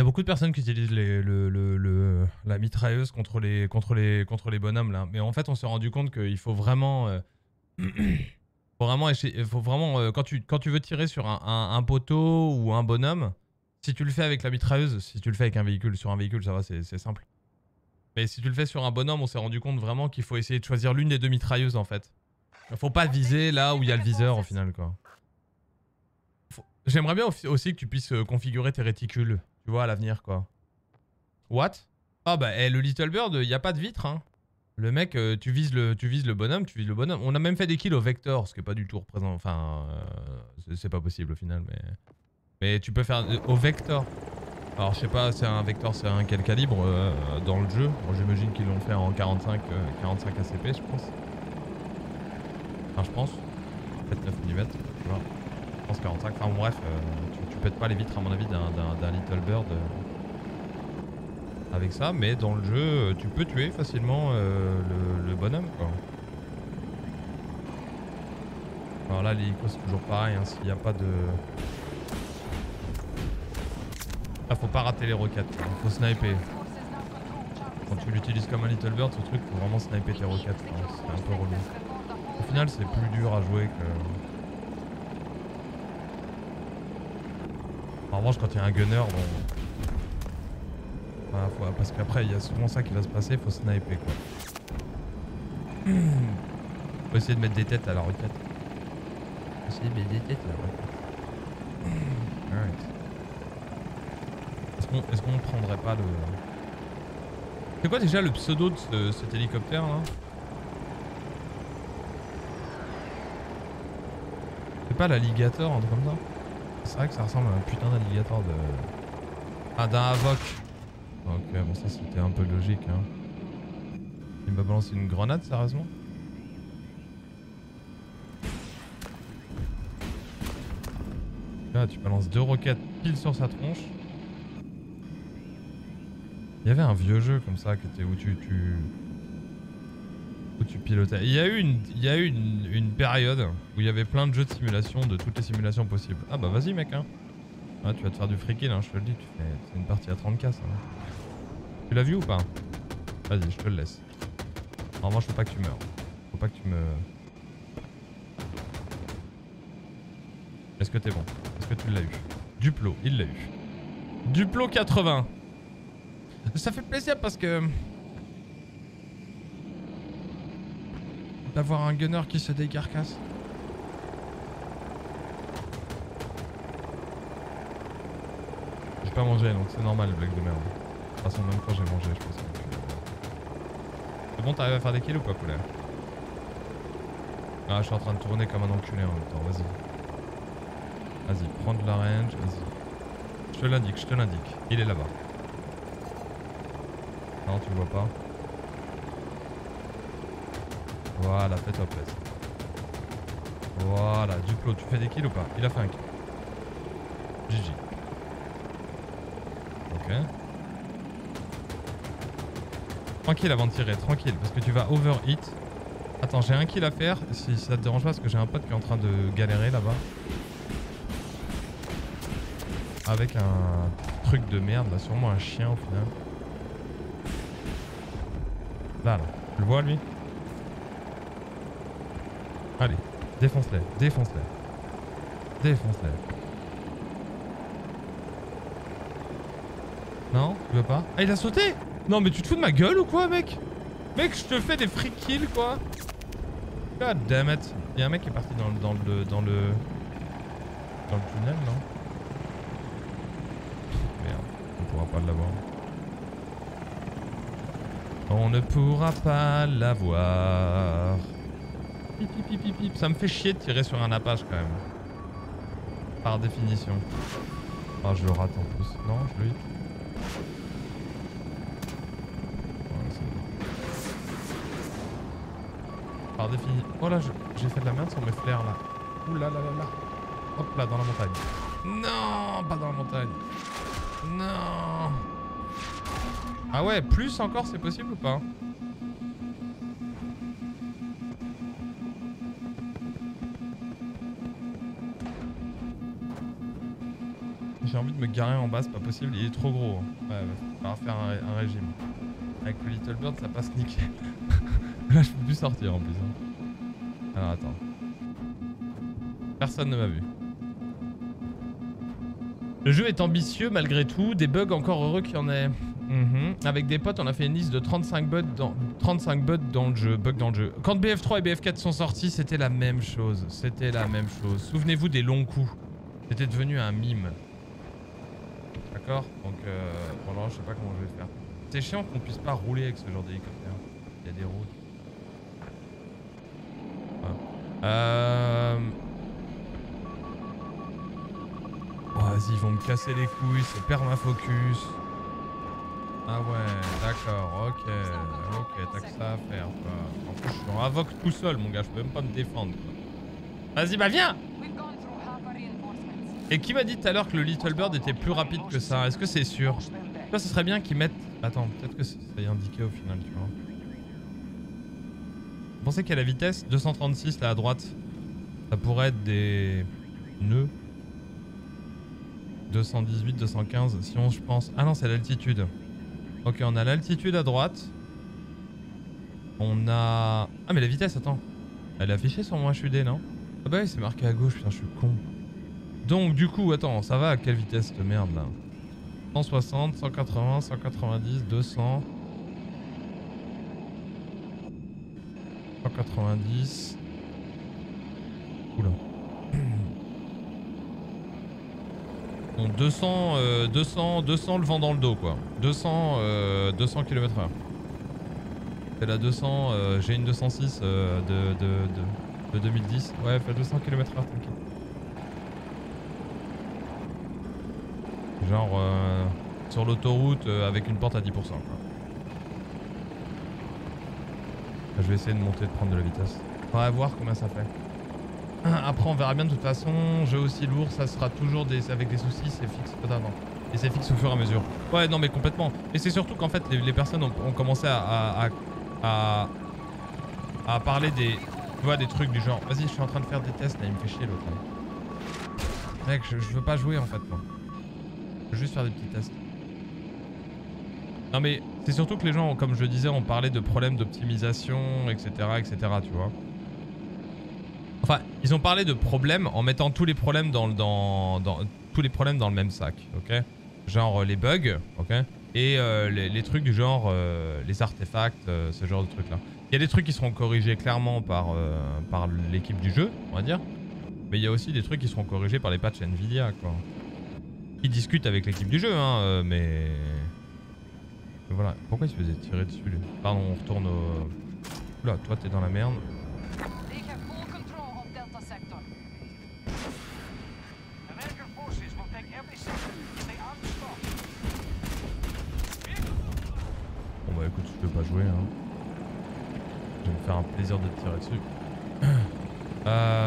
y a beaucoup de personnes qui utilisent la mitrailleuse contre les bonhommes là. Mais en fait on s'est rendu compte qu'il faut vraiment... quand tu veux tirer sur un poteau ou un bonhomme, si tu le fais avec la mitrailleuse, si tu le fais avec un véhicule, sur un véhicule ça va c'est simple. Mais si tu le fais sur un bonhomme on s'est rendu compte vraiment qu'il faut essayer de choisir l'une des deux mitrailleuses en fait. Faut pas viser là où il y a le viseur au final quoi. J'aimerais bien aussi que tu puisses configurer tes réticules, tu vois, à l'avenir, quoi. What? Ah bah, eh, le Little Bird, il n'y a pas de vitre, hein. Le mec, tu vises le bonhomme, tu vises le bonhomme. On a même fait des kills au vector, ce qui n'est pas du tout représentant. Enfin, c'est pas possible au final, mais... tu peux faire au vector. Alors, je sais pas, c'est un vector, c'est un quel calibre dans le jeu. Bon, j'imagine qu'ils l'ont fait en 45 ACP, je pense. Enfin, je pense. 9 mm, tu vois. Je pense 45, enfin bref, tu pètes pas les vitres à mon avis d'un Little Bird avec ça, mais dans le jeu tu peux tuer facilement le bonhomme quoi. Alors là l'hélico c'est toujours pareil, hein, s'il n'y a pas de... Ah faut pas rater les roquettes, hein, faut sniper. Quand tu l'utilises comme un Little Bird ce truc faut vraiment sniper tes roquettes, hein, c'est un peu relou. Au final c'est plus dur à jouer que... En revanche quand il y a un gunner, bon... Voilà, faut... parce qu'après il y a souvent ça qui va se passer, faut sniper quoi. Faut essayer de mettre des têtes à la roquette. Faut essayer de mettre des têtes à la roquette. Alright. Est-ce qu'on prendrait pas le... C'est quoi déjà le pseudo de cet hélicoptère là? C'est pas l'alligator, un truc comme ça? C'est vrai que ça ressemble à un putain d'alligator de... Ah, d'un Havoc. Ok, bon ça c'était un peu logique hein. Il m'a balancé une grenade sérieusement? Là tu balances 2 roquettes pile sur sa tronche. Il y avait un vieux jeu comme ça qui était où tu pilotais. Il y a eu une période où il y avait plein de jeux de simulation, de toutes les simulations possibles. Ah bah vas-y mec hein. Ah, tu vas te faire du free kill hein, je te le dis, c'est une partie à 30K ça. Tu l'as vu ou pas? Vas-y, je te le laisse. En revanche, faut pas que tu meurs. Faut pas que tu me... Est-ce que t'es bon? Est-ce que tu l'as eu? Duplo, il l'a eu. Duplo 80. Ça fait plaisir parce que... d'avoir un gunner qui se décarcasse. J'ai pas mangé donc c'est normal le blague de merde. De toute façon même quand j'ai mangé je pense que... C'est bon, t'arrives à faire des kills ou pas poulet? Ah je suis en train de tourner comme un enculé en même temps, vas-y. Vas-y, prends de la range, vas-y. Je te l'indique, je te l'indique. Il est là-bas. Non tu le vois pas. Voilà, fais-toi plaisir. Voilà, Duplo, tu fais des kills ou pas? Il a fait un kill. GG. Ok. Tranquille avant de tirer, tranquille, parce que tu vas overhit. Attends, j'ai un kill à faire, si ça te dérange pas, parce que j'ai un pote qui est en train de galérer là-bas. Avec un truc de merde, là, sûrement un chien au final. Là, là, tu le vois lui? Allez, défonce-les, défonce-les. Non, tu veux pas? Ah, il a sauté? Non, mais tu te fous de ma gueule ou quoi, mec? Mec, je te fais des free kills, quoi. God damn it. Il y a un mec qui est parti dans le tunnel, non? Merde, on pourra pas l'avoir. On ne pourra pas l'avoir. Pip, pip, pip, pip. Ça me fait chier de tirer sur un Apache quand même. Par définition. Ah oh, je le rate en plus. Non je le hit. Ouais, c'est bon. Par définition. Oh là j'ai fait de la merde sur mes flares là. Ouh là là là là. Hop là dans la montagne. Non pas dans la montagne. Non. Ah ouais plus encore c'est possible ou pas? J'ai envie de me garer en bas, c'est pas possible, il est trop gros. Ouais, il va falloir faire un régime. Avec le Little Bird, ça passe nickel. Là, je peux plus sortir en plus. Hein. Alors attends. Personne ne m'a vu. Le jeu est ambitieux malgré tout, des bugs encore heureux qu'il y en ait. Avec des potes, on a fait une liste de 35 bugs dans le jeu. Quand BF3 et BF4 sont sortis, c'était la même chose. Souvenez-vous des longs coups. C'était devenu un mime. D'accord. Donc pour l'instant je sais pas comment je vais faire. C'est chiant qu'on puisse pas rouler avec ce genre d'hélicoptère. Il y a des routes. Voilà. Oh, vas-y ils vont me casser les couilles, c'est permafocus. Ah ouais, d'accord, ok. Ok, t'as que ça à faire quoi. En plus je suis en Havoc tout seul mon gars, je peux même pas me défendre. Vas-y bah viens. Et qui m'a dit tout à l'heure que le Little Bird était plus rapide que ça? Est-ce que c'est sûr? Toi, ce serait bien qu'ils mettent... Attends, peut-être que ça y est indiqué au final, tu vois. Vous pensez qu'à la vitesse 236, là, à droite, ça pourrait être des... nœuds. 218, 215, si on, je pense... Ah non, c'est l'altitude. Ok, on a l'altitude à droite. On a... Ah, mais la vitesse, attends. Elle est affichée sur mon HUD, non? Ah bah oui, c'est marqué à gauche, putain, je suis con. Donc du coup, attends, ça va à quelle vitesse cette merde là? 160, 180, 190, 200... 190... Oula. Bon, 200 le vent dans le dos quoi. 200 km/h. C'est la 200, j'ai une 206 de 2010. Ouais, fait 200 km/h tranquille. Genre sur l'autoroute avec une porte à 10% quoi. Je vais essayer de monter, de prendre de la vitesse. Faudrait voir combien ça fait. Après on verra bien de toute façon, jeu aussi lourd, ça sera toujours des... avec des soucis, c'est fixe pas d'avant. Et c'est fixe au fur et à mesure. Ouais non mais complètement. Et c'est surtout qu'en fait les personnes ont commencé à parler des... Tu vois des trucs du genre, vas-y je suis en train de faire des tests là, il me fait chier l'autre. Mec je veux pas jouer en fait moi. Juste faire des petits tests. Non mais c'est surtout que les gens, comme je le disais, on parlait de problèmes d'optimisation, etc., etc., tu vois. Enfin, ils ont parlé de problèmes en mettant tous les problèmes dans le même sac, ok? Genre les bugs, ok? Et les trucs du genre les artefacts, ce genre de trucs là. Il y a des trucs qui seront corrigés clairement par l'équipe du jeu, on va dire. Mais il y a aussi des trucs qui seront corrigés par les patchs Nvidia, quoi. Ils discutent avec l'équipe du jeu, hein, mais... Voilà. Pourquoi il se faisait tirer dessus, lui? Pardon, on retourne au... Oula, toi t'es dans la merde. Bon bah écoute, je peux pas jouer, hein. Je vais me faire un plaisir de te tirer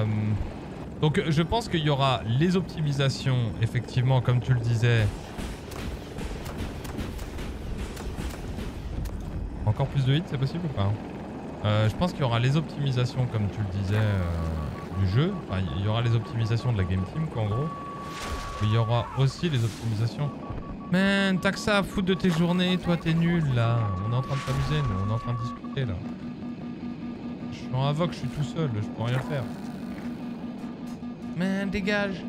dessus. Donc je pense qu'il y aura les optimisations, effectivement, comme tu le disais. Encore plus de hits, c'est possible ou pas? Je pense qu'il y aura les optimisations, comme tu le disais, du jeu. Enfin, il y aura les optimisations de la game team, quoi, en gros. Mais il y aura aussi les optimisations. Man, t'as que ça à foutre de tes journées, toi t'es nul là. On est en train de s'amuser, nous, on est en train de discuter là. Je suis en Havoc, je suis tout seul, je peux rien faire. Man, dégage!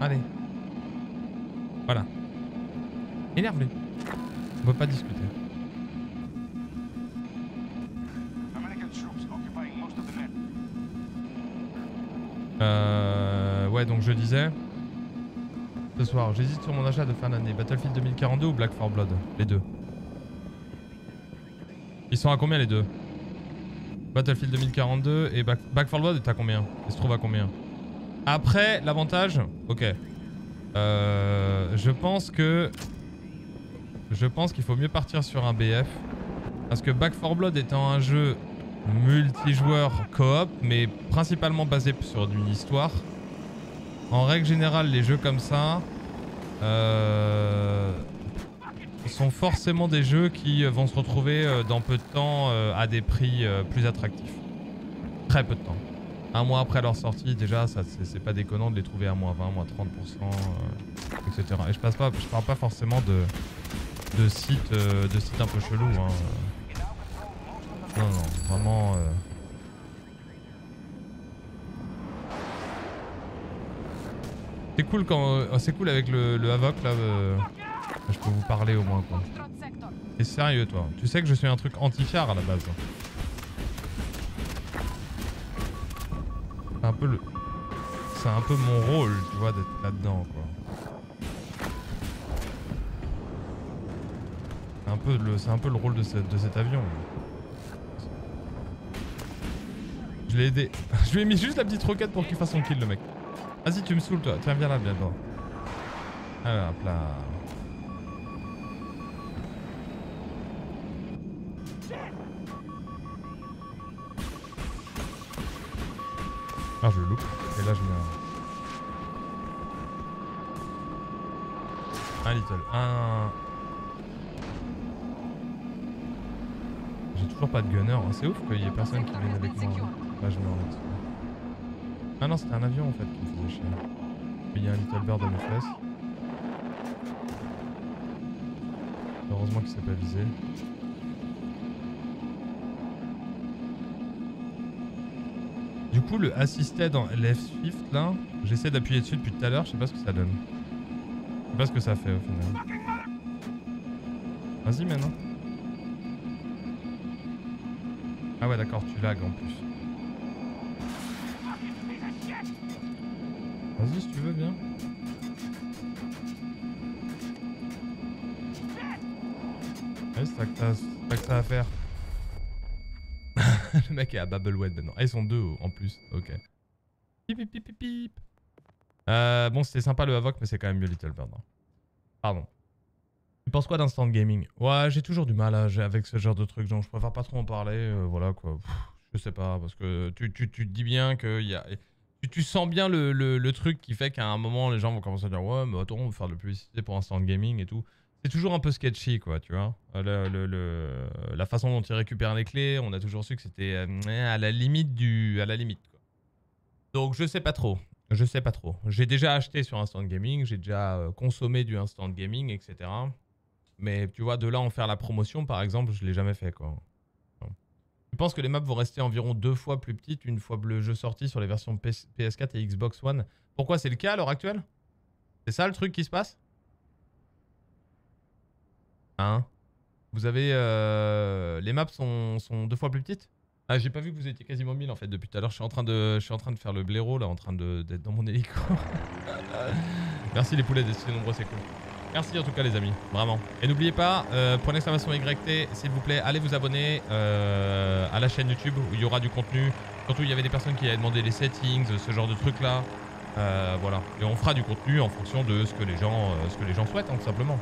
Allez. Voilà. Énerve-le. On peut pas discuter. Ouais, donc je disais... Ce soir, j'hésite sur mon achat de fin d'année. Battlefield 2042 ou Black 4 Blood? Les deux. Ils sont à combien les deux? Battlefield 2042 et Black 4 Blood est à combien? Ils se trouvent à combien? Après, l'avantage... Ok. Je pense que... Je pense qu'il faut mieux partir sur un BF. Parce que Black 4 Blood étant un jeu multijoueur coop, mais principalement basé sur une histoire. En règle générale, les jeux comme ça sont forcément des jeux qui vont se retrouver dans peu de temps à des prix plus attractifs. Très peu de temps. Un mois après leur sortie, déjà, c'est pas déconnant de les trouver à moins 20, moins 30%, etc. Et je parle pas forcément de sites un peu chelous. Hein. Non, non, vraiment... C'est cool quand c'est cool avec le Havoc là, je peux vous parler au moins quoi. T'es sérieux toi? Tu sais que je suis un truc anti-char à la base. C'est un peu le... C'est un peu mon rôle, tu vois, d'être là-dedans quoi. C'est un peu le... C'est un peu le rôle de cet avion. Je l'ai aidé. Je lui ai mis juste la petite roquette pour qu'il fasse son kill le mec. Vas-y, tu me saoules toi, tiens viens là, viens là. Alors, hop là. Ah, je le loupe, et là je mets un... J'ai toujours pas de gunner, hein. C'est ouf qu'il y ait personne qui vienne avec moi. Là je mets un... Ah non, c'était un avion en fait qui me faisait chier. Il y a un Little Bird à mes fesses. Heureusement qu'il s'est pas visé. Du coup, le assisté dans Left Shift là, j'essaie d'appuyer dessus depuis tout à l'heure, je sais pas ce que ça donne. Je sais pas ce que ça fait au final. Vas-y maintenant. Ah ouais, d'accord, tu lags en plus. Vas-y si tu veux bien. Ouais, c'est ça à faire. Le mec est à Babelwed maintenant. Ah, ils sont deux en plus. Ok. Pip pip pip pip. Bon, c'était sympa le Havoc, mais c'est quand même mieux Little Bird. Hein. Pardon. Tu penses quoi d'Instant Gaming? Ouais, j'ai toujours du mal avec ce genre de truc. Genre, je préfère pas trop en parler. Voilà quoi. Pff, je sais pas. Parce que tu te dis bien qu'il y a... Tu sens bien le truc qui fait qu'à un moment les gens vont commencer à dire ouais mais attends on va faire de la publicité pour Instant Gaming et tout. C'est toujours un peu sketchy quoi, tu vois. La façon dont ils récupèrent les clés, on a toujours su que c'était à la limite quoi. Donc je sais pas trop. Je sais pas trop. J'ai déjà acheté sur Instant Gaming, j'ai déjà consommé du Instant Gaming, etc. Mais tu vois, de là en faire la promotion, par exemple, je l'ai jamais fait, quoi. Je pense que les maps vont rester environ 2 fois plus petites une fois le jeu sorti sur les versions PS4 et Xbox One. Pourquoi c'est le cas à l'heure actuelle? C'est ça le truc qui se passe? Hein? Vous avez... les maps sont 2 fois plus petites? Ah, j'ai pas vu que vous étiez quasiment 1000 en fait depuis tout à l'heure. Je suis en train de faire le blaireau là, en train d'être dans mon hélico. Merci les poulets, des nombreux, c'est cool. Merci en tout cas les amis, vraiment. Et n'oubliez pas, pour l'exclamation YT, s'il vous plaît, allez vous abonner à la chaîne YouTube où il y aura du contenu. Surtout, il y avait des personnes qui avaient demandé les settings, ce genre de trucs là. Voilà. Et on fera du contenu en fonction de ce que les gens souhaitent, hein, tout simplement.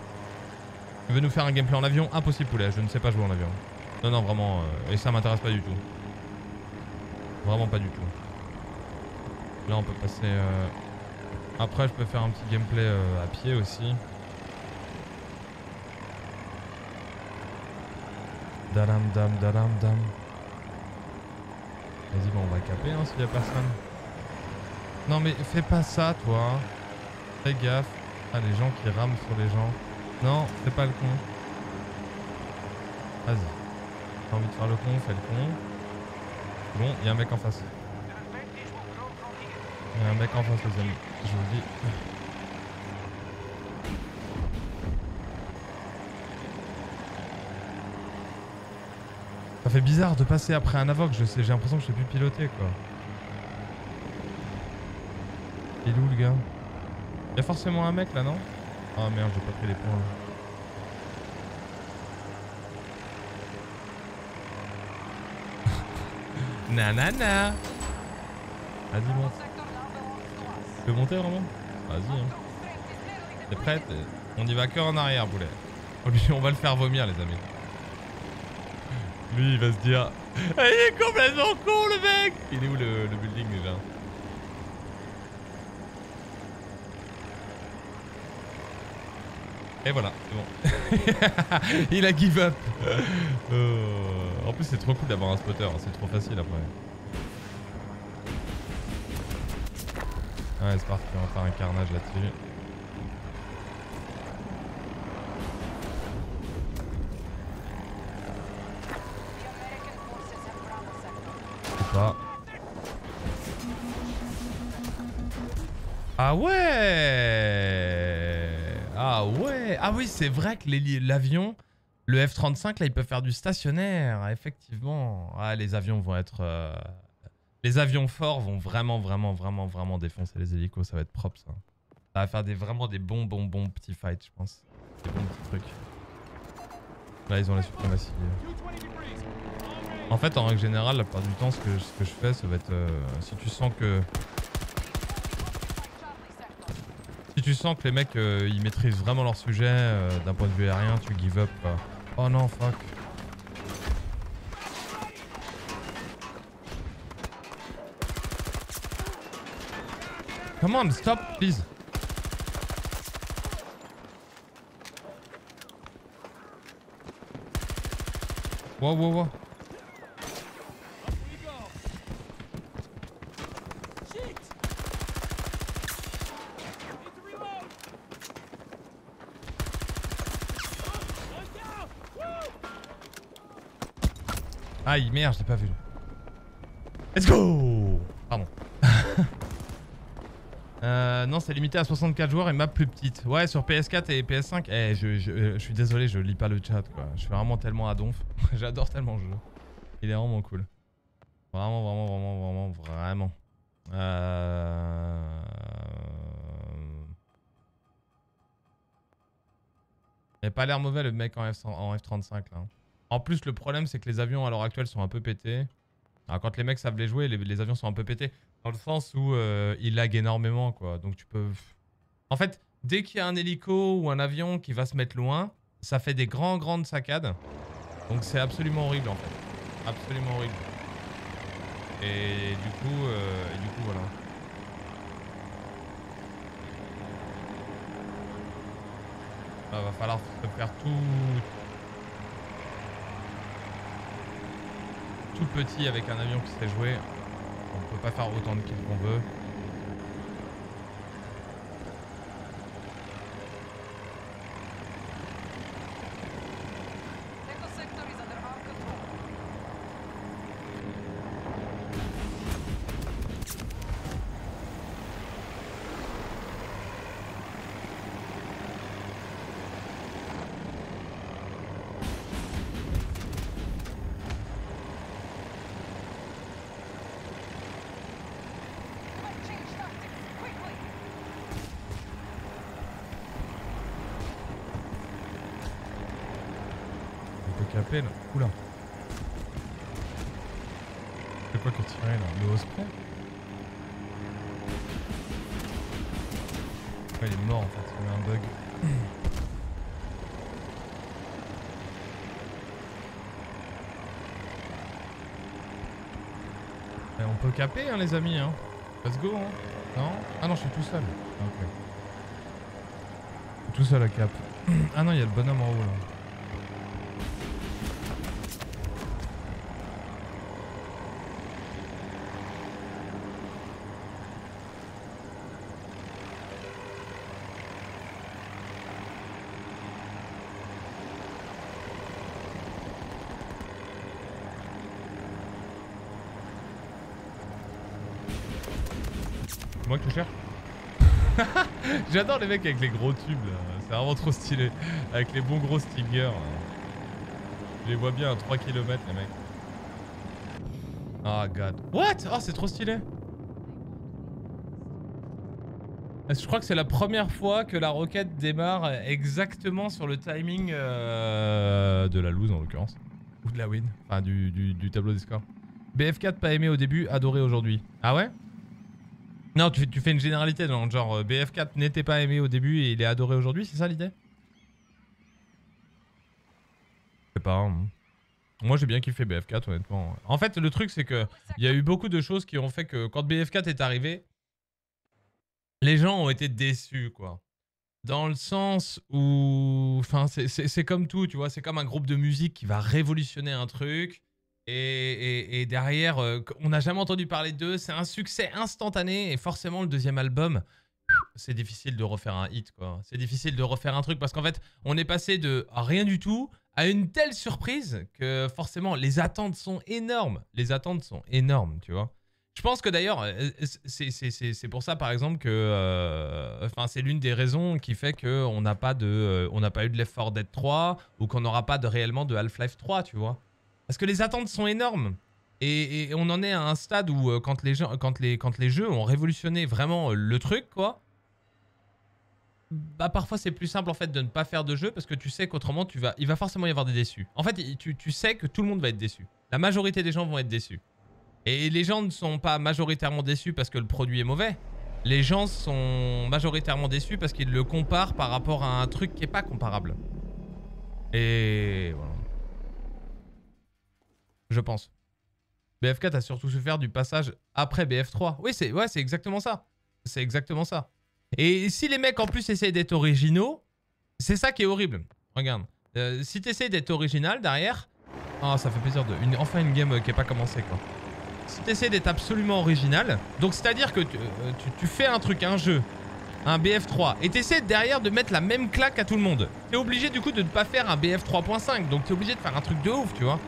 Tu veux nous faire un gameplay en avion? Impossible poulet, je ne sais pas jouer en avion. Non, non, vraiment. Et ça m'intéresse pas du tout. Vraiment pas du tout. Là, on peut passer... Après, je peux faire un petit gameplay à pied aussi. Dalam, dam, dalam, dam. Vas-y, bon, on va caper hein, s'il y a personne. Non, mais fais pas ça, toi. Fais gaffe. Ah, les gens qui rament sur les gens. Non, fais pas le con. Vas-y. T'as envie de faire le con, fais le con. Bon, il y a un mec en face. Il y a un mec en face, les amis. Je vous le dis. Ça fait bizarre de passer après un Havoc, j'ai l'impression que je sais plus piloter quoi. Il est où le gars? Il y a forcément un mec là, non? Ah oh, merde, j'ai pas pris les points là. Nanana! Vas-y, monte. Tu peux monter vraiment? Vas-y. Hein. T'es prête? On y va que en arrière, boulet. On va le faire vomir, les amis. Lui, il va se dire. Il est complètement con, le mec! Il est où le building déjà? Et voilà, c'est bon. Il a give up. En plus, c'est trop cool d'avoir un spotter, c'est trop facile après. Ouais, c'est parti, on va faire un carnage là-dessus. Ou pas. Ah ouais! Ah ouais! Ah oui, c'est vrai que l'avion, le F-35, là, il peut faire du stationnaire, effectivement. Ah, les avions vont être... Les avions forts vont vraiment défoncer les hélicos, ça va être propre, ça. Ça va faire vraiment des bons petits fights, je pense. Des bons petits trucs. Là, ils ont la suprématie. En fait, en règle générale, la plupart du temps, ce que je fais, ça va être... si tu sens que... Si tu sens que les mecs ils maîtrisent vraiment leur sujet d'un point de vue aérien, tu give up quoi. Oh non, fuck. Come on, stop, please. Wow, wow, wow. Aïe, merde, je l'ai pas vu. Let's go! Pardon. Non, c'est limité à 64 joueurs et map plus petite. Ouais, sur PS4 et PS5. Eh, je suis désolé, je lis pas le chat, quoi. Je suis vraiment tellement à donf. J'adore tellement le jeu. Il est vraiment cool. Vraiment. Il a pas l'air mauvais, le mec en F35, là. En plus, le problème, c'est que les avions à l'heure actuelle sont un peu pétés. Alors, quand les mecs savent les jouer, les avions sont un peu pétés. Dans le sens où ils laguent énormément, quoi. Donc, tu peux... En fait, dès qu'il y a un hélico ou un avion qui va se mettre loin, ça fait des grandes saccades. Donc, c'est absolument horrible, en fait. Absolument horrible. Et du coup, voilà. Là, va falloir faire tout petit avec un avion qui s'est joué. On peut pas faire autant de kills qu'on veut. la plaine. Oula. C'est quoi qui a tiré là? Le Osprey? Ouais, il est mort en fait, il y a eu un bug. Et on peut caper hein les amis hein. Let's go hein. Non? Ah non, je suis tout seul. Ah, ok. Je suis tout seul à cap. Ah non, il y a le bonhomme en haut là. J'adore les mecs avec les gros tubes, c'est vraiment trop stylé. Avec les bons gros stingers. Je les vois bien à 3 km les mecs. Ah oh, god. What? Oh c'est trop stylé. Je crois que c'est la première fois que la roquette démarre exactement sur le timing de la lose en l'occurrence. Ou de la win. Enfin du tableau Discord. BF4 pas aimé au début, adoré aujourd'hui. Ah ouais? Non, tu fais une généralité dans le genre BF4 n'était pas aimé au début et il est adoré aujourd'hui, c'est ça l'idée? Je sais pas. Hein. Moi j'ai bien kiffé BF4 honnêtement. En fait le truc c'est que il y a eu beaucoup de choses qui ont fait que quand BF4 est arrivé, les gens ont été déçus quoi. Dans le sens où... Enfin c'est comme tout, tu vois, c'est comme un groupe de musique qui va révolutionner un truc. Et derrière, on n'a jamais entendu parler d'eux, c'est un succès instantané et forcément le deuxième album, c'est difficile de refaire un hit quoi. C'est difficile de refaire un truc parce qu'en fait, on est passé de rien du tout à une telle surprise que forcément les attentes sont énormes. Les attentes sont énormes, tu vois. Je pense que d'ailleurs, c'est pour ça par exemple que... c'est l'une des raisons qui fait qu'on n'a pas, eu de Left 4 Dead 3 ou qu'on n'aura pas réellement de Half-Life 3, tu vois. Parce que les attentes sont énormes et on en est à un stade où quand les jeux ont révolutionné vraiment le truc quoi, bah parfois c'est plus simple en fait de ne pas faire de jeu parce que tu sais qu'autrement il va forcément y avoir des déçus. En fait tu sais que tout le monde va être déçu, la majorité des gens vont être déçus. Et les gens ne sont pas majoritairement déçus parce que le produit est mauvais, les gens sont majoritairement déçus parce qu'ils le comparent par rapport à un truc qui n'est pas comparable. Et voilà. Je pense. BF4 a surtout souffert du passage après BF3. Oui, c'est ouais, c'est exactement ça. C'est exactement ça. Et si les mecs en plus essayent d'être originaux, c'est ça qui est horrible. Regarde. Si tu essaies d'être original derrière... Ah, oh, ça fait plaisir de... Enfin une game qui n'est pas commencée quoi. Si tu essaies d'être absolument original... Donc c'est-à-dire que tu fais un truc, un jeu, un BF3, et tu essaies derrière de mettre la même claque à tout le monde. Tu es obligé du coup de ne pas faire un BF3.5. Donc tu es obligé de faire un truc de ouf, tu vois.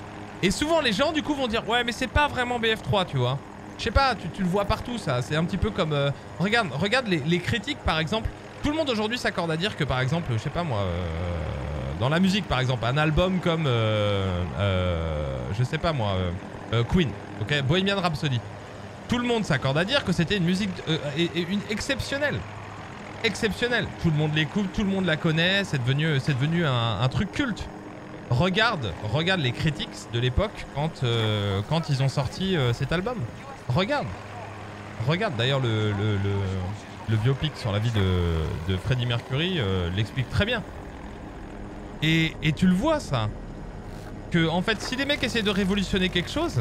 Et souvent les gens du coup vont dire ouais mais c'est pas vraiment BF3 tu vois. Je sais pas, tu le vois partout ça, c'est un petit peu comme... Regarde les critiques par exemple. Tout le monde aujourd'hui s'accorde à dire que par exemple, je sais pas moi, dans la musique par exemple, un album comme, je sais pas moi, Queen, ok, Bohemian Rhapsody. Tout le monde s'accorde à dire que c'était une musique exceptionnelle. Exceptionnelle. Tout le monde l'écoute, tout le monde la connaît, c'est devenu un truc culte. Regarde les critiques de l'époque quand ils ont sorti cet album. Regarde d'ailleurs le biopic sur la vie de Freddie Mercury l'explique très bien. Et tu le vois ça. Que en fait si les mecs essaient de révolutionner quelque chose,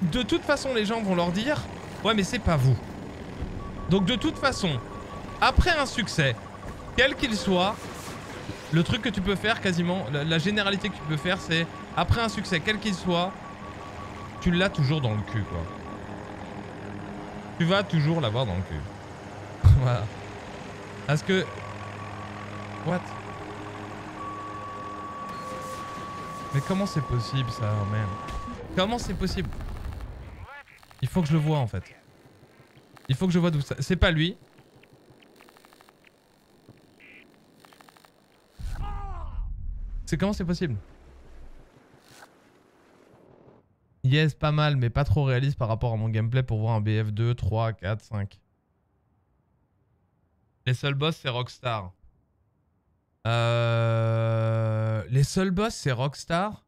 de toute façon les gens vont leur dire ouais mais c'est pas vous. Donc de toute façon, après un succès, quel qu'il soit, le truc que tu peux faire quasiment, la généralité que tu peux faire c'est, après un succès quel qu'il soit, tu l'as toujours dans le cul quoi. Tu vas toujours l'avoir dans le cul. Voilà. Parce que... What? Mais comment c'est possible ça, merde? Comment c'est possible? Il faut que je le vois en fait. Il faut que je vois d'où ça... C'est pas lui. C'est comment c'est possible? Yes, pas mal, mais pas trop réaliste par rapport à mon gameplay pour voir un BF2, 3, 4, 5. Les seuls boss, c'est Rockstar. Les seuls boss, c'est Rockstar.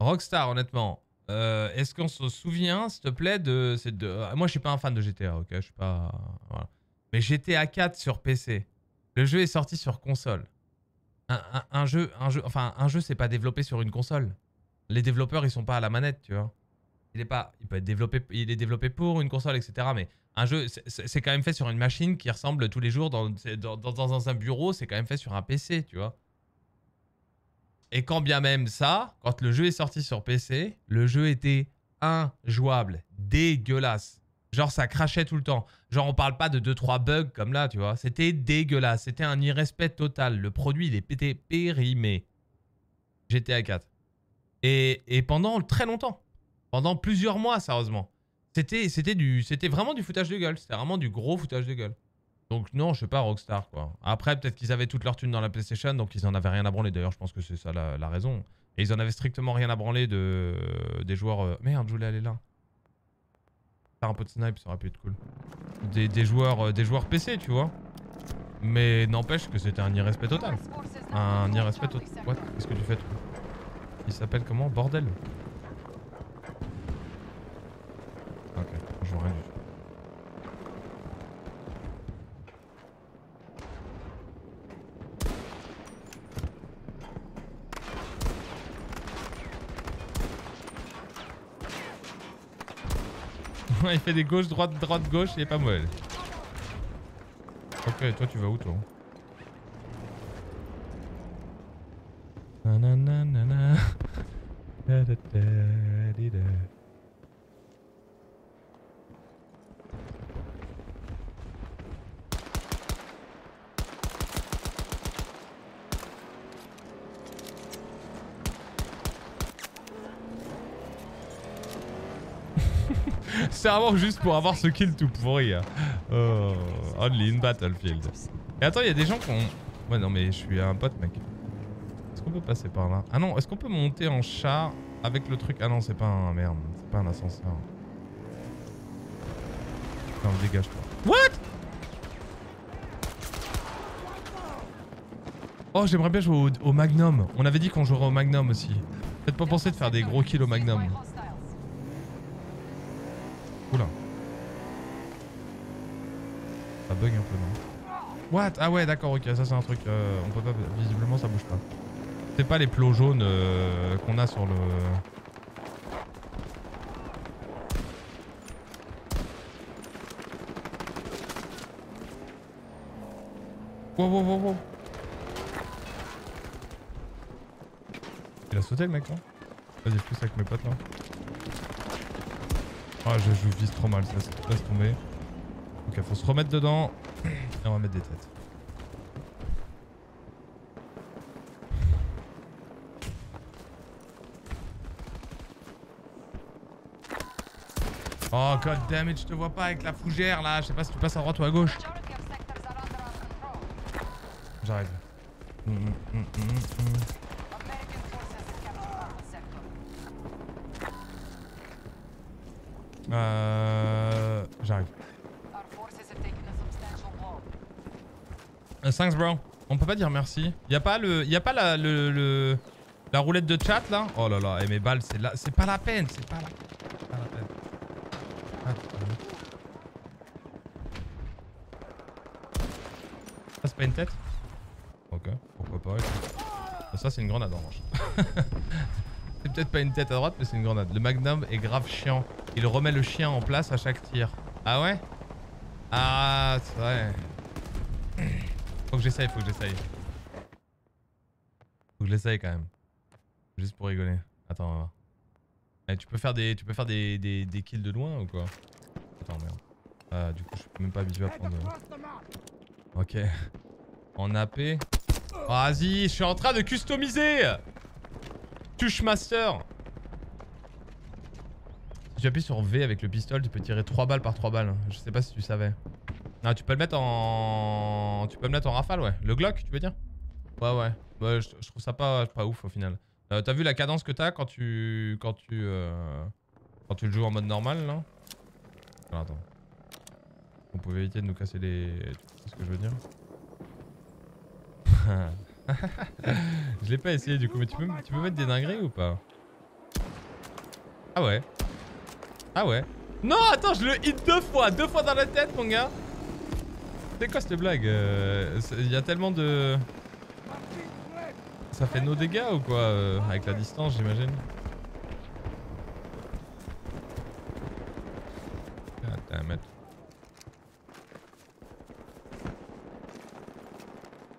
Rockstar, honnêtement. Est-ce qu'on se souvient, s'il te plaît, de... Moi, je suis pas un fan de GTA, ok, je suis pas... Voilà. Mais GTA 4 sur PC. Le jeu est sorti sur console. Un jeu, c'est pas développé sur une console. Les développeurs, ils sont pas à la manette, tu vois. Il peut être développé, il est développé pour une console, etc. Mais un jeu, c'est quand même fait sur une machine qui ressemble tous les jours dans un bureau. C'est quand même fait sur un PC, tu vois. Et quand bien même ça, quand le jeu est sorti sur PC, le jeu était injouable, dégueulasse. Genre, ça crachait tout le temps. Genre, on parle pas de 2-3 bugs comme là, tu vois. C'était dégueulasse. C'était un irrespect total. Le produit, il est pété, périmé. GTA 4. Et pendant très longtemps. Pendant plusieurs mois, sérieusement. C'était vraiment du foutage de gueule. C'était vraiment du gros foutage de gueule. Donc non, je sais pas, Rockstar, quoi. Après, peut-être qu'ils avaient toute leur thune dans la PlayStation, donc ils en avaient rien à branler. D'ailleurs, je pense que c'est ça la raison. Et ils en avaient strictement rien à branler des joueurs... Merde, je voulais aller là. Faire un peu de snipe, ça aurait pu être cool. Des joueurs PC, tu vois. Mais n'empêche que c'était un irrespect total. Un irrespect total. What? Qu'est-ce que tu fais, toi? Il s'appelle comment? Bordel. Ok, je vois rien du tout. Il fait des gauches, droite, droite, gauche, il est pas mauvais. Ok, toi tu vas où, toi? C'est vraiment juste pour avoir ce kill tout pourri. Oh, only in Battlefield. Et attends, il y a des gens qui ont... Ouais, non, mais je suis un pote, mec. Est-ce qu'on peut passer par là? Ah non, est-ce qu'on peut monter en char avec le truc? Ah non, c'est pas un... Merde, c'est pas un ascenseur. Non, dégage toi. What? Oh, j'aimerais bien jouer au Magnum. On avait dit qu'on jouerait au Magnum aussi. Peut-être pas penser de faire des gros kills au Magnum. Oula. Ça bug un peu, non? What? Ah ouais, d'accord, ok, ça c'est un truc, on peut pas, visiblement ça bouge pas. C'est pas les plots jaunes qu'on a sur le... Wow, wow, wow, wow. Il a sauté le mec, non? Vas-y, je pousse avec mes potes là. Ah, je joue vise trop mal, ça se laisse tomber. Ok, faut se remettre dedans. Et on va mettre des têtes. Oh god damn it, je te vois pas avec la fougère là. Je sais pas si tu passes à droite ou à gauche. J'arrive. J'arrive. Thanks bro. On peut pas dire merci. Y'a pas la roulette de chat là. Oh là là, et mes balles c'est là. C'est pas la peine, c'est pas la peine. Ah, c'est pas une tête. Ok, pourquoi pas. Okay. Ça c'est une grenade orange. C'est peut-être pas une tête à droite, mais c'est une grenade. Le Magnum est grave chiant. Il remet le chien en place à chaque tir. Ah ouais? Ah, c'est vrai. Faut que j'essaye, faut que j'essaye. Faut que je l'essaye quand même. Juste pour rigoler. Attends, on va voir. Eh, tu peux faire des kills de loin ou quoi? Attends, merde. Ah, du coup, je suis même pas habitué à prendre... Ok. En AP. Oh, vas-y, je suis en train de customiser! Touche master. Si tu appuies sur V avec le pistolet, tu peux tirer 3 balles par 3 balles. Je sais pas si tu savais. Ah, tu peux le mettre en... Tu peux le mettre en rafale, ouais. Le Glock, tu veux dire? Ouais, ouais. Bah, je trouve ça pas ouf au final. T'as vu la cadence que t'as quand tu le joues en mode normal, là? Alors, attends. On pouvait éviter de nous casser les... Tu sais ce que je veux dire? Je l'ai pas essayé du coup, mais tu peux mettre des dingueries ou pas? Ah ouais. Ah ouais. Non, attends, je le hit deux fois dans la tête, mon gars. C'est quoi cette blague? Il y a tellement de... Ça fait nos dégâts ou quoi? Avec la distance, j'imagine.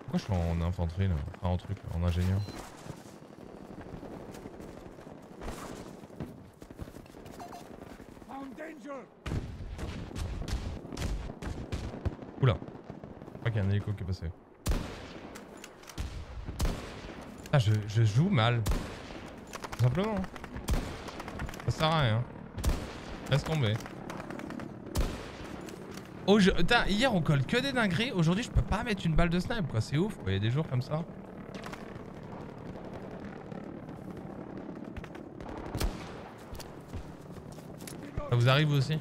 Pourquoi je suis en infanterie là? Enfin en truc, en ingénieur. Oula. Je crois qu'il y a un hélico qui est passé. Ah je joue mal. Tout simplement. Ça sert à rien. Laisse tomber. Oh, putain, hier on colle que des dingueries, aujourd'hui je peux pas mettre une balle de snipe quoi, c'est ouf quoi, il y a des jours comme ça. Ça vous arrive vous aussi?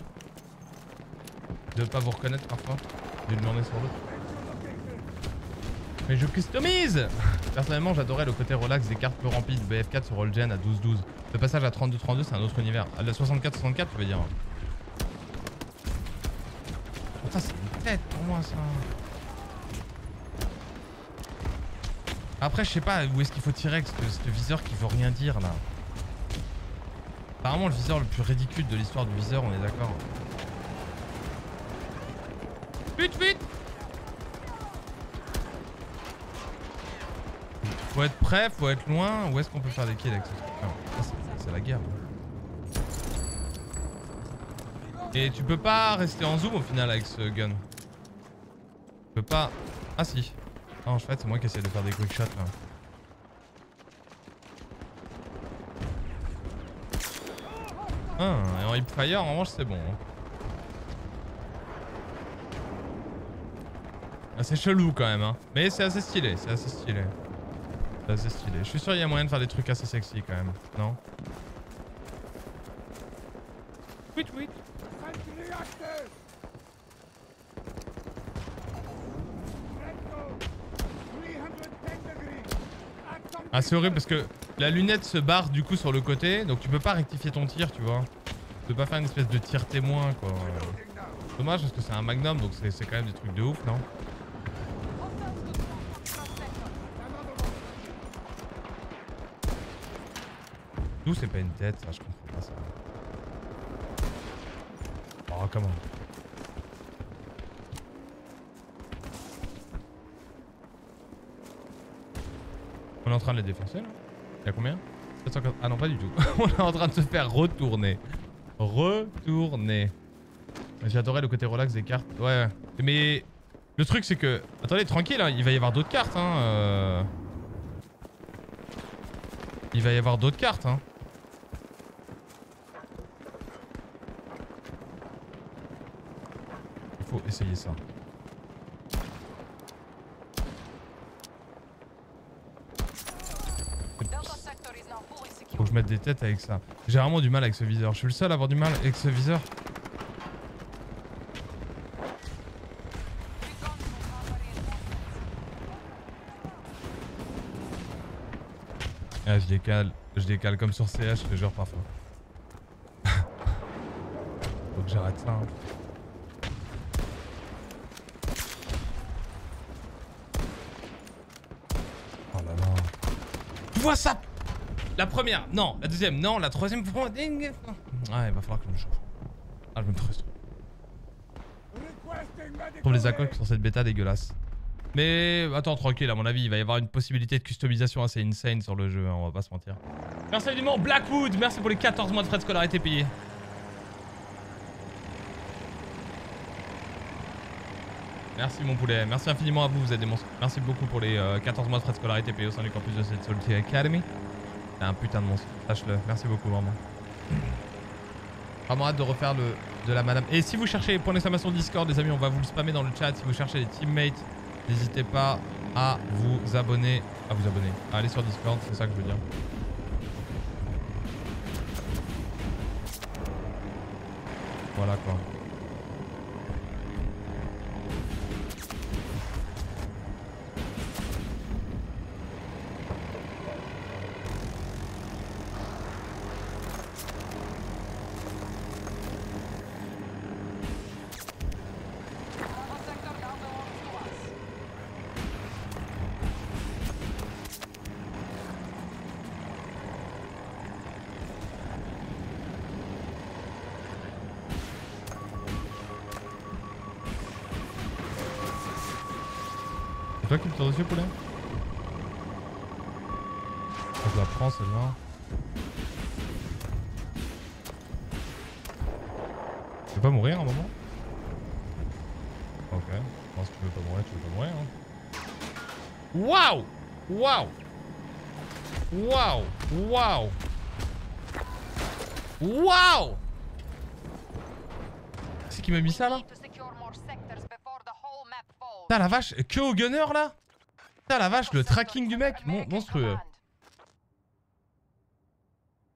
De pas vous reconnaître parfois, d'une journée sur l'autre. Mais je customise. Personnellement j'adorais le côté relax des cartes peu remplies de BF4 sur All Gen à 12-12. Le passage à 32-32 c'est un autre univers, à la 64-64 tu veux dire. Ça c'est une tête pour moi ça. Après je sais pas où est-ce qu'il faut tirer avec ce viseur qui veut rien dire là. Apparemment le viseur le plus ridicule de l'histoire du viseur, on est d'accord. Vite vite. Faut être prêt, faut être loin, où est-ce qu'on peut faire des kills avec ce truc? C'est la guerre. Et tu peux pas rester en zoom au final avec ce gun. Tu peux pas... Ah si. Non en fait c'est moi qui essaie de faire des quick shots là. Ah, et en hip fire en revanche c'est bon. Ah, c'est chelou quand même hein. Mais c'est assez stylé, c'est assez stylé. C'est assez stylé. Je suis sûr il y a moyen de faire des trucs assez sexy quand même. Non? Tweet tweet. Ah c'est horrible parce que la lunette se barre du coup sur le côté, donc tu peux pas rectifier ton tir tu vois. Tu peux pas faire une espèce de tir témoin quoi. Dommage parce que c'est un magnum donc c'est quand même des trucs de ouf non? D'où c'est pas une tête ça, je comprends pas ça. Oh comment? On est en train de les défoncer là. Il y a combien? 750. Ah non pas du tout. On est en train de se faire retourner. Retourner. J'adorais le côté relax des cartes. Ouais. Mais le truc c'est que... Attendez tranquille hein. Il va y avoir d'autres cartes hein. Il va y avoir d'autres cartes hein. Il faut essayer ça. Faut que je mette des têtes avec ça. J'ai vraiment du mal avec ce viseur. Je suis le seul à avoir du mal avec ce viseur. Ah, je décale comme sur CH, je te jure parfois. Faut que j'arrête ça. Hein. Oh là là. Tu vois ça? La première, non, la deuxième, non, la troisième. Ah, il va falloir que je me chauffe. Ah, je me frustre. Je trouve les accords sur cette bêta dégueulasse. Mais attends, tranquille, à mon avis, il va y avoir une possibilité de customisation assez insane sur le jeu, hein, on va pas se mentir. Merci évidemment, Blackwood, merci pour les 14 mois de frais de scolarité payés. Merci mon poulet, merci infiniment à vous, vous êtes des monstres. Merci beaucoup pour les 14 mois de frais de scolarité payés au sein du campus de cette Salty Academy. T'es un putain de monstre, sache-le. Merci beaucoup, vraiment. Vraiment hâte de refaire de la madame. Et si vous cherchez, point d'exclamation Discord, les amis, on va vous le spammer dans le chat. Si vous cherchez les teammates, n'hésitez pas à vous abonner. À vous abonner. À aller sur Discord, c'est ça que je veux dire. Voilà quoi. Et toi, coupe-toi dessus, poulet. Je la prends, celle-là. Tu veux pas mourir un moment? Ok. Je pense que tu veux pas mourir, tu veux pas mourir. Hein. Waouh! Waouh! Waouh! Waouh! Waouh! C'est qui m'a mis ça là? Putain la vache, que au gunner là? Putain la vache, le tracking du mec, monstrueux.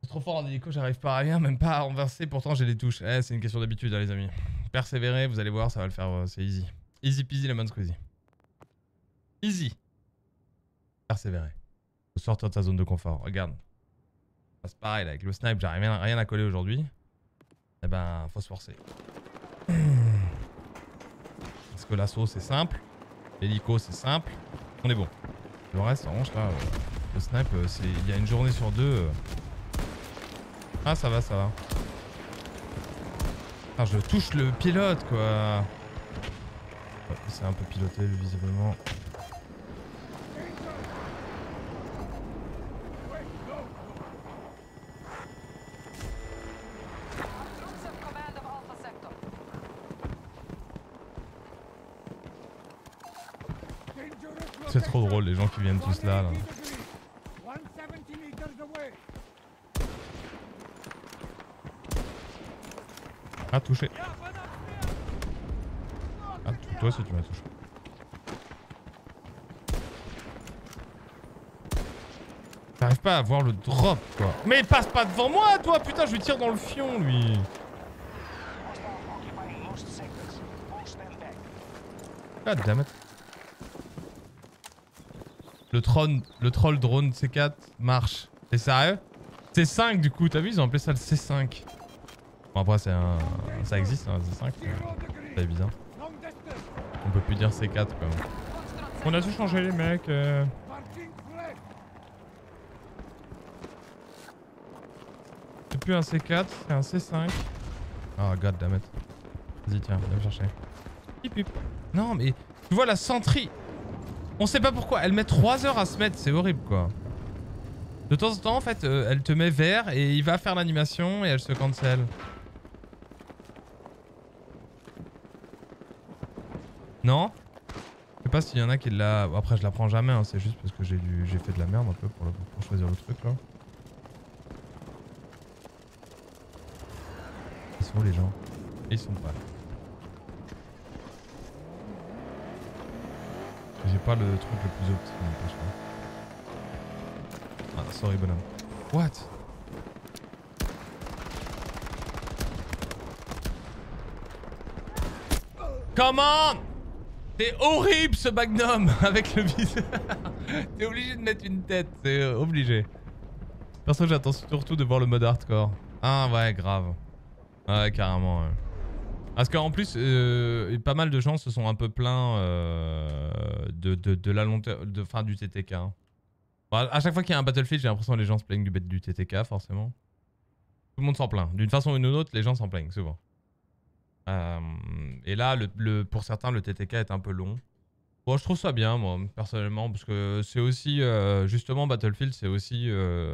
C'est trop fort en hélico, j'arrive pas à rien, même pas à renverser, pourtant j'ai des touches. Eh, c'est une question d'habitude hein, les amis. Persévérez, vous allez voir, ça va le faire, c'est easy. Easy peasy lemon squeezy. Easy. Persévérez. Faut sortir de sa zone de confort, regarde. C'est pareil là, avec le snipe, j'arrive rien à coller aujourd'hui. Eh ben, faut se forcer. Parce que l'assaut c'est simple, l'hélico c'est simple, on est bon. Le reste en revanche là, le snipe, il y a une journée sur deux. Ah ça va, ça va. Ah, je touche le pilote quoi. Ouais, c'est un peu piloté visiblement. C'est trop drôle les gens qui viennent tous là. Ah touché. Ah toi aussi tu m'as touché. J'arrive pas à voir le drop quoi. Mais passe pas devant moi toi putain, je lui tire dans le fion lui. Ah dammit. Le troll drone C4 marche. T'es sérieux? C5 du coup, t'as vu, ils ont appelé ça le C5. Bon après c'est un... ça existe un C5. C'est bizarre. On peut plus dire C4 quoi. On a tout changé les mecs. C'est plus un C4, c'est un C5. Oh god damn it. Vas-y tiens, viens me chercher. Hip hip. Non mais... Tu vois la sentry. On sait pas pourquoi, elle met 3 heures à se mettre, c'est horrible quoi. De temps en temps en fait, elle te met vert et il va faire l'animation et elle se cancel. Non? Je sais pas s'il y en a qui l'a... Après je la prends jamais, hein, c'est juste parce que j'ai fait de la merde un peu pour choisir le truc là. Ils sont où les gens? Ils sont pas là. J'ai pas le truc le plus optimal. Ah, sorry bonhomme. What? Comment? C'est horrible ce magnum avec le viseur. T'es obligé de mettre une tête, c'est obligé. Perso j'attends surtout de voir le mode hardcore. Ah ouais grave. Ouais carrément. Ouais. Parce qu'en plus, pas mal de gens se sont un peu plaints de la lenteur, enfin du TTK. Hein. Bon, à chaque fois qu'il y a un Battlefield, j'ai l'impression que les gens se plaignent du TTK forcément. Tout le monde s'en plaint. D'une façon ou d'une autre, les gens s'en plaignent souvent. Et là, pour certains, le TTK est un peu long. Bon, je trouve ça bien moi, personnellement, parce que c'est aussi, justement, Battlefield, c'est aussi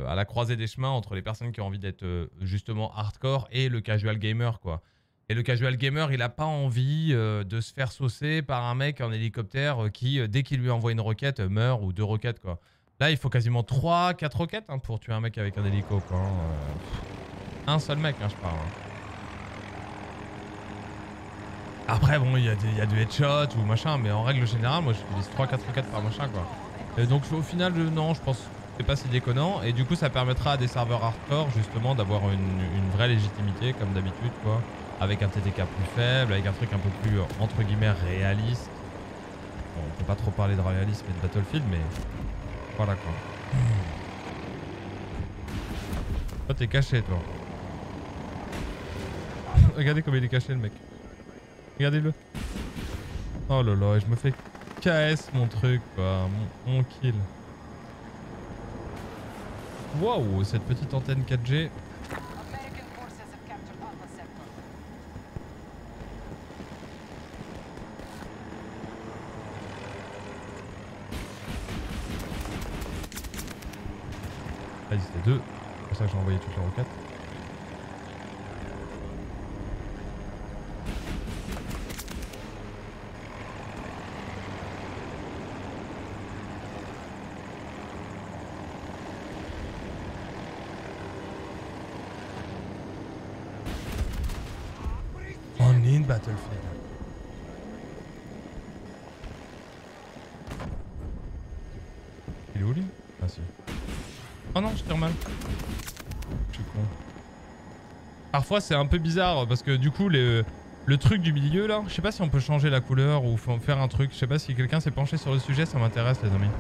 à la croisée des chemins entre les personnes qui ont envie d'être justement hardcore et le casual gamer quoi. Et le casual gamer, il a pas envie de se faire saucer par un mec en hélicoptère qui, dès qu'il lui envoie une roquette, meurt ou 2 roquettes quoi. Là, il faut quasiment 3-4 roquettes hein, pour tuer un mec avec un hélico quoi. Un seul mec, hein, je parle. Après, bon, il y a du headshot ou machin, mais en règle générale, moi, j'utilise 3-4 roquettes par machin quoi. Et donc, au final, non, je pense que c'est pas si déconnant. Et du coup, ça permettra à des serveurs hardcore, justement, d'avoir une vraie légitimité, comme d'habitude quoi. Avec un TTK plus faible, avec un truc un peu plus entre guillemets réaliste. Bon, on peut pas trop parler de réalisme et de Battlefield, mais voilà quoi. Toi t'es caché toi. Regardez comme il est caché le mec. Regardez-le. Oh là là, je me fais KS mon truc quoi, mon kill. Waouh, cette petite antenne 4G. Là, ils étaient deux. C'est pour ça que j'ai envoyé toutes les roquettes. Battlefield. Il est où lui? Ah si. Oh non, je tire mal. Je suis con. Parfois c'est un peu bizarre parce que du coup le truc du milieu là, je sais pas si on peut changer la couleur ou faut faire un truc. Je sais pas si quelqu'un s'est penché sur le sujet, ça m'intéresse les amis.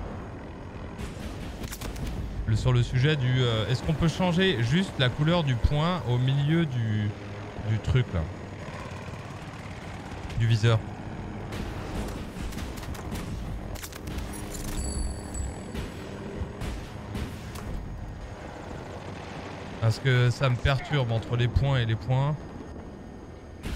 Sur le sujet du... est-ce qu'on peut changer juste la couleur du point au milieu du truc là? Du viseur. Parce que ça me perturbe entre les points et les points. Tu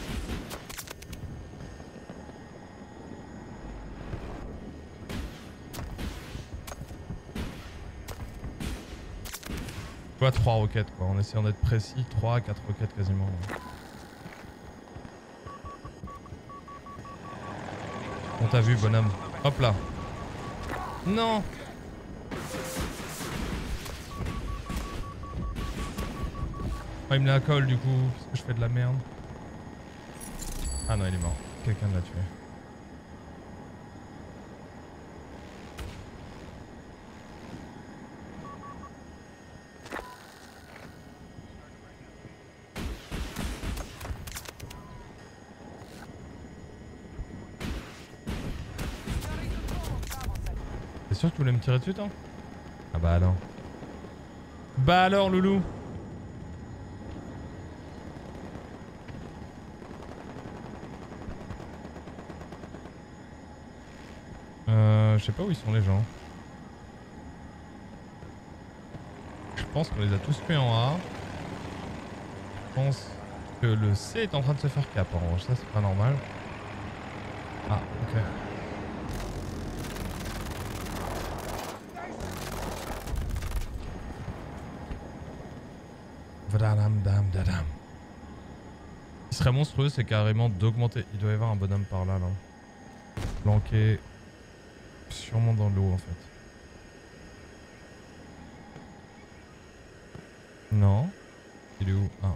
vois, 3 roquettes quoi, en essayant d'être précis, 3 à 4 roquettes quasiment. Ouais. On t'a vu, bonhomme. Hop là. Non. Oh, il me la colle du coup, parce que je fais de la merde. Ah non, il est mort. Quelqu'un l'a tué. T'es sûr que tu voulais me tirer dessus toi? Ah bah alors. Bah alors loulou. Je sais pas où ils sont les gens. Je pense qu'on les a tous tués en A. Je pense que le C est en train de se faire cap en rouge, ça c'est pas normal. Ah ok. Ce qui serait monstrueux, c'est carrément d'augmenter. Il doit y avoir un bonhomme par là, là. Planqué. Sûrement dans l'eau, en fait. Non. Il est où? Ah.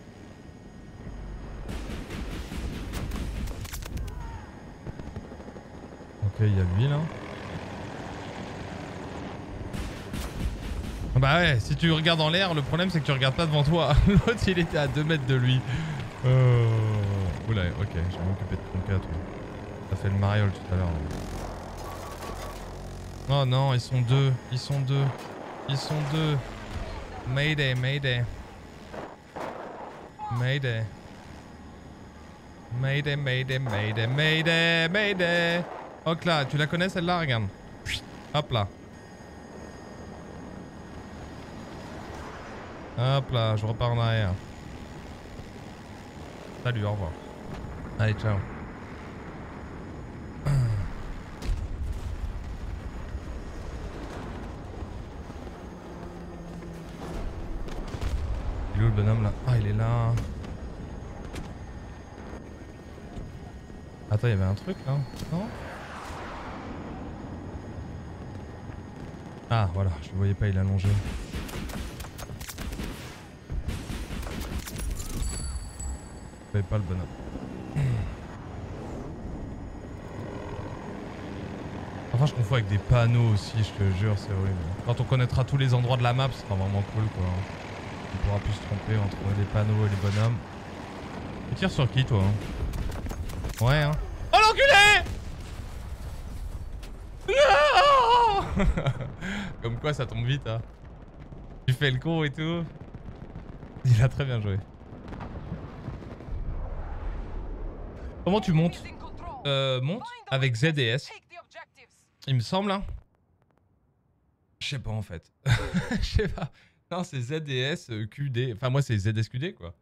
Ok, il y a lui, là. Bah ouais, si tu regardes en l'air, le problème c'est que tu regardes pas devant toi. L'autre il était à 2 mètres de lui. Oula, ok, je vais m'occuper de ton cas, toi. T'as fait le mariole tout à l'heure. Oh non, ils sont deux, ils sont deux, ils sont deux. Mayday, mayday. Mayday. Mayday, mayday, mayday, mayday, mayday. Hop là, tu la connais celle-là, regarde. Hop là. Hop là, je repars en arrière. Salut, au revoir. Allez, ciao. Il est où le bonhomme là? Ah, il est là. Attends, il y avait un truc là, non? Ah, voilà, je le voyais pas, il est allongé. Pas le bonhomme. Enfin, je confonds avec des panneaux aussi, je te jure, c'est horrible. Quand on connaîtra tous les endroits de la map, ce sera vraiment cool quoi. On pourra plus se tromper entre les panneaux et les bonhommes. Tu tires sur qui toi? Ouais, hein. Oh l'enculé! Non. Comme quoi ça tombe vite, hein. Tu fais le con et tout. Il a très bien joué. Comment tu montes? Monte avec Z et S. Il me semble, hein. Je sais pas en fait. Je sais pas. Non, c'est Z et S, QD. Enfin, moi, c'est ZSQD quoi.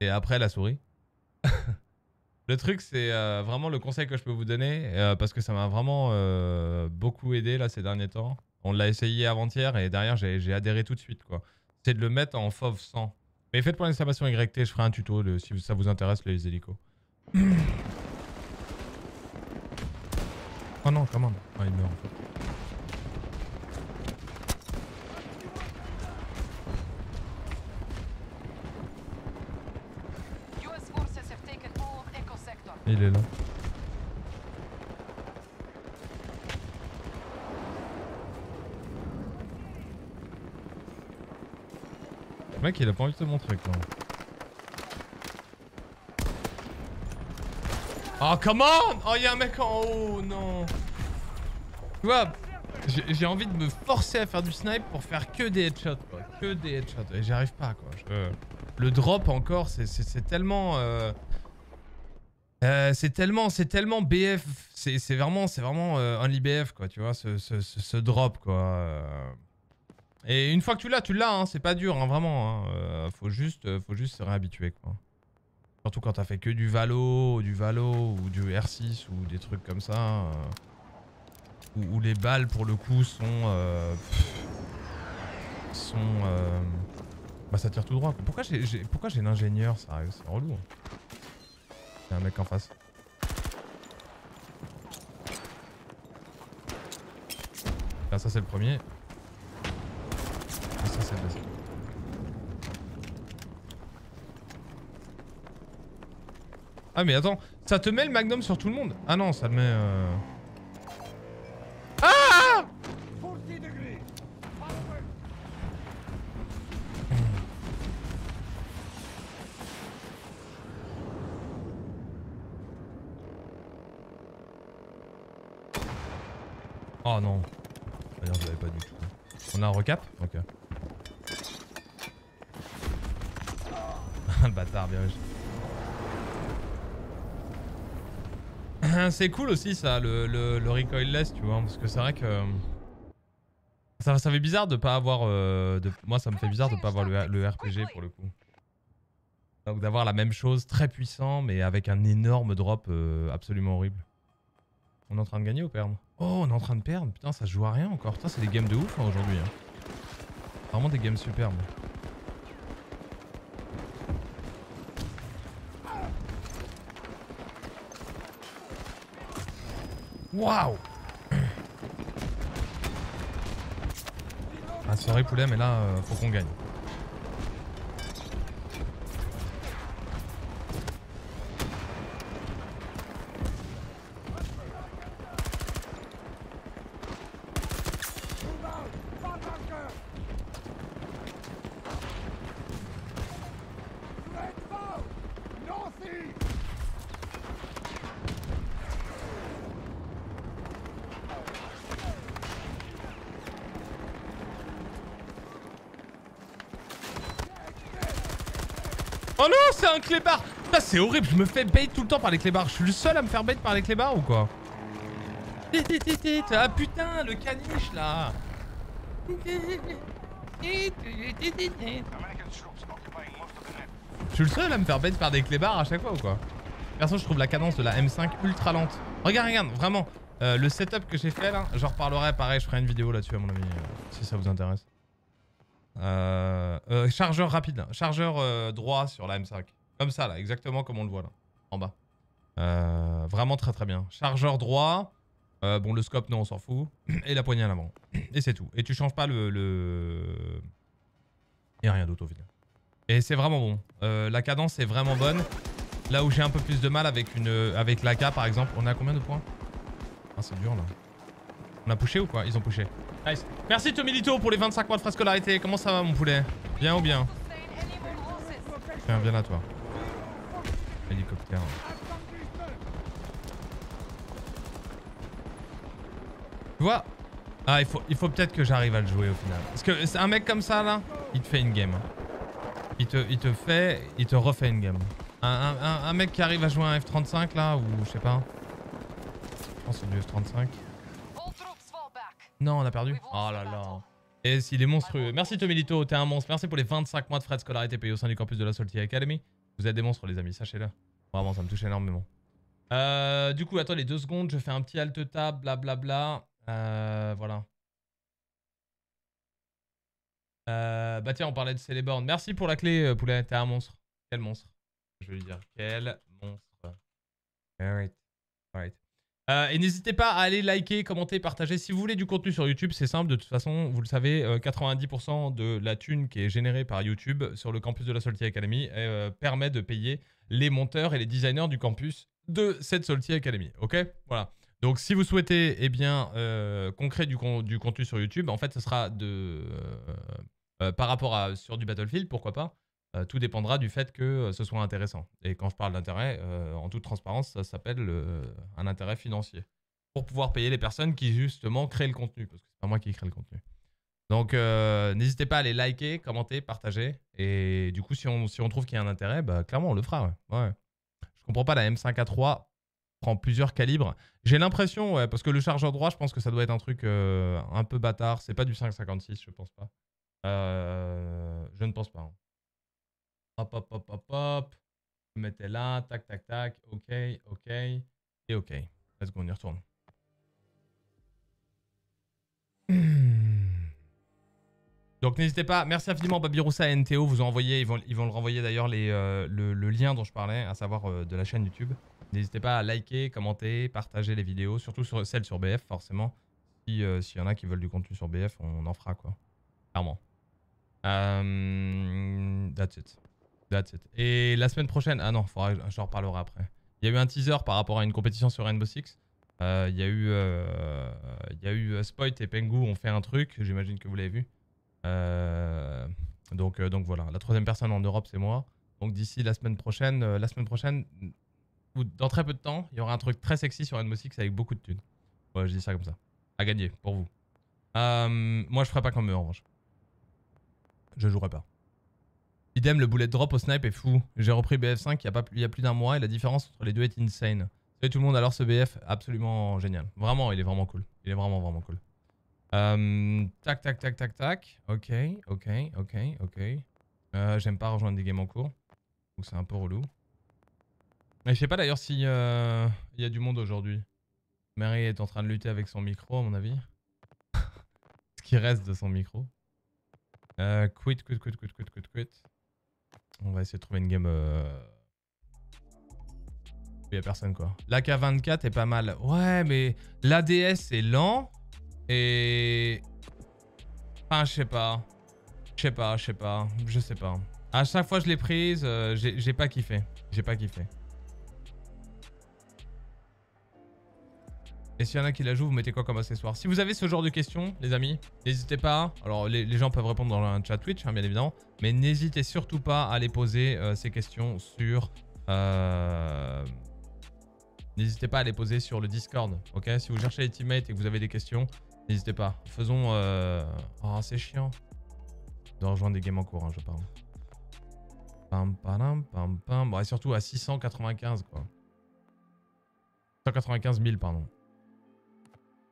Et après, la souris. Le truc, c'est vraiment le conseil que je peux vous donner parce que ça m'a vraiment beaucoup aidé là ces derniers temps. On l'a essayé avant-hier et derrière j'ai adhéré tout de suite quoi. C'est de le mettre en FOV 100. Mais faites pour l'exclamation YT, je ferai un tuto de, si ça vous intéresse les hélicos. Oh non, commande. Ah, il meurt en fait. Il est là. Le mec il a pas envie de se montrer quoi. Oh come on! Oh y'a un mec en haut, non. Tu vois, j'ai envie de me forcer à faire du snipe pour faire que des headshots quoi. Que des headshots. Et j'y arrive pas quoi. Le drop encore c'est tellement... c'est tellement BF, c'est vraiment only BF quoi, tu vois, ce drop quoi. Et une fois que tu l'as hein, c'est pas dur hein, vraiment, hein. Faut juste se réhabituer quoi. Surtout quand t'as fait que du Valo ou du R6 ou des trucs comme ça, où les balles pour le coup sont bah ça tire tout droit. Pourquoi j'ai l'ingénieur, sérieux, c'est relou. Hein. Un mec en face. Là, ça c'est le premier. Et ça c'est le deuxième. Ah mais attends, ça te met le magnum sur tout le monde? Ah non, ça te met... Ah! Oh non, d'ailleurs je l'avais pas du tout. On a un recap? Ok. Le bâtard, bien joué. C'est cool aussi ça, le recoilless, tu vois, parce que c'est vrai que... Ça fait bizarre de pas avoir... Moi ça me fait bizarre de pas avoir le RPG pour le coup. Donc d'avoir la même chose, très puissant, mais avec un énorme drop absolument horrible. On est en train de gagner ou perdre? Oh, on est en train de perdre. Putain, ça se joue à rien encore. Putain, c'est des games de ouf hein, aujourd'hui. Hein. Vraiment des games superbes. Waouh! Ah, sorry poulet, mais là, faut qu'on gagne. Un clébard, putain c'est horrible, je me fais bait tout le temps par les clébards. Je suis le seul à me faire bait par les clébards ou quoi? Ah putain le caniche là. Je suis le seul à me faire bait par des clébards à chaque fois ou quoi? Perso je trouve la cadence de la M5 ultra lente. Regarde vraiment le setup que j'ai fait là, j'en reparlerai pareil, je ferai une vidéo là-dessus à mon ami si ça vous intéresse. Chargeur rapide, chargeur droit sur la M5, comme ça là, exactement comme on le voit là, en bas. Vraiment très très bien. Chargeur droit, bon le scope non on s'en fout, et la poignée à l'avant, et c'est tout. Et tu changes pas le... et rien d'autre au final. Et c'est vraiment bon, la cadence est vraiment bonne. Là où j'ai un peu plus de mal avec l'AK par exemple, on a combien de points? Ah c'est dur là. On a pushé ou quoi? Ils ont pushé. Nice. Merci Tomilito pour les 25 mois de frais scolarité. Comment ça va mon poulet? Bien ou bien? Tiens, bien à toi. Hélicoptère. Tu vois? Ah il faut peut-être que j'arrive à le jouer au final. Parce que c'est un mec comme ça là, il te fait une game. Il te refait une game. Un mec qui arrive à jouer un F-35 là, ou je sais pas. Je pense que c'est du F-35. Non, on a perdu. Oh là là. Et s'il est monstrueux. Merci Tomilito, t'es un monstre. Merci pour les 25 mois de frais de scolarité payés au sein du campus de la Salty Academy. Vous êtes des monstres les amis, sachez-le. Vraiment, ça me touche énormément. Du coup, attends les 2 secondes, je fais un petit alt-tab, blablabla. Voilà. Bah tiens, on parlait de Celeborn. Merci pour la clé, Poulet. T'es un monstre. Quel monstre? Je veux lui dire, quel monstre. Alright. Alright. Et n'hésitez pas à aller liker, commenter, partager. Si vous voulez du contenu sur YouTube, c'est simple. De toute façon, vous le savez, 90% de la thune qui est générée par YouTube sur le campus de la Salty Academy permet de payer les monteurs et les designers du campus de cette Salty Academy. Ok? Voilà. Donc, si vous souhaitez eh bien, qu'on crée du contenu sur YouTube, en fait, ce sera de, par rapport à sur du Battlefield, pourquoi pas. Tout dépendra du fait que ce soit intéressant. Et quand je parle d'intérêt, en toute transparence, ça s'appelle un intérêt financier. Pour pouvoir payer les personnes qui, justement, créent le contenu. Parce que c'est pas moi qui crée le contenu. Donc, n'hésitez pas à les liker, commenter, partager. Et du coup, si on trouve qu'il y a un intérêt, bah, clairement, on le fera. Ouais. Ouais. Je comprends pas, la M5A3 prend plusieurs calibres. J'ai l'impression, ouais, parce que le chargeur droit, je pense que ça doit être un truc un peu bâtard. C'est pas du 5.56, je pense pas. Je ne pense pas. Hein. Hop, hop, hop, hop, hop. Je me mettais là. Tac, tac, tac. OK, OK. Et OK. Let's go, on y retourne. Donc, n'hésitez pas. Merci infiniment, Babiroussa et NTO. Vous ont envoyé. Ils vont le renvoyer d'ailleurs le lien dont je parlais, à savoir de la chaîne YouTube. N'hésitez pas à liker, commenter, partager les vidéos. Surtout sur, celles sur BF, forcément. S'il y en a qui veulent du contenu sur BF, on en fera, quoi. Clairement. That's it. That's it. Et la semaine prochaine, ah non, je reparlerai après. Il y a eu un teaser par rapport à une compétition sur Rainbow Six. Il y a eu Spoit et Pengu ont fait un truc, j'imagine que vous l'avez vu. Donc voilà, la troisième personne en Europe, c'est moi. Donc d'ici la semaine prochaine, ou dans très peu de temps, il y aura un truc très sexy sur Rainbow Six avec beaucoup de thunes. Ouais, je dis ça comme ça. À gagner, pour vous. Moi, je ferai pas comme eux, en revanche. Je jouerai pas. Idem, le bullet drop au snipe est fou. J'ai repris BF5 il y a plus d'un mois et la différence entre les deux est insane. Salut tout le monde, alors ce BF, absolument génial. Vraiment, il est vraiment cool. Il est vraiment, vraiment cool. Tac, tac, tac, tac, tac. Ok, ok, ok, ok. J'aime pas rejoindre des games en cours. Donc c'est un peu relou. Mais je sais pas d'ailleurs s'il y a du monde aujourd'hui. Mary est en train de lutter avec son micro, à mon avis. Ce qui reste de son micro. Quit. On va essayer de trouver une game. Il n'y a personne, quoi. L'AK-24 est pas mal. Ouais, mais l'ADS est lent. Et. Enfin, je sais pas. À chaque fois, je l'ai prise. J'ai pas kiffé. Et s'il y en a qui la jouent, vous mettez quoi comme accessoire? Si vous avez ce genre de questions, les amis, n'hésitez pas. Alors, les gens peuvent répondre dans un chat Twitch, hein, bien évidemment. Mais n'hésitez surtout pas à les poser, ces questions, sur... N'hésitez pas à les poser sur le Discord, ok? Si vous cherchez les teammates et que vous avez des questions, n'hésitez pas. Faisons... Oh, c'est chiant. On doit rejoindre des games en cours, hein, je parle. Pam, pam, pam, pam. Bon, et surtout à 695, quoi. 195 000, pardon.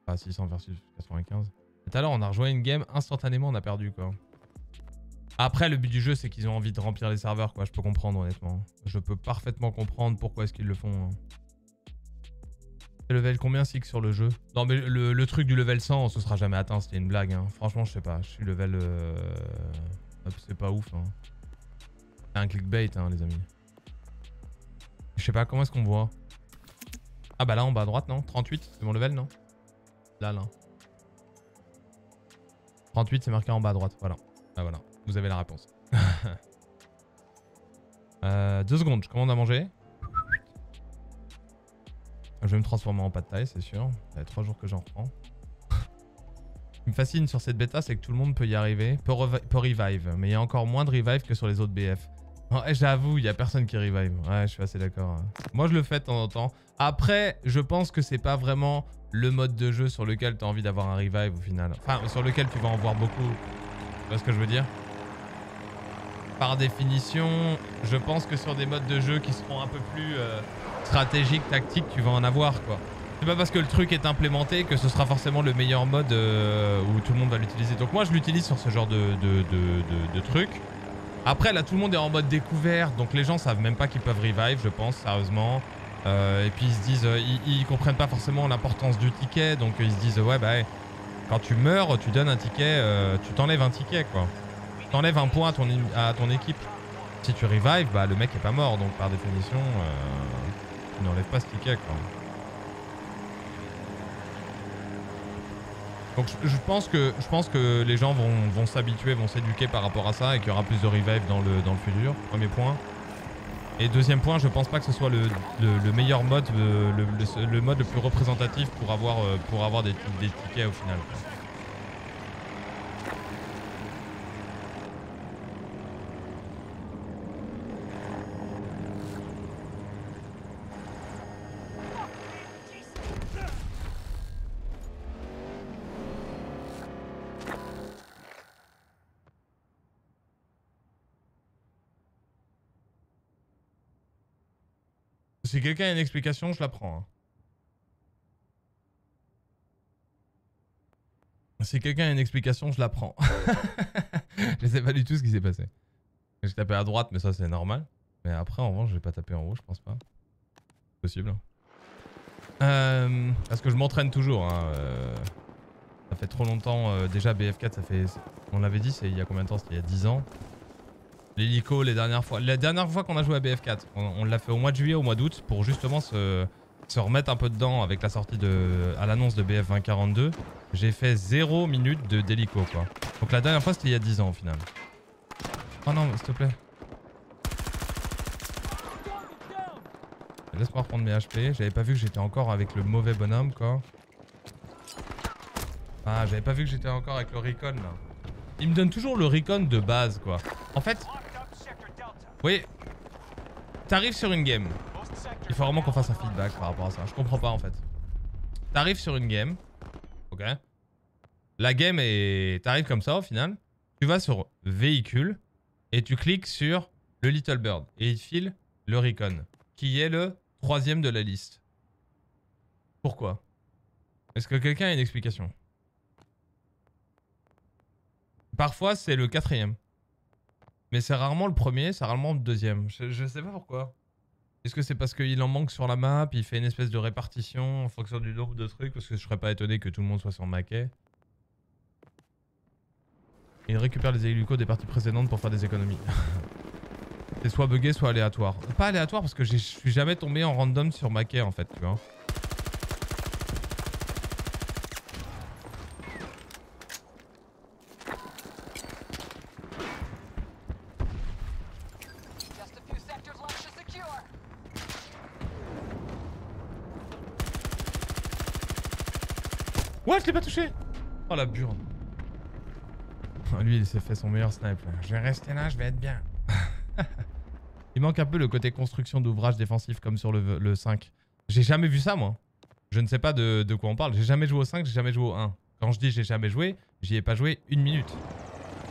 Pas 600 versus 95. Tout à l'heure, on a rejoint une game, instantanément, on a perdu, quoi. Après, le but du jeu, c'est qu'ils ont envie de remplir les serveurs, quoi. Je peux comprendre, honnêtement. Je peux parfaitement comprendre pourquoi est-ce qu'ils le font. C'est level combien, Six, sur le jeu? Non, mais le truc du level 100, on se sera jamais atteint, c'était une blague, hein. Franchement, je sais pas. Je suis level... C'est pas ouf, hein. C'est un clickbait, hein, les amis. Je sais pas, comment est-ce qu'on voit? Ah bah là, en bas à droite, non? 38, c'est mon level, non? Là. 38, c'est marqué en bas à droite. Voilà. Ah, voilà. Vous avez la réponse. 2 secondes, je commande à manger. Je vais me transformer en pad thai, c'est sûr. Ça fait 3 jours que j'en reprends. Ce qui me fascine sur cette bêta, c'est que tout le monde peut y arriver. Peut revive. Mais il y a encore moins de revive que sur les autres BF. J'avoue, il n'y a personne qui revive. Ouais, je suis assez d'accord. Moi, je le fais de temps en temps. Après, je pense que c'est pas vraiment le mode de jeu sur lequel tu as envie d'avoir un revive au final. Enfin, sur lequel tu vas en voir beaucoup. Tu vois ce que je veux dire? Par définition, je pense que sur des modes de jeu qui seront un peu plus stratégiques, tactiques, tu vas en avoir, quoi. C'est pas parce que le truc est implémenté que ce sera forcément le meilleur mode où tout le monde va l'utiliser. Donc moi, je l'utilise sur ce genre de truc. Après, là, tout le monde est en mode découverte, donc les gens savent même pas qu'ils peuvent revive, je pense, sérieusement. Et puis ils se disent, ils comprennent pas forcément l'importance du ticket, donc ils se disent, ouais, bah, quand tu meurs, tu donnes un ticket, tu t'enlèves un ticket, quoi. T'enlèves un point à ton équipe. Si tu revives, bah le mec est pas mort, donc par définition, tu n'enlèves pas ce ticket quand même. Donc je pense que les gens vont s'habituer, vont s'éduquer par rapport à ça et qu'il y aura plus de revive dans le futur. Premier point. Et deuxième point, je pense pas que ce soit le meilleur mode, le mode le plus représentatif pour avoir des tickets au final. Si quelqu'un a une explication, je la prends. Si quelqu'un a une explication, je la prends. Je sais pas du tout ce qui s'est passé. J'ai tapé à droite, mais ça c'est normal. Mais après en revanche, je vais pas taper en haut, je pense pas. C'est possible. Parce que je m'entraîne toujours. Hein. Ça fait trop longtemps. Déjà BF4, ça fait... On l'avait dit, c'est il y a combien de temps? C'était il y a 10 ans. L'hélico, les dernières fois. La dernière fois qu'on a joué à BF4, on l'a fait au mois de juillet, au mois d'août, pour justement se remettre un peu dedans avec la sortie à l'annonce de BF2042. J'ai fait 0 minute d'hélico, quoi. Donc la dernière fois, c'était il y a 10 ans, au final. Oh non, s'il te plaît. Laisse-moi reprendre mes HP. J'avais pas vu que j'étais encore avec le mauvais bonhomme, quoi. Ah, j'avais pas vu que j'étais encore avec le recon, là. Il me donne toujours le recon de base, quoi. En fait... Oui. T'arrives sur une game. Il faut vraiment qu'on fasse un feedback par rapport à ça. Je comprends pas en fait. T'arrives sur une game. Ok. La game est... T'arrives comme ça au final. Tu vas sur véhicule. Et tu cliques sur le Little Bird. Et il te file le Recon. Qui est le 3e de la liste. Pourquoi? Est-ce que quelqu'un a une explication? Parfois c'est le 4e. Mais c'est rarement le premier, c'est rarement le 2e. Je sais pas pourquoi. Est-ce que c'est parce qu'il en manque sur la map, il fait une espèce de répartition en fonction du nombre de trucs, parce que je serais pas étonné que tout le monde soit sur maquet. Il récupère les hélicos des parties précédentes pour faire des économies. C'est soit bugué, soit aléatoire. Pas aléatoire parce que je suis jamais tombé en random sur maquet en fait, tu vois. Je l'ai pas touché. Oh la burde. Lui il s'est fait son meilleur snipe. Je vais rester là, je vais être bien. Il manque un peu le côté construction d'ouvrages défensifs comme sur le 5. J'ai jamais vu ça moi. Je ne sais pas de quoi on parle. J'ai jamais joué au 5, j'ai jamais joué au 1. Quand je dis j'ai jamais joué, j'y ai pas joué une minute.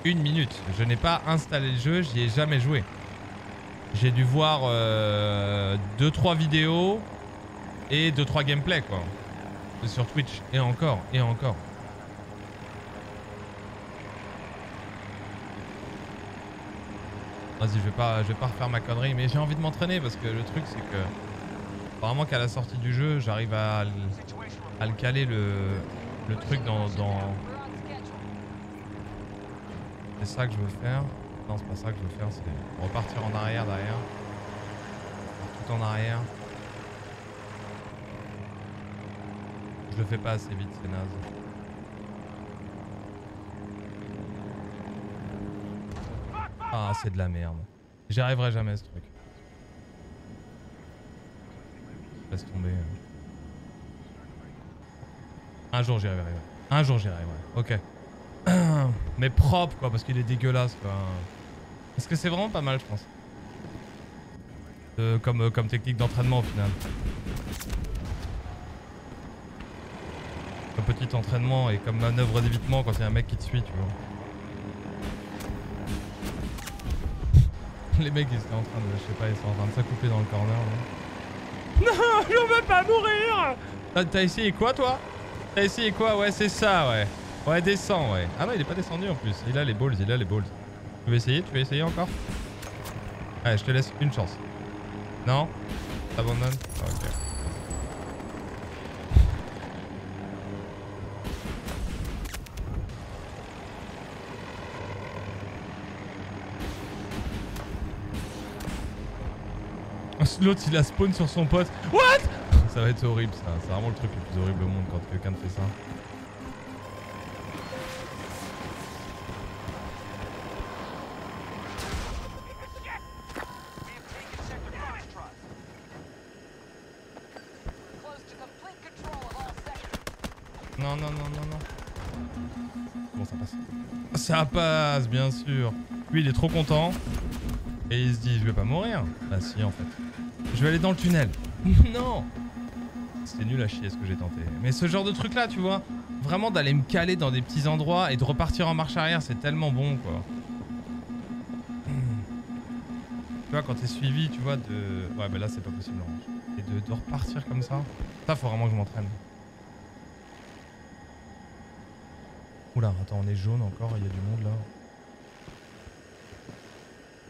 Une minute. Je n'ai pas installé le jeu, j'y ai jamais joué. J'ai dû voir 2-3 vidéos et 2-3 gameplay quoi. Sur Twitch, et encore, et encore. Vas-y, je vais pas refaire ma connerie, mais j'ai envie de m'entraîner parce que le truc c'est que... Apparemment qu'à la sortie du jeu, j'arrive à le caler le truc dans... C'est ça que je veux faire. Non, c'est pas ça que je veux faire, c'est repartir en arrière derrière. Tout en arrière. Je le fais pas assez vite, c'est naze. Ah, c'est de la merde. J'y arriverai jamais, ce truc. Laisse tomber. Un jour, j'y arriverai. Un jour, j'y arriverai. Ok. Mais propre, quoi, parce qu'il est dégueulasse, quoi. Parce que c'est vraiment pas mal, je pense. Comme technique d'entraînement, au final. Comme petit entraînement et comme manœuvre d'évitement quand il y a un mec qui te suit, tu vois. Les mecs ils étaient en train de, je sais pas, ils sont en train de s'accoupler dans le corner là. Non, je veux pas mourir. T'as essayé quoi toi? T'as essayé quoi? Ouais c'est ça ouais. Ouais descends ouais. Ah non il est pas descendu en plus, il a les balls, il a les balls. Tu veux essayer? Tu veux essayer encore? Allez je te laisse une chance. Non? T'abandonnes? Ok. l'autre il a spawn sur son pote. What? Ça va être horrible ça, c'est vraiment le truc le plus horrible au monde quand quelqu'un te fait ça. Non, non, non, non, non. Bon, ça passe. Ça passe, bien sûr. Lui, il est trop content. Et il se dit, je vais pas mourir. Bah si, en fait. Je vais aller dans le tunnel. Non. C'était nul à chier ce que j'ai tenté. Mais ce genre de truc là, tu vois. Vraiment d'aller me caler dans des petits endroits et de repartir en marche arrière, c'est tellement bon, quoi. Tu vois, quand t'es suivi, tu vois, de... Ouais, bah là, c'est pas possible, Orange. Et de repartir comme ça. Ça, faut vraiment que je m'entraîne. Oula, attends, on est jaune encore, il y a du monde là.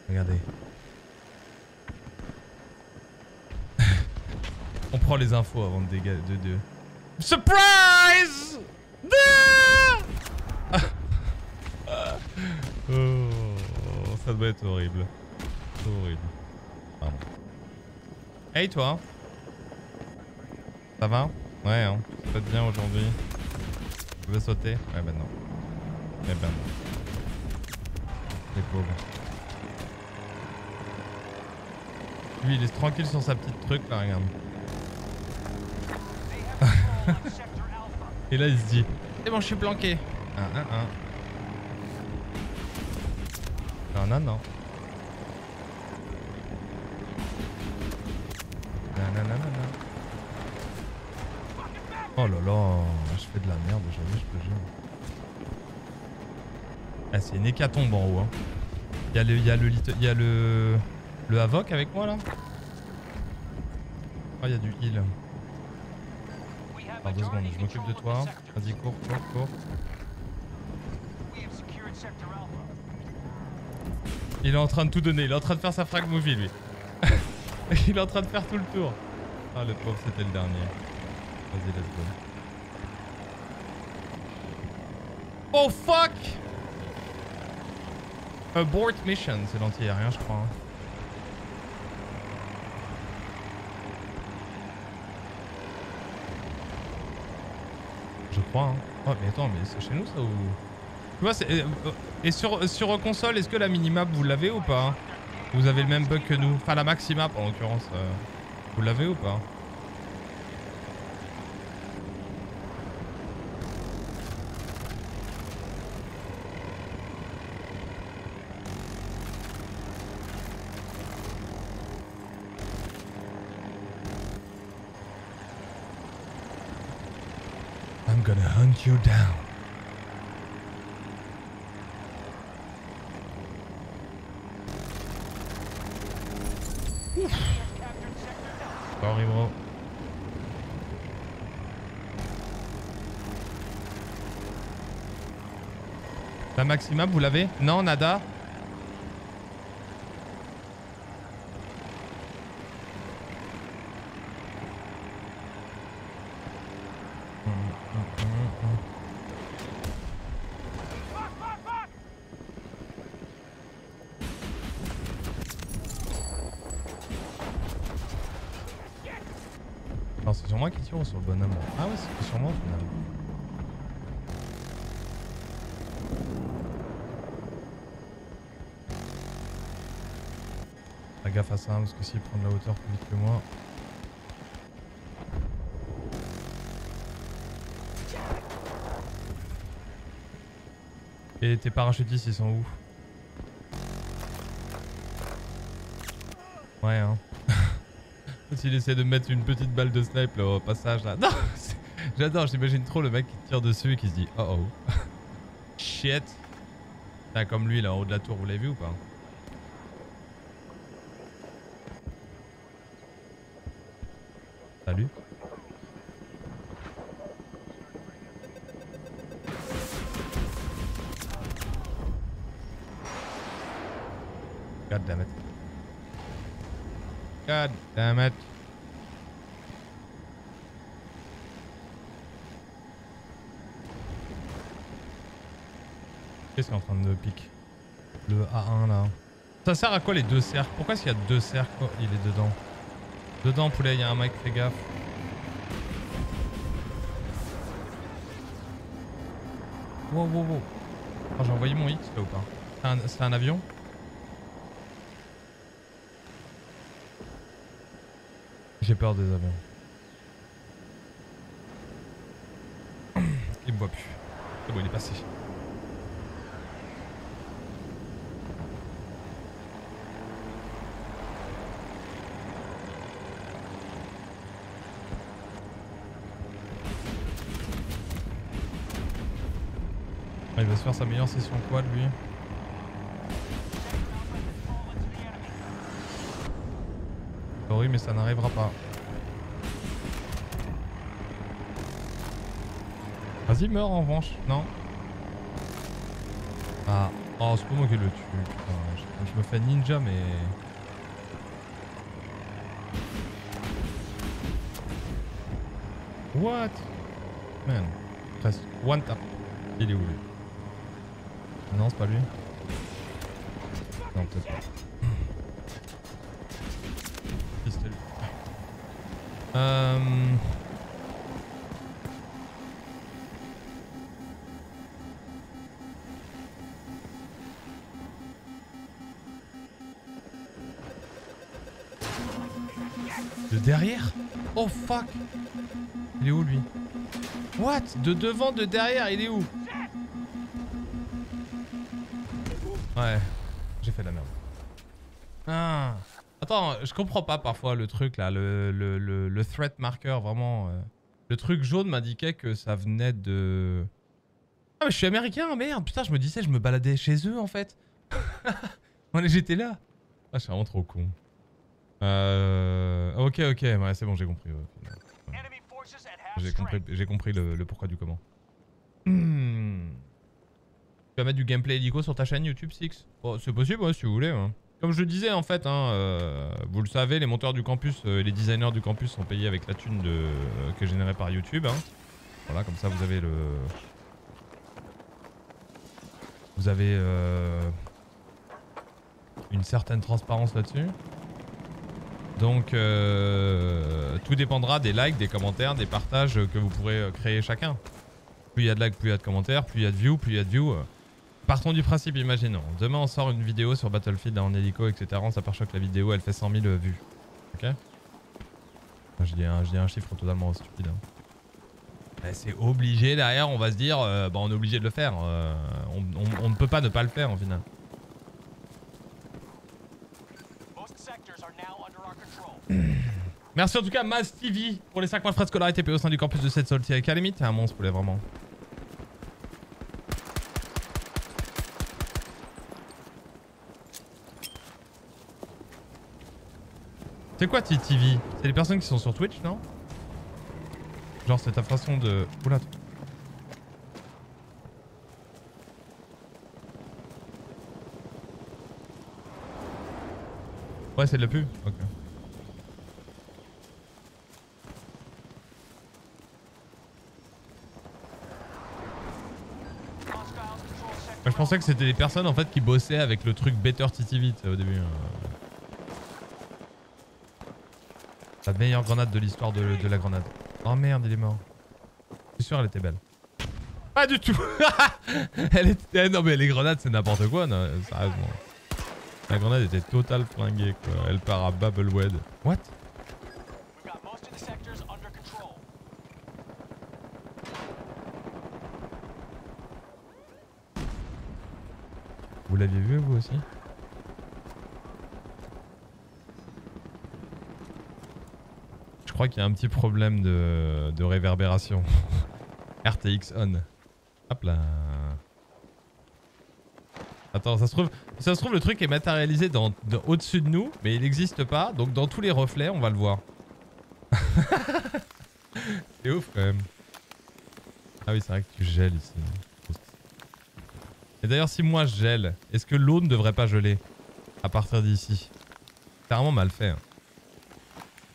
Regardez. On prend les infos avant de dégager. Surprise! Oh, ça doit être horrible. Horrible. Pardon. Hey toi! Ça va? Ouais, hein. Ça va bien aujourd'hui. Tu veux sauter? Ouais bah non. Eh ben non. Les pauvres. Lui il est tranquille sur sa petite truc là, regarde. Et là il se dit... C'est bon, je suis planqué. Non, non, non. Oh là là, je fais de la merde aujourd'hui, je te jure. Ah, c'est une hécatombe en haut. Hein. Il y a le Havoc avec moi là. Oh, il y a du heal. Attends 2 secondes, je m'occupe de toi. Vas-y, cours, cours, cours. Il est en train de tout donner, il est en train de faire sa frag movie lui. Il est en train de faire tout le tour. Ah, le pauvre, c'était le dernier. Vas-y, let's go. Oh fuck! Abort mission, c'est l'anti-aérien, je crois. Hein. Je crois, hein. Oh, mais attends, mais c'est chez nous ça ou. Tu vois, c'est. Et sur console, est-ce que la minimap vous l'avez ou pas? Vous avez le même bug que nous? Enfin, la maximap en l'occurrence. Vous l'avez ou pas? You down. Ouf. Sorry, bro. La maximum, vous l'avez? Non, nada. Sur le bonhomme. Ah ouais, c'est sur moi au final. Fais gaffe à ça parce que s'il prend de la hauteur plus vite que moi. Et tes parachutistes ils sont où? Ouais hein. Il essaie de mettre une petite balle de snipe là, au passage là. Non, j'adore, j'imagine trop le mec qui tire dessus et qui se dit oh oh. Shit. T'as comme lui là en haut de la tour, vous l'avez vu ou pas? Salut. God damn it. God damn it. Qu'est-ce qu'il est en train de piquer? Le A1 là. Ça sert à quoi les deux cercles? Pourquoi est-ce qu'il y a deux cercles? Il est dedans. Dedans, poulet, il y a un mec, fais gaffe. Wow, wow, wow. Oh, j'ai envoyé mon X là ou pas? C'est un avion? J'ai peur des avions. Il me voit plus. C'est bon, il est passé. Il va se faire sa meilleure session quad lui. Oui mais ça n'arrivera pas. Vas-y meurs en revanche, non? Ah, oh c'est pas moi qui le tue, putain, je me fais ninja mais... What? Man, reste one tap. Il est où lui? Non, c'est pas lui. Non, peut-être pas. Si, c'était lui. De derrière? Oh fuck! Il est où lui? What? De devant, de derrière, il est où? Ouais, j'ai fait de la merde. Ah. Attends, je comprends pas parfois le truc là, le threat marker, vraiment. Le truc jaune m'indiquait que ça venait de... Ah mais je suis américain, merde, putain, je me disais, je me baladais chez eux en fait. J'étais là. Ah, je suis vraiment trop con. Ok, ok, ouais, c'est bon, j'ai compris. Ouais. J'ai compris le pourquoi du comment. Tu vas mettre du gameplay hélico sur ta chaîne YouTube, Six? Oh, c'est possible, ouais, si vous voulez. Hein. Comme je le disais, en fait, hein, vous le savez, les monteurs du campus, les designers du campus sont payés avec la thune de, que générée par YouTube. Hein. Voilà, comme ça, vous avez le... Vous avez une certaine transparence là-dessus. Donc, tout dépendra des likes, des commentaires, des partages que vous pourrez créer chacun. Plus il y a de likes, plus il y a de commentaires, plus il y a de views, plus il y a de views. Partons du principe, imaginons. Demain, on sort une vidéo sur Battlefield en hélico, etc. On s'aperçoit que la vidéo, elle fait 100 000 vues. Ok? Je dis un chiffre totalement stupide. Hein. C'est obligé, derrière, on va se dire, bah, on est obligé de le faire. On ne peut pas ne pas le faire, en final. Merci en tout cas, Maz TV, pour les 5 mois de frais de scolarité payés au sein du campus de cette Salty Academy. T'es un monstre, poulet, vraiment. C'est quoi TTV? C'est les personnes qui sont sur Twitch, non? Genre c'est ta façon de... Oula. Ouais c'est de la pub. Ok. Je pensais que c'était des personnes en fait qui bossaient avec le truc Better TTV au début. La meilleure grenade de l'histoire de la grenade. Oh merde, il est mort. Je suis sûr, elle était belle. Pas du tout. Elle était... Non mais les grenades c'est n'importe quoi, non, sérieusement. La grenade était totale flinguée quoi. Elle part à Babelwed. What? Vous l'aviez vu vous aussi? Je crois qu'il y a un petit problème de réverbération. RTX on. Hop là. Attends, ça se trouve le truc est matérialisé au-dessus de nous, mais il n'existe pas, donc dans tous les reflets on va le voir. C'est ouf quand même. Ah oui c'est vrai que tu gèles ici. Et d'ailleurs si moi je gèle, est-ce que l'eau ne devrait pas geler à partir d'ici? C'est vraiment mal fait. Hein.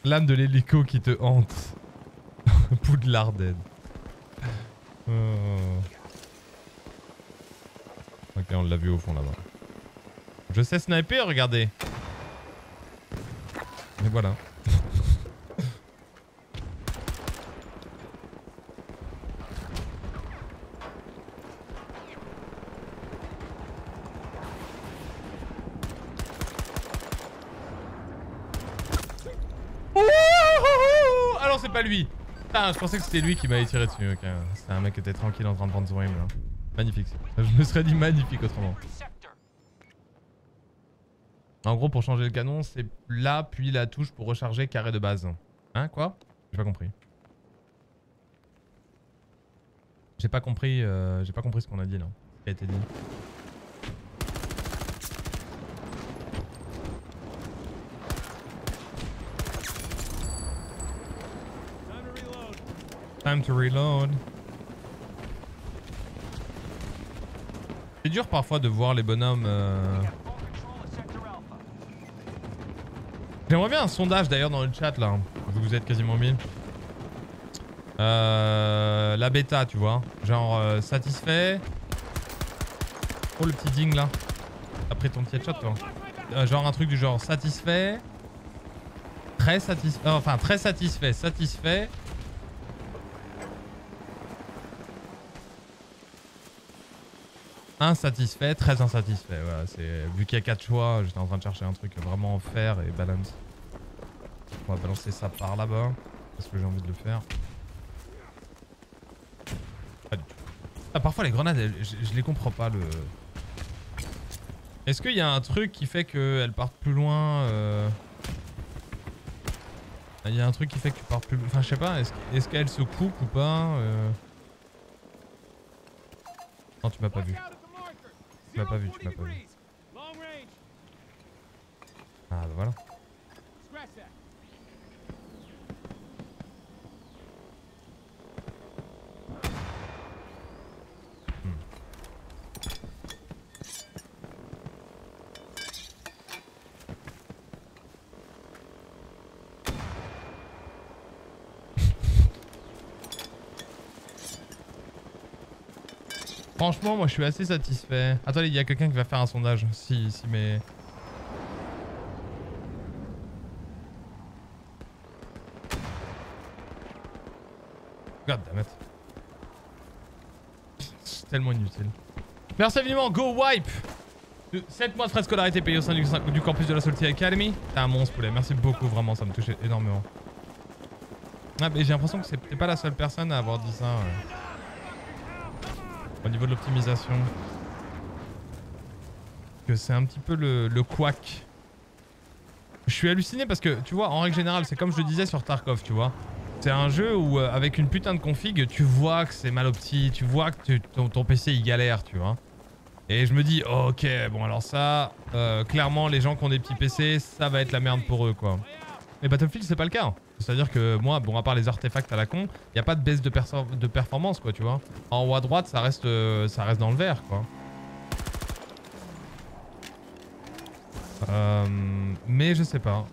L'âme de l'hélico qui te hante. Poudlard dead. Oh. Ok on l'a vu au fond là-bas. Je sais sniper, regardez. Et voilà. pas lui. Putain, je pensais que c'était lui qui m'avait tiré dessus. Okay. C'était un mec qui était tranquille en train de prendre son aim là. Magnifique. Je me serais dit magnifique autrement. En gros, pour changer le canon, c'est là, puis la touche pour recharger carré de base. Hein, quoi? J'ai pas compris. J'ai pas compris ce qu'on a dit là. Ce qui a été dit. Time to reload. C'est dur parfois de voir les bonhommes. J'aimerais bien un sondage d'ailleurs dans le chat là. Vous êtes quasiment 1000. La bêta, tu vois. Genre satisfait. Oh le petit ding là. Après ton petit headshot toi. Genre un truc du genre satisfait. Très satisfait. Enfin très satisfait. Satisfait. Insatisfait, très insatisfait. Voilà, c'est vu qu'il y a 4 choix, j'étais en train de chercher un truc vraiment faire et balance. On va balancer ça par là-bas parce que j'ai envie de le faire. Pas du tout. Ah, parfois les grenades, je les comprends pas. Le. Est-ce qu'il y a un truc qui fait qu'elles partent plus loin Il y a un truc qui fait que tu partes plus loin. Enfin, je sais pas. Est-ce qu'elles se coupent ou pas Non, tu m'as pas vu. Tu m'as pas vu, tu m'as pas vu. Ah bah voilà. Franchement, moi je suis assez satisfait. Attendez, il y a quelqu'un qui va faire un sondage. Si, mais. God damn it. C'est tellement inutile. Merci infiniment, Go Wipe! 7 mois de frais de scolarité payés au sein du campus de la Salty Academy. T'es un monstre, poulet. Merci beaucoup, vraiment, ça me touchait énormément. Ah, mais j'ai l'impression que t'es pas la seule personne à avoir dit ça. Ouais. Au niveau de l'optimisation, que c'est un petit peu le couac. Je suis halluciné parce que tu vois, en règle générale, c'est comme je le disais sur Tarkov, tu vois. C'est un jeu où avec une putain de config, tu vois que c'est mal opti, tu vois que ton PC il galère, tu vois. Et je me dis, oh, ok, bon alors ça, clairement les gens qui ont des petits PC, ça va être la merde pour eux, quoi. Mais Battlefield, c'est pas le cas. C'est-à-dire que moi, bon, à part les artefacts à la con, il n'y a pas de baisse de performance, quoi, tu vois. En haut à droite, ça reste dans le vert, quoi. Mais je sais pas.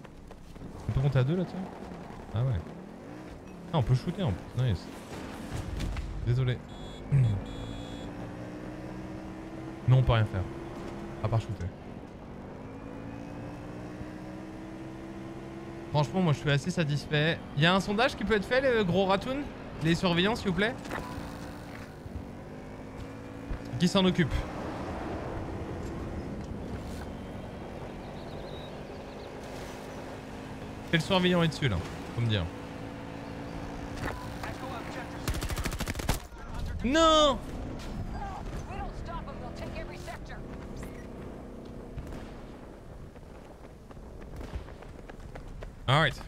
On peut monter à 2 là-dessus? Ah ouais. Ah, on peut shooter en plus. Nice. Désolé. Non, on peut rien faire. À part shooter. Franchement, moi je suis assez satisfait. Il y a un sondage qui peut être fait, les gros ratounes? Les surveillants, s'il vous plaît? Qui s'en occupe? Quel surveillant est dessus là? Faut me dire. Non! Alright.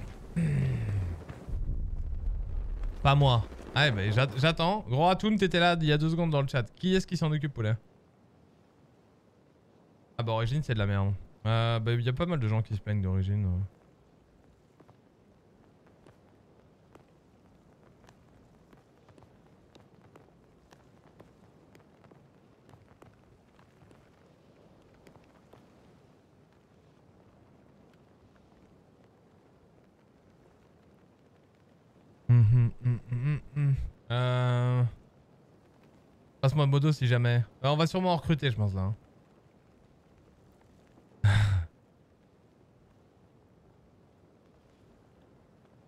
Pas moi. Ah ouais, bah, j'attends. Gros Atoum, t'étais là il y a 2 secondes dans le chat. Qui est-ce qui s'en occupe, poulet? Ah bah Origine, c'est de la merde. Bah y a pas mal de gens qui se plaignent d'Origine. Passe-moi Modo si jamais. Alors, on va sûrement en recruter, je pense là. Hein.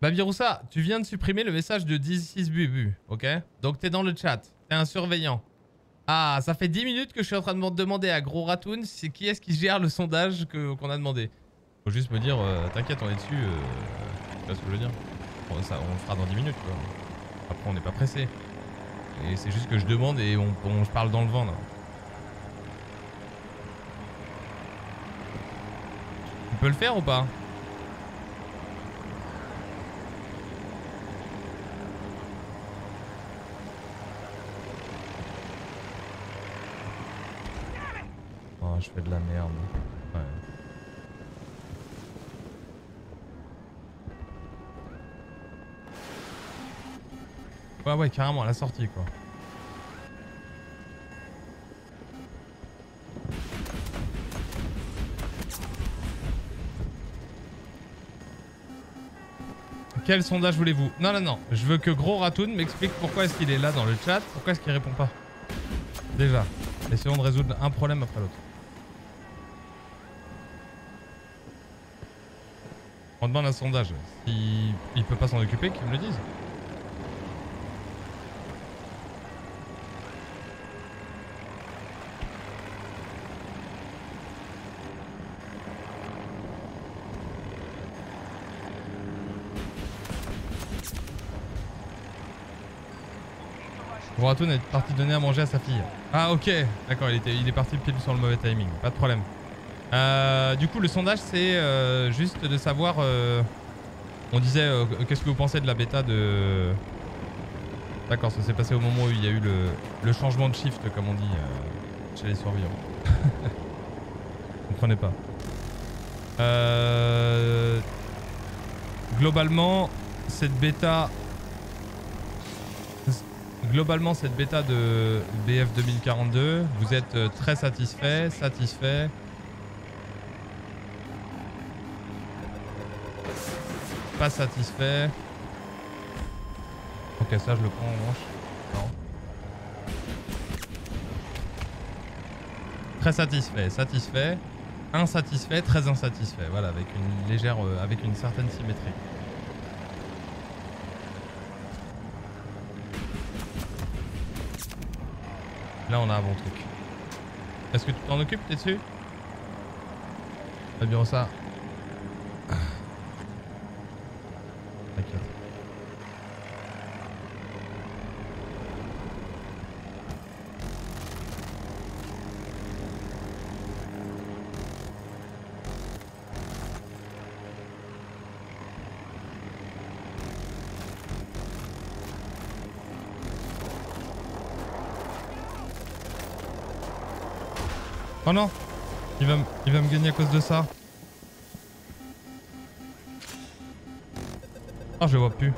Babiroussa, tu viens de supprimer le message de 16 Bubu, ok? Donc t'es dans le chat, t'es un surveillant. Ah, ça fait 10 minutes que je suis en train de demander à Gros Ratoon c'est qui est-ce qui gère le sondage qu'on a demandé. Faut juste me dire, t'inquiète, on est dessus. Je sais pas ce que je veux dire. ça, on le fera dans 10 minutes quoi. Après on n'est pas pressé. Et c'est juste que je demande et on je parle dans le vent là. Tu peux le faire ou pas? Oh, je fais de la merde. Ouais. Ouais, ouais, carrément, à la sortie, quoi. Quel sondage voulez-vous? Non, non, non. Je veux que Gros Ratoun m'explique pourquoi est-ce qu'il est là dans le chat, pourquoi est-ce qu'il répond pas. Déjà. Essayons de résoudre un problème après l'autre. On demande un sondage. S'il ne peut pas s'en occuper, qu'il me le dise. Ratoun est parti donner à manger à sa fille. Ah ok, d'accord, il est parti pile sur le mauvais timing, pas de problème. Du coup le sondage c'est juste de savoir, on disait qu'est-ce que vous pensez de la bêta de... D'accord, ça s'est passé au moment où il y a eu le changement de shift comme on dit chez les survivants. Vous comprenez pas. Globalement, cette bêta de BF 2042, vous êtes très satisfait. Pas satisfait. Ok, ça je le prends en manche. Non. Très satisfait. Insatisfait, très insatisfait. Voilà, avec une légère, avec une certaine symétrie. Là on a un bon truc. Est-ce que tu t'en occupes, t'es dessus? C'est bien ça. T'inquiète. Oh non, il va me gagner à cause de ça. Ah, je le vois plus.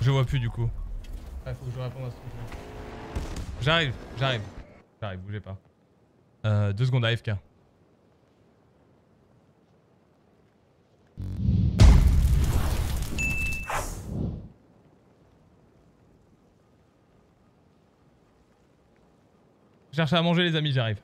Je le vois plus du coup. Ah, faut que je réponde à ce truc. J'arrive, bougez pas. 2 secondes AFK. Cherche à manger les amis, j'arrive.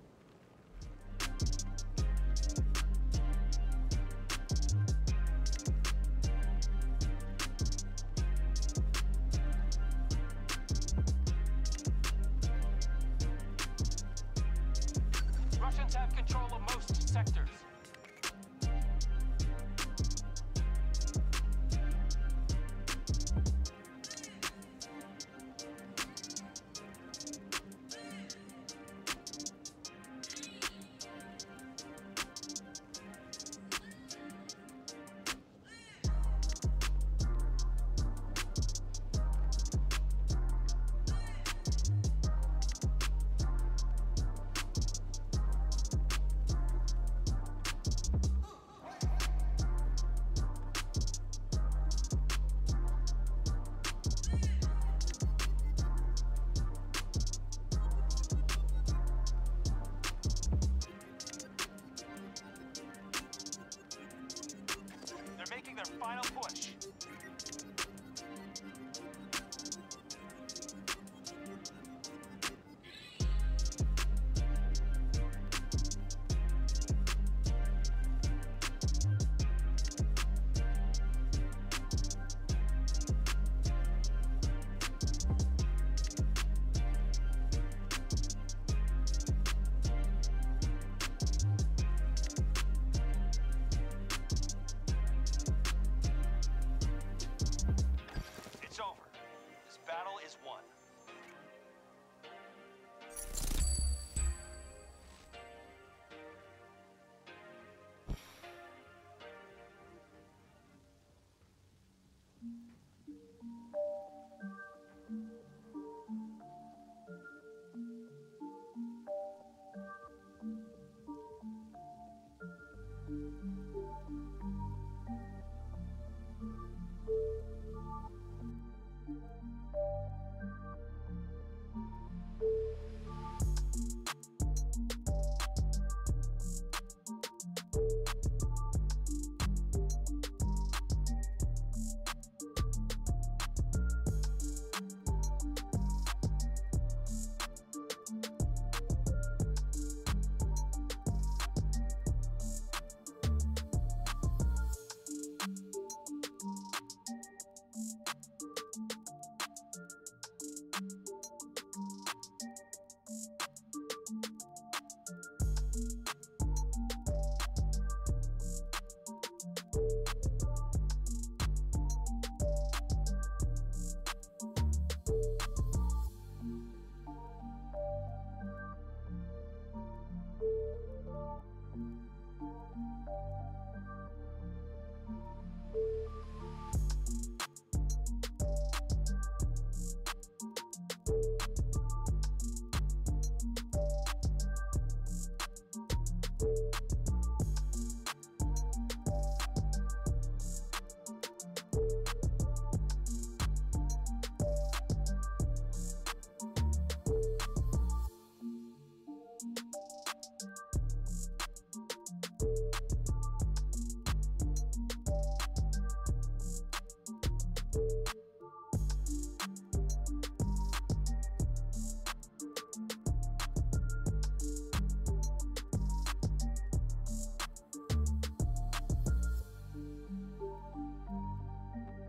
is won.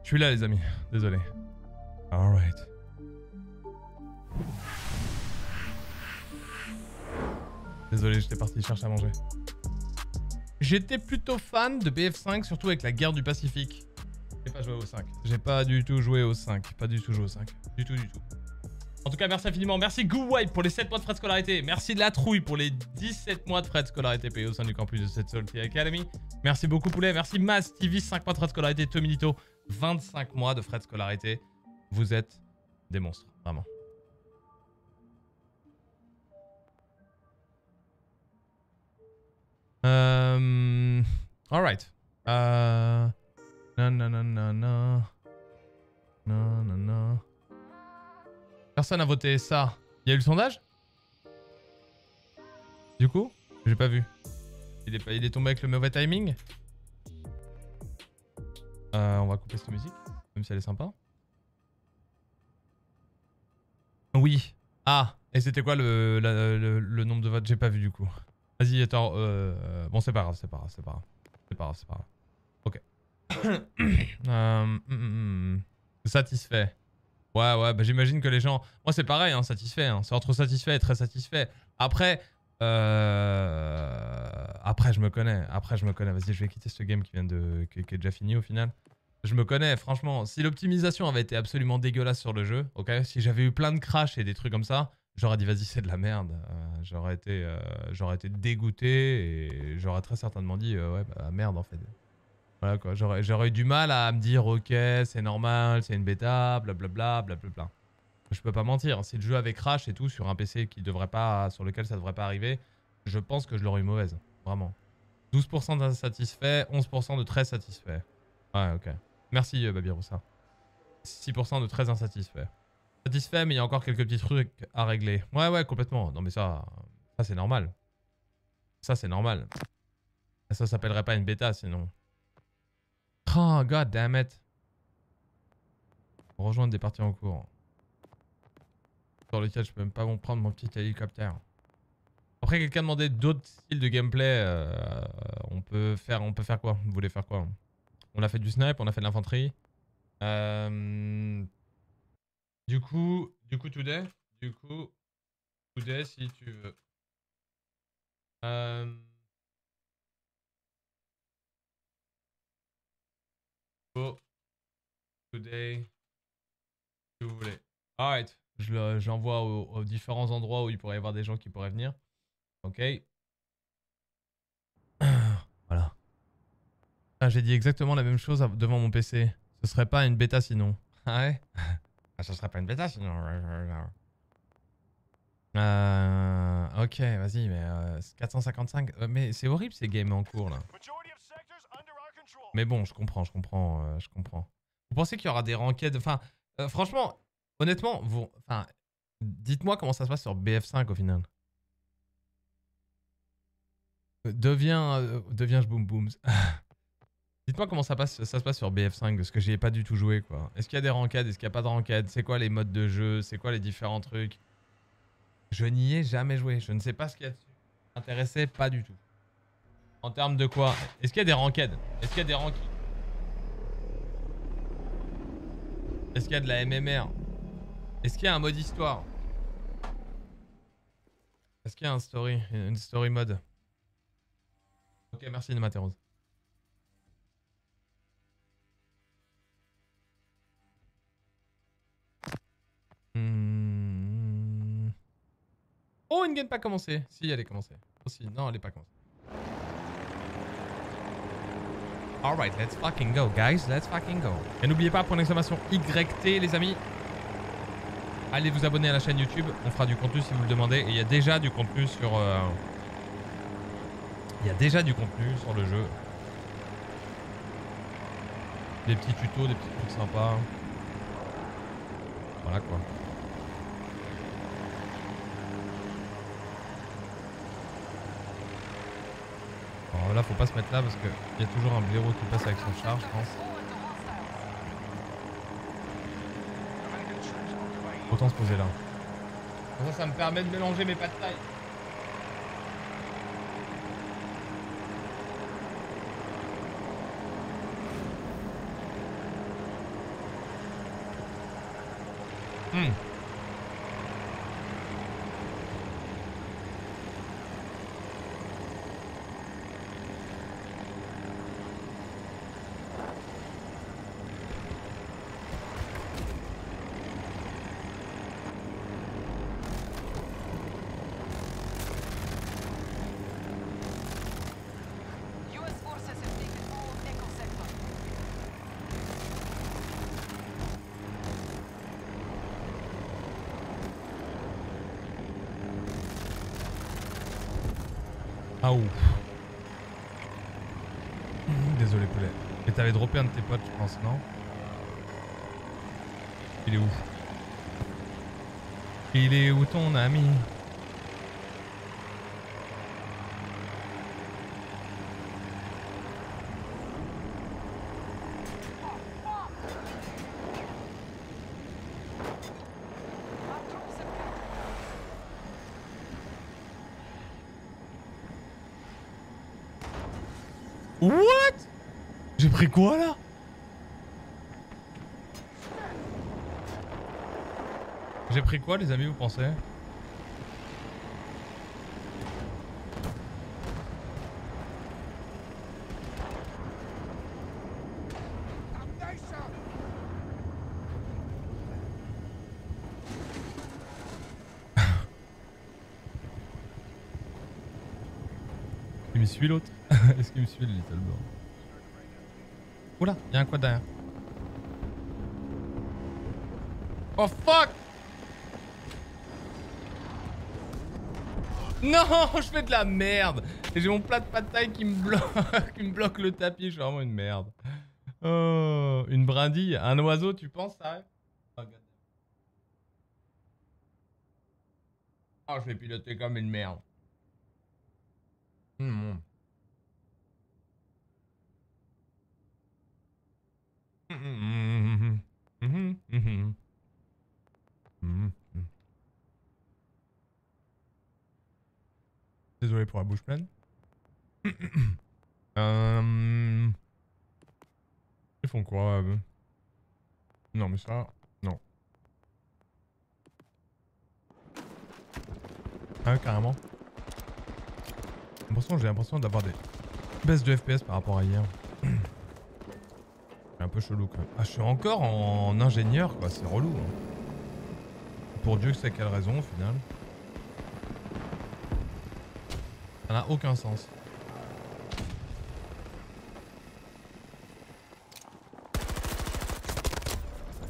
Je suis là les amis, désolé. Alright. Désolé, j'étais parti chercher à manger. J'étais plutôt fan de BF5, surtout avec la guerre du Pacifique. J'ai pas joué au 5. J'ai pas du tout joué au 5. Pas du tout joué au 5. Du tout, du tout. En tout cas, merci infiniment. Merci GooWipe pour les 7 mois de frais de scolarité. Merci de la trouille pour les 17 mois de frais de scolarité payés au sein du campus de cette Salty Academy. Merci beaucoup Poulet. Merci Maz, TV, 5 mois de frais de scolarité. Tominito, 25 mois de frais de scolarité. Vous êtes des monstres, vraiment. Alright. Non, non, non, non, non. Non, non, non. Personne n'a voté ça. Il y a eu le sondage? Du coup, j'ai pas vu. Il est tombé avec le mauvais timing. On va couper cette musique, même si elle est sympa. Oui. Ah, et c'était quoi le nombre de votes? J'ai pas vu du coup. Vas-y, attends. Bon, c'est pas grave, c'est pas grave, c'est pas grave. C'est pas grave, c'est pas grave. Ok. Satisfait. Ouais, ouais, bah j'imagine que les gens... Moi, c'est pareil, hein, satisfait. Hein. C'est entre satisfait et très satisfait. Après... Après, je me connais. Après, je me connais. Vas-y, je vais quitter ce game qui vient de... qui est déjà fini au final. Je me connais, franchement. Si l'optimisation avait été absolument dégueulasse sur le jeu, ok, si j'avais eu plein de crashs et des trucs comme ça, j'aurais dit vas-y, c'est de la merde. J'aurais été dégoûté et j'aurais très certainement dit ouais, bah merde en fait. Voilà quoi. J'aurais eu du mal à me dire ok, c'est normal, c'est une bêta, blablabla, blablabla. Je peux pas mentir, si le jeu avait crash et tout sur un PC qui devrait pas, sur lequel ça devrait pas arriver, je pense que je l'aurais eu mauvaise, vraiment. 12% d'insatisfaits, 11% de très satisfaits. Ouais, ok. Merci Babiroussa. 6% de très insatisfaits. Satisfait, mais il y a encore quelques petits trucs à régler. Ouais, ouais, complètement. Non mais ça c'est normal. Ça c'est normal. Ça s'appellerait pas une bêta sinon. Oh god damn it. Rejoindre des parties en cours. Sur lequel je peux même pas comprendre mon petit hélicoptère. Après quelqu'un demandait d'autres styles de gameplay, on peut faire quoi? Vous voulez faire quoi? On a fait du snipe, on a fait de l'infanterie. Du coup today si tu veux. Today si vous voulez. Alright, je l'envoie aux différents endroits où il pourrait y avoir des gens qui pourraient venir. Ok. Voilà. Ah, j'ai dit exactement la même chose devant mon PC. Ce serait pas une bêta sinon. Ah ouais? Ah, ce serait pas une bêta sinon. Ok, vas-y, mais 455... Mais c'est horrible ces games en cours là. Mais bon, je comprends. Vous pensez qu'il y aura des ranked... Enfin, franchement, honnêtement, vous... Enfin, dites-moi comment ça se passe sur BF5 au final. Deviens boom booms. Dites-moi comment ça se passe sur BF5, parce que j'y ai pas du tout joué, quoi. Est-ce qu'il y a des ranked? Est-ce qu'il n'y a pas de ranked? C'est quoi les modes de jeu? C'est quoi les différents trucs? Je n'y ai jamais joué. Je ne sais pas ce qu'il y a dessus. Intéressé, pas du tout. En termes de quoi? Est-ce qu'il y a des ranked? Est-ce qu'il y a des rankings? Est-ce qu'il y a de la MMR? Est-ce qu'il y a un mode histoire? Est-ce qu'il y a une story mode? Ok, merci de m'interrompre. Oh, une game pas commencée. Si, elle est commencée. Oh, si, non, elle est pas commencée. Alright, let's fucking go, guys. Let's fucking go. Et n'oubliez pas, point d'exclamation YT, les amis. Allez vous abonner à la chaîne YouTube. On fera du contenu si vous le demandez. Et il y a déjà du contenu sur... Il y a déjà du contenu sur le jeu. Des petits tutos, des petits trucs sympas. Voilà quoi. Alors là, faut pas se mettre là parce qu'il y a toujours un blaireau qui passe avec son char, je pense. Autant se poser là. Ça, ça me permet de mélanger mes pas de taille. Désolé poulet. Et t'avais droppé un de tes potes je pense, non? Il est où? Il est où ton ami? J'ai pris quoi là? J'ai pris quoi les amis vous pensez? Il me suit l'autre? Est-ce qu'il me suit le Little Bird? Oula, y'a un quad derrière. Oh fuck! Non, je fais de la merde! J'ai mon plat de pad thai qui me bloque, le tapis, je suis vraiment une merde. Oh, une brindille, un oiseau, tu penses ça? Oh, je l'ai piloté comme une merde. Désolé pour la bouche pleine. Ils font quoi? Non mais ça... Non. Ah carrément. J'ai l'impression d'avoir des baisses de FPS par rapport à hier. Un peu chelou quand même. Ah, je suis encore en ingénieur quoi, c'est relou. Hein. Pour Dieu, c'est quelle raison au final? Ça n'a aucun sens.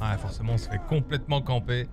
Ah, forcément, on se fait complètement camper.